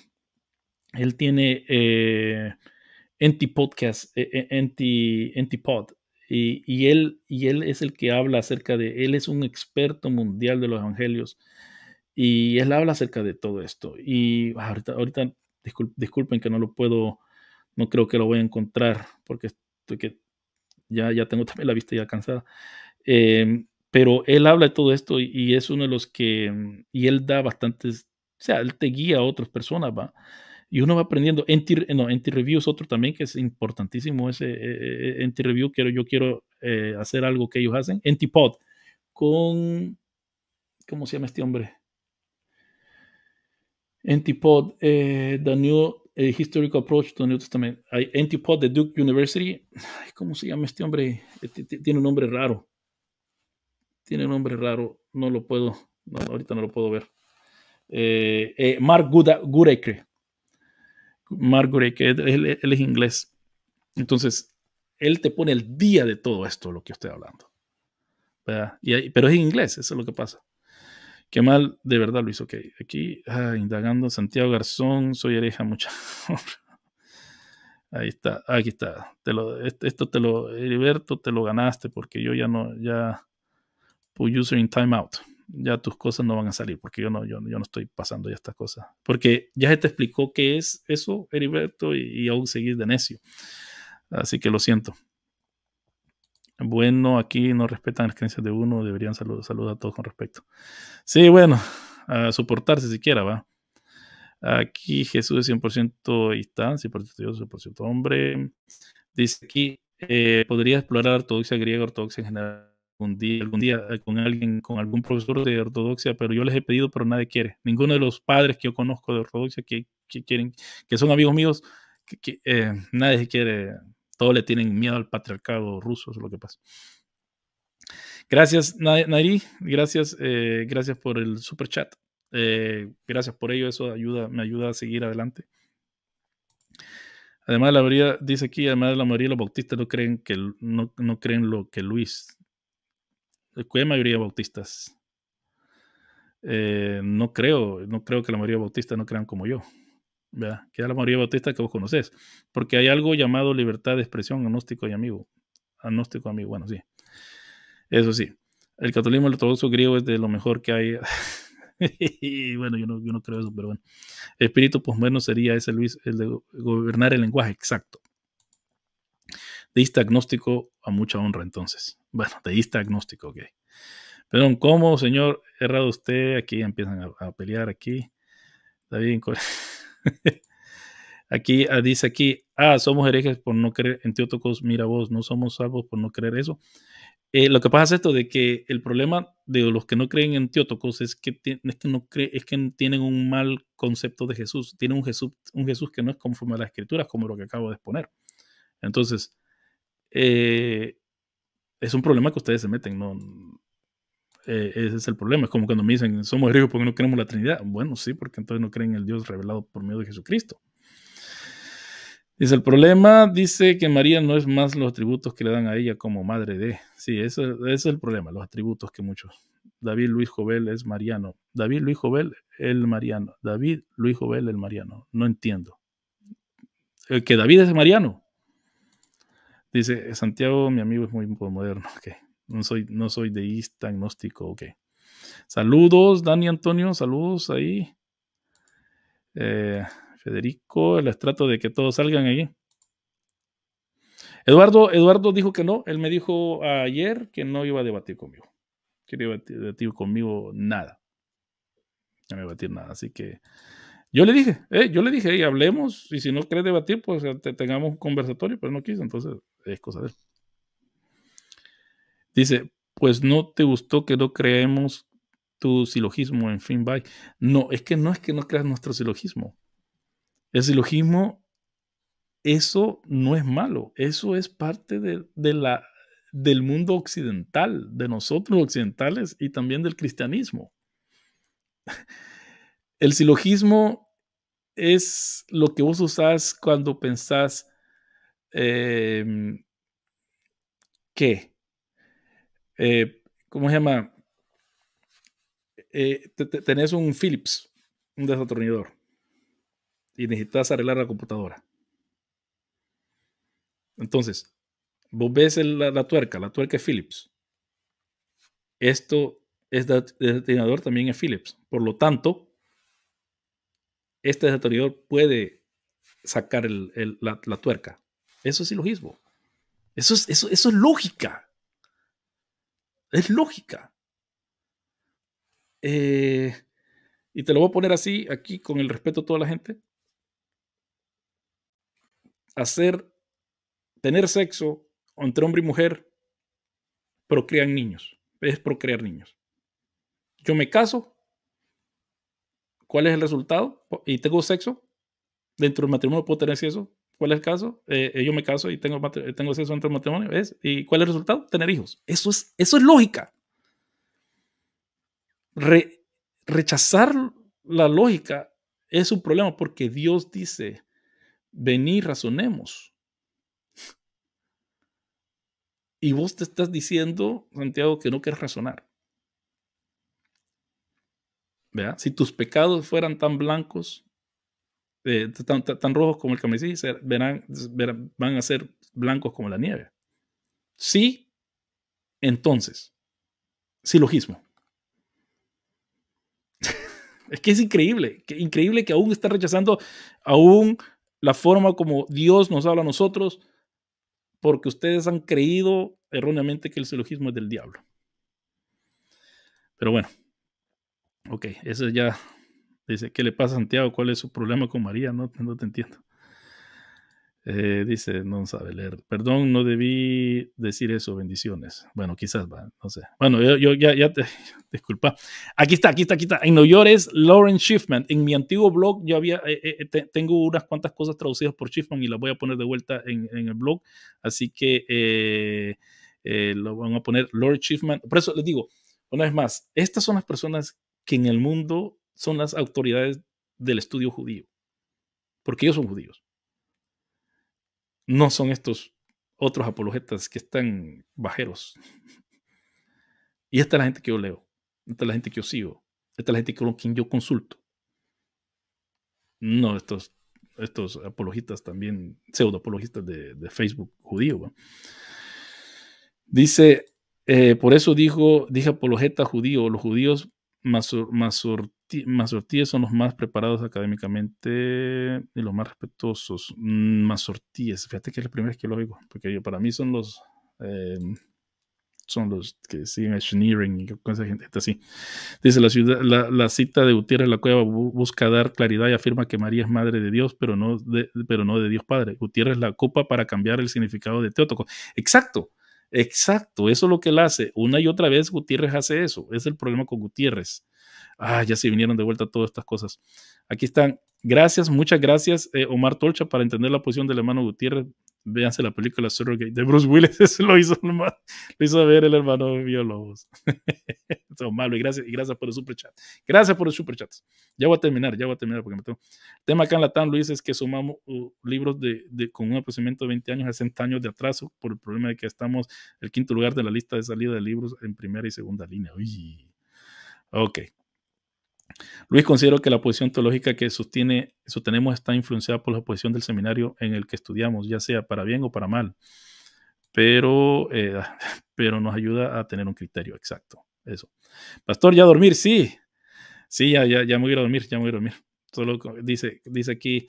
Él tiene eh, anti-podcast, eh, anti, anti-pod, y, y, él, y él es el que habla acerca de, él es un experto mundial de los evangelios, Y él habla acerca de todo esto. Y ahorita, ahorita discul- disculpen que no lo puedo, no creo que lo voy a encontrar, porque estoy que ya, ya tengo también la vista ya cansada. Eh, pero él habla de todo esto y, y es uno de los que, y él da bastantes, o sea, él te guía a otras personas, ¿va? Y uno va aprendiendo. N T, no, N T Review es otro también que es importantísimo. Ese eh, N T Review, quiero, yo quiero eh, hacer algo que ellos hacen. N T Pod con, ¿cómo se llama este hombre? N T Pod, eh, The New eh, Historical Approach to the New Testament. N T Pod de Duke University. Ay, ¿cómo se llama este hombre? Tiene un nombre raro. Tiene un nombre raro. No lo puedo, no, ahorita no lo puedo ver. Eh, eh, Mark Gureke. Mark Gureke, él, él es inglés. Entonces, él te pone el día de todo esto, lo que estoy hablando. Y hay, pero es en inglés, eso es lo que pasa. Qué mal, de verdad, Luis. Ok, aquí ah, indagando. Santiago Garzón, soy hereja, mucha. Ahí está, aquí está. Te lo, esto te lo, Heriberto, te lo ganaste porque yo ya no, ya, put user in timeout. Ya tus cosas no van a salir porque yo no, yo, yo no estoy pasando ya estas cosas. Porque ya se te explicó qué es eso, Heriberto, y, y aún seguís de necio. Así que lo siento. Bueno, aquí no respetan las creencias de uno, deberían salud, saludar a todos con respeto. Sí, bueno, a soportarse siquiera, va. Aquí Jesús es cien por ciento distancia, cien por ciento hombre. Dice aquí, eh, podría explorar ortodoxia griega, ortodoxia en general, algún día, algún día con alguien, con algún profesor de ortodoxia, pero yo les he pedido, pero nadie quiere. Ninguno de los padres que yo conozco de ortodoxia que, que quieren, que son amigos míos, que, que, eh, nadie quiere. Todos le tienen miedo al patriarcado ruso, eso es lo que pasa. Gracias, Nairi. Gracias, eh, gracias por el super chat. Eh, gracias por ello, eso ayuda, me ayuda a seguir adelante. Además, la mayoría, dice aquí, además la mayoría de los bautistas no creen, que, no, no creen lo que Luis. ¿Qué mayoría de bautistas? Eh, no creo, no creo que la mayoría de bautistas no crean como yo. ¿Verdad? Que es la mayoría bautista que vos conocés, porque hay algo llamado libertad de expresión, agnóstico y amigo, agnóstico amigo, bueno, sí, eso sí, el catolicismo, el ortodoxo griego es de lo mejor que hay. Y bueno, yo no, yo no creo eso, pero bueno, el espíritu posmoderno sería ese, Luis, el de gobernar el lenguaje, exacto, deísta agnóstico, a mucha honra entonces, bueno, deísta agnóstico, ok, perdón, ¿cómo, señor? Errado usted, aquí empiezan a, a pelear, aquí, está bien, aquí ah, dice aquí, ah, somos herejes por no creer en Theotokos, mira vos, no somos salvos por no creer eso. Eh, lo que pasa es esto de que el problema de los que no creen en Theotokos es que, es que, no cree, es que tienen un mal concepto de Jesús, tienen un Jesús, un Jesús que no es conforme a las escrituras, como lo que acabo de exponer. Entonces, eh, es un problema que ustedes se meten, ¿no? Eh, ese es el problema, es como cuando me dicen somos griegos porque no creemos la Trinidad, bueno sí, porque entonces no creen en el Dios revelado por medio de Jesucristo. Dice el problema, dice que María no es más los atributos que le dan a ella como madre de, sí, ese, ese es el problema, los atributos que muchos, David Luis Jovel es mariano, David Luis Jovel el mariano, David Luis Jovel el mariano, no entiendo, el que David es mariano, dice Santiago, mi amigo es muy moderno, ok. No soy, no soy deísta, agnóstico, ok. Saludos, Dani Antonio, saludos ahí. Eh, Federico, les trato de que todos salgan ahí. Eduardo, Eduardo dijo que no, él me dijo ayer que no iba a debatir conmigo. Que no iba a debatir conmigo nada. No me iba a debatir nada, así que yo le dije, eh, yo le dije, hey, hablemos, y si no querés debatir, pues te, tengamos un conversatorio, pero no quiso, entonces es cosa de él. Dice, pues no te gustó que no creemos tu silogismo, en fin, bye. No, es que no es que no creas nuestro silogismo. El silogismo, eso no es malo. Eso es parte de, de la, del mundo occidental, de nosotros occidentales y también del cristianismo. El silogismo es lo que vos usás cuando pensás eh, que... Eh, ¿cómo se llama? Eh, te, te, tenés un Philips, un desatornillador, y necesitas arreglar la computadora. Entonces, vos ves el, la, la tuerca, la tuerca es Philips. Esto es destinador también es Phillips. Por lo tanto, este destinador puede sacar el, el, la, la tuerca. Eso es silogismo. Eso es, eso, eso es lógica. Es lógica. Eh, y te lo voy a poner así, aquí, con el respeto a toda la gente. Hacer, tener sexo entre hombre y mujer, procrean niños. Es procrear niños. Yo me caso. ¿Cuál es el resultado? Y tengo sexo. Dentro del matrimonio puedo tener sexo. ¿Cuál es el caso? Eh, yo me caso y tengo, tengo sexo entre el matrimonio. ¿Ves? ¿Y cuál es el resultado? Tener hijos. Eso es, eso es lógica. Re, rechazar la lógica es un problema porque Dios dice: venid, razonemos. Y vos te estás diciendo, Santiago, que no quieres razonar. ¿Vea? Si tus pecados fueran tan blancos, eh, tan, tan, tan rojos como el carmesí, verán, verán, van a ser blancos como la nieve. Sí, entonces, silogismo. Es que es increíble, que, increíble que aún está rechazando aún la forma como Dios nos habla a nosotros, porque ustedes han creído erróneamente que el silogismo es del diablo. Pero bueno, ok, eso ya dice, ¿qué le pasa a Santiago? ¿Cuál es su problema con María? No, no te entiendo. Eh, dice, no sabe leer. Perdón, no debí decir eso, bendiciones. Bueno, quizás va, no sé. Bueno, yo, yo ya, ya te, disculpa. Aquí está, aquí está, aquí está. En Nueva York es Lauren Schiffman. En mi antiguo blog yo había, eh, eh, te, tengo unas cuantas cosas traducidas por Schiffman y las voy a poner de vuelta en, en el blog. Así que eh, eh, lo van a poner Lauren Schiffman. Por eso les digo, una vez más, estas son las personas que en el mundo son las autoridades del estudio judío. Porque ellos son judíos. No son estos otros apologetas que están bajeros. Y esta es la gente que yo leo. Esta es la gente que yo sigo. Esta es la gente con quien yo consulto. No estos, estos apologistas también, pseudoapologistas de, de Facebook judío. ¿Va? Dice, eh, por eso dijo, dije apologeta judío. Los judíos masor, masor, Masortíes son los más preparados académicamente y los más respetuosos. Masortíes, fíjate que es la primera vez que lo oigo, porque yo, para mí son los eh, son los que siguen engineering y cosas así. Dice la, ciudad, la, la cita de Gutiérrez La Cueva busca dar claridad y afirma que María es madre de Dios, pero no de, pero no de Dios Padre. Gutiérrez la copa para cambiar el significado de Theotokos. Exacto, exacto, eso es lo que él hace. Una y otra vez Gutiérrez hace eso. Es el problema con Gutiérrez. Ah, ya se vinieron de vuelta todas estas cosas. Aquí están. Gracias, muchas gracias, eh, Omar Tolcha, para entender la posición del hermano Gutiérrez. Véanse la película Surrogate de Bruce Willis. Eso lo hizo, lo hizo ver el hermano Villalobos. Malo, y gracias, y gracias por el super chat. Gracias por el super chat. Ya voy a terminar, ya voy a terminar porque me tengo. El tema acá en Latam, Luis, es que sumamos uh, libros de, de, con un aproximamiento de veinte años, sesenta años de atraso, por el problema de que estamos en el quinto lugar de la lista de salida de libros en primera y segunda línea. Uy. Ok. Luis, considero que la posición teológica que sostiene, sostenemos está influenciada por la posición del seminario en el que estudiamos, ya sea para bien o para mal, pero, eh, pero nos ayuda a tener un criterio exacto. Eso. Pastor, ¿ya dormir? Sí, sí, ya, ya, ya me voy a ir a dormir, ya me voy a dormir. Solo dice, dice aquí,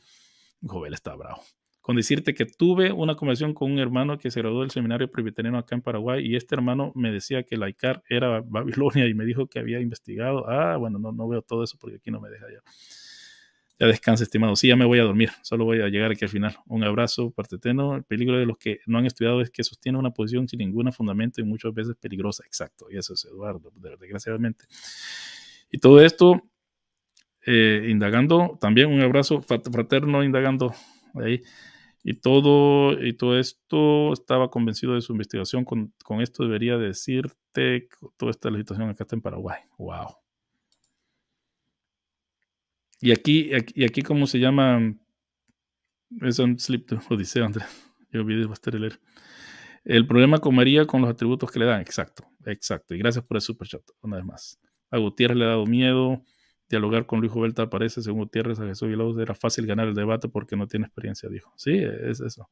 Jovel está bravo, con decirte que tuve una conversación con un hermano que se graduó del seminario presbiteriano acá en Paraguay y este hermano me decía que la I C A R era Babilonia y me dijo que había investigado. Ah, bueno, no, no veo todo eso porque aquí no me deja ya. Ya descansa, estimado. Sí, ya me voy a dormir. Solo voy a llegar aquí al final. Un abrazo, parteteno. El peligro de los que no han estudiado es que sostienen una posición sin ningún fundamento y muchas veces peligrosa. Exacto. Y eso es Eduardo, desgraciadamente. Y todo esto, eh, indagando, también un abrazo fraterno, indagando ahí. Y todo, y todo esto estaba convencido de su investigación. Con, con esto debería decirte toda esta legislación acá está en Paraguay. Wow. Y aquí, aquí, y aquí ¿cómo se llama? Es un slip de Odisea, Andrés. Yo olvidé bastante leer. El problema con María, con los atributos que le dan. Exacto, exacto. Y gracias por el super chat, una vez más. A Gutiérrez le ha dado miedo. Dialogar con Luis Jovel parece, según Gutiérrez, a Jesús Villalobos era fácil ganar el debate porque no tiene experiencia, dijo. Sí, es eso.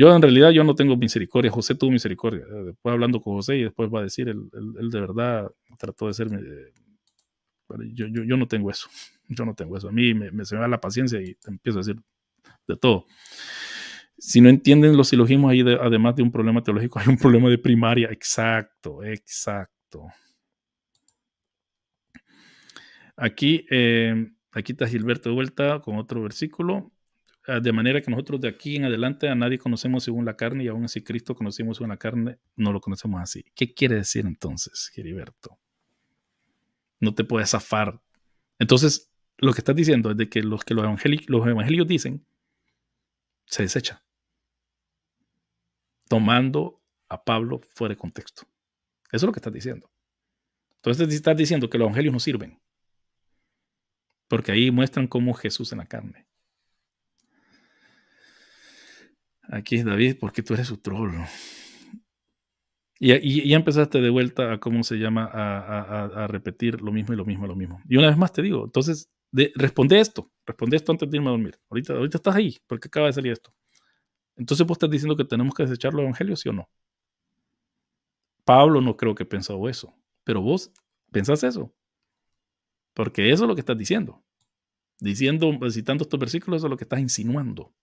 Yo en realidad yo no tengo misericordia, José tuvo misericordia. Después hablando con José y después va a decir, él, él, él de verdad trató de ser... Eh, yo, yo, yo no tengo eso, yo no tengo eso. A mí me, me se me va la paciencia y te empiezo a decir de todo. Si no entienden los silogismos, ahí de, además de un problema teológico, hay un problema de primaria. Exacto, exacto. Aquí, eh, aquí está Gilberto de vuelta con otro versículo. De manera que nosotros de aquí en adelante a nadie conocemos según la carne, y aún así Cristo conocimos según la carne, no lo conocemos así. ¿Qué quiere decir entonces, Gilberto? No te puedes zafar. Entonces, lo que estás diciendo es de que los que los, evangeli- los evangelios dicen, se desecha. Tomando a Pablo fuera de contexto. Eso es lo que estás diciendo. Entonces estás diciendo que los evangelios no sirven. Porque ahí muestran cómo Jesús en la carne. Aquí es David, porque tú eres su troll. Y, y, y ya empezaste de vuelta a cómo se llama, a, a, a repetir lo mismo y lo mismo y lo mismo. Y una vez más te digo, entonces, de, responde esto. Responde esto antes de irme a dormir. Ahorita, ahorita estás ahí, porque acaba de salir esto. Entonces vos estás diciendo que tenemos que desechar los evangelios, ¿sí o no? Pablo no creo que pensó eso, pero vos pensás eso. Porque eso es lo que estás diciendo. Diciendo, citando estos versículos, eso es lo que estás insinuando.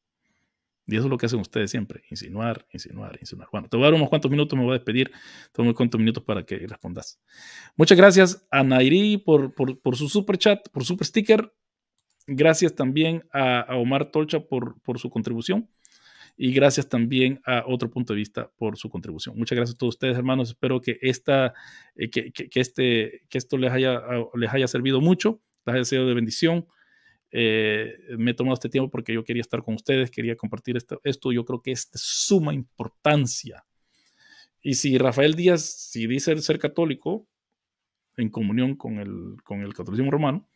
Y eso es lo que hacen ustedes siempre, insinuar, insinuar, insinuar. Bueno, te voy a dar unos cuantos minutos, me voy a despedir, tengo unos cuantos minutos para que respondas. Muchas gracias a Nairi por, por, por su super chat, por super sticker. Gracias también a, a Omar Tolcha por, por su contribución. Y gracias también a Otro Punto de Vista por su contribución. Muchas gracias a todos ustedes, hermanos. Espero que, esta, eh, que, que, que, este, que esto les haya, les haya servido mucho, les haya sido de bendición. Eh, me he tomado este tiempo porque yo quería estar con ustedes, quería compartir esto, esto yo creo que es de suma importancia. Y si Rafael Díaz, si dice ser católico en comunión con el, con el catolicismo romano,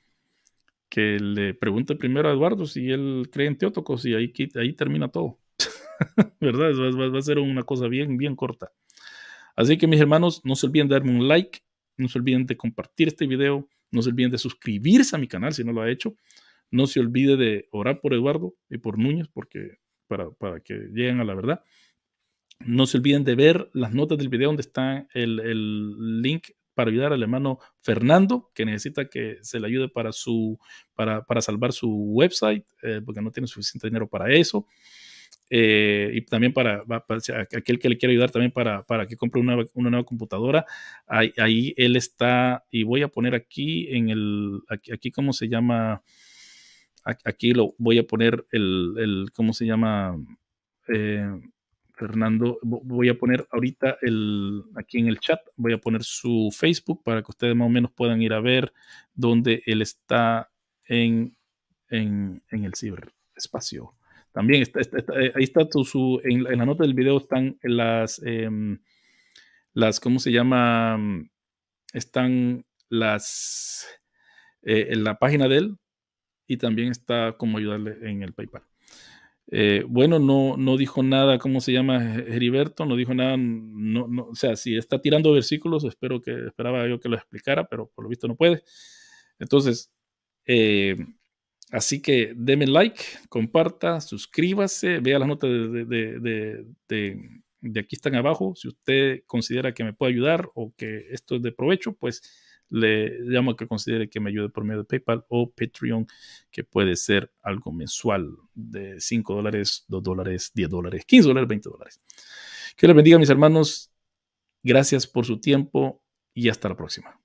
que le pregunte primero a Eduardo si él cree en Theotokos y ahí, ahí termina todo. ¿Verdad? Va, va a ser una cosa bien, bien corta. Así que mis hermanos, no se olviden de darme un like, no se olviden de compartir este video, no se olviden de suscribirse a mi canal si no lo ha hecho. No se olvide de orar por Eduardo y por Núñez porque, para, para que lleguen a la verdad. No se olviden de ver las notas del video donde está el, el link para ayudar al hermano Fernando, que necesita que se le ayude para, su, para, para salvar su website, eh, porque no tiene suficiente dinero para eso. Eh, y también para, para aquel que le quiere ayudar también para, para que compre una, una nueva computadora. Ahí, ahí él está, y voy a poner aquí, en el aquí, aquí ¿cómo se llama? Aquí lo voy a poner el, el ¿cómo se llama? Eh, Fernando, voy a poner ahorita el, aquí en el chat, voy a poner su Facebook para que ustedes más o menos puedan ir a ver dónde él está en, en, en el ciberespacio. También está, está, está, ahí está tu, su, en, en la nota del video están las, eh, las ¿cómo se llama? Están las, eh, en la página de él. Y también está como ayudarle en el PayPal. Eh, bueno, no, no dijo nada, ¿cómo se llama? Heriberto, no dijo nada. No, no, o sea, si está tirando versículos, espero que, esperaba yo que lo explicara, pero por lo visto no puede. Entonces, eh, así que deme like, comparta, suscríbase, vea las notas de, de, de, de, de, de aquí están abajo. Si usted considera que me puede ayudar o que esto es de provecho, pues le llamo a que considere que me ayude por medio de PayPal o Patreon, que puede ser algo mensual de cinco dólares, dos dólares, diez dólares, quince dólares, veinte dólares. Que les bendiga, mis hermanos. Gracias por su tiempo y hasta la próxima.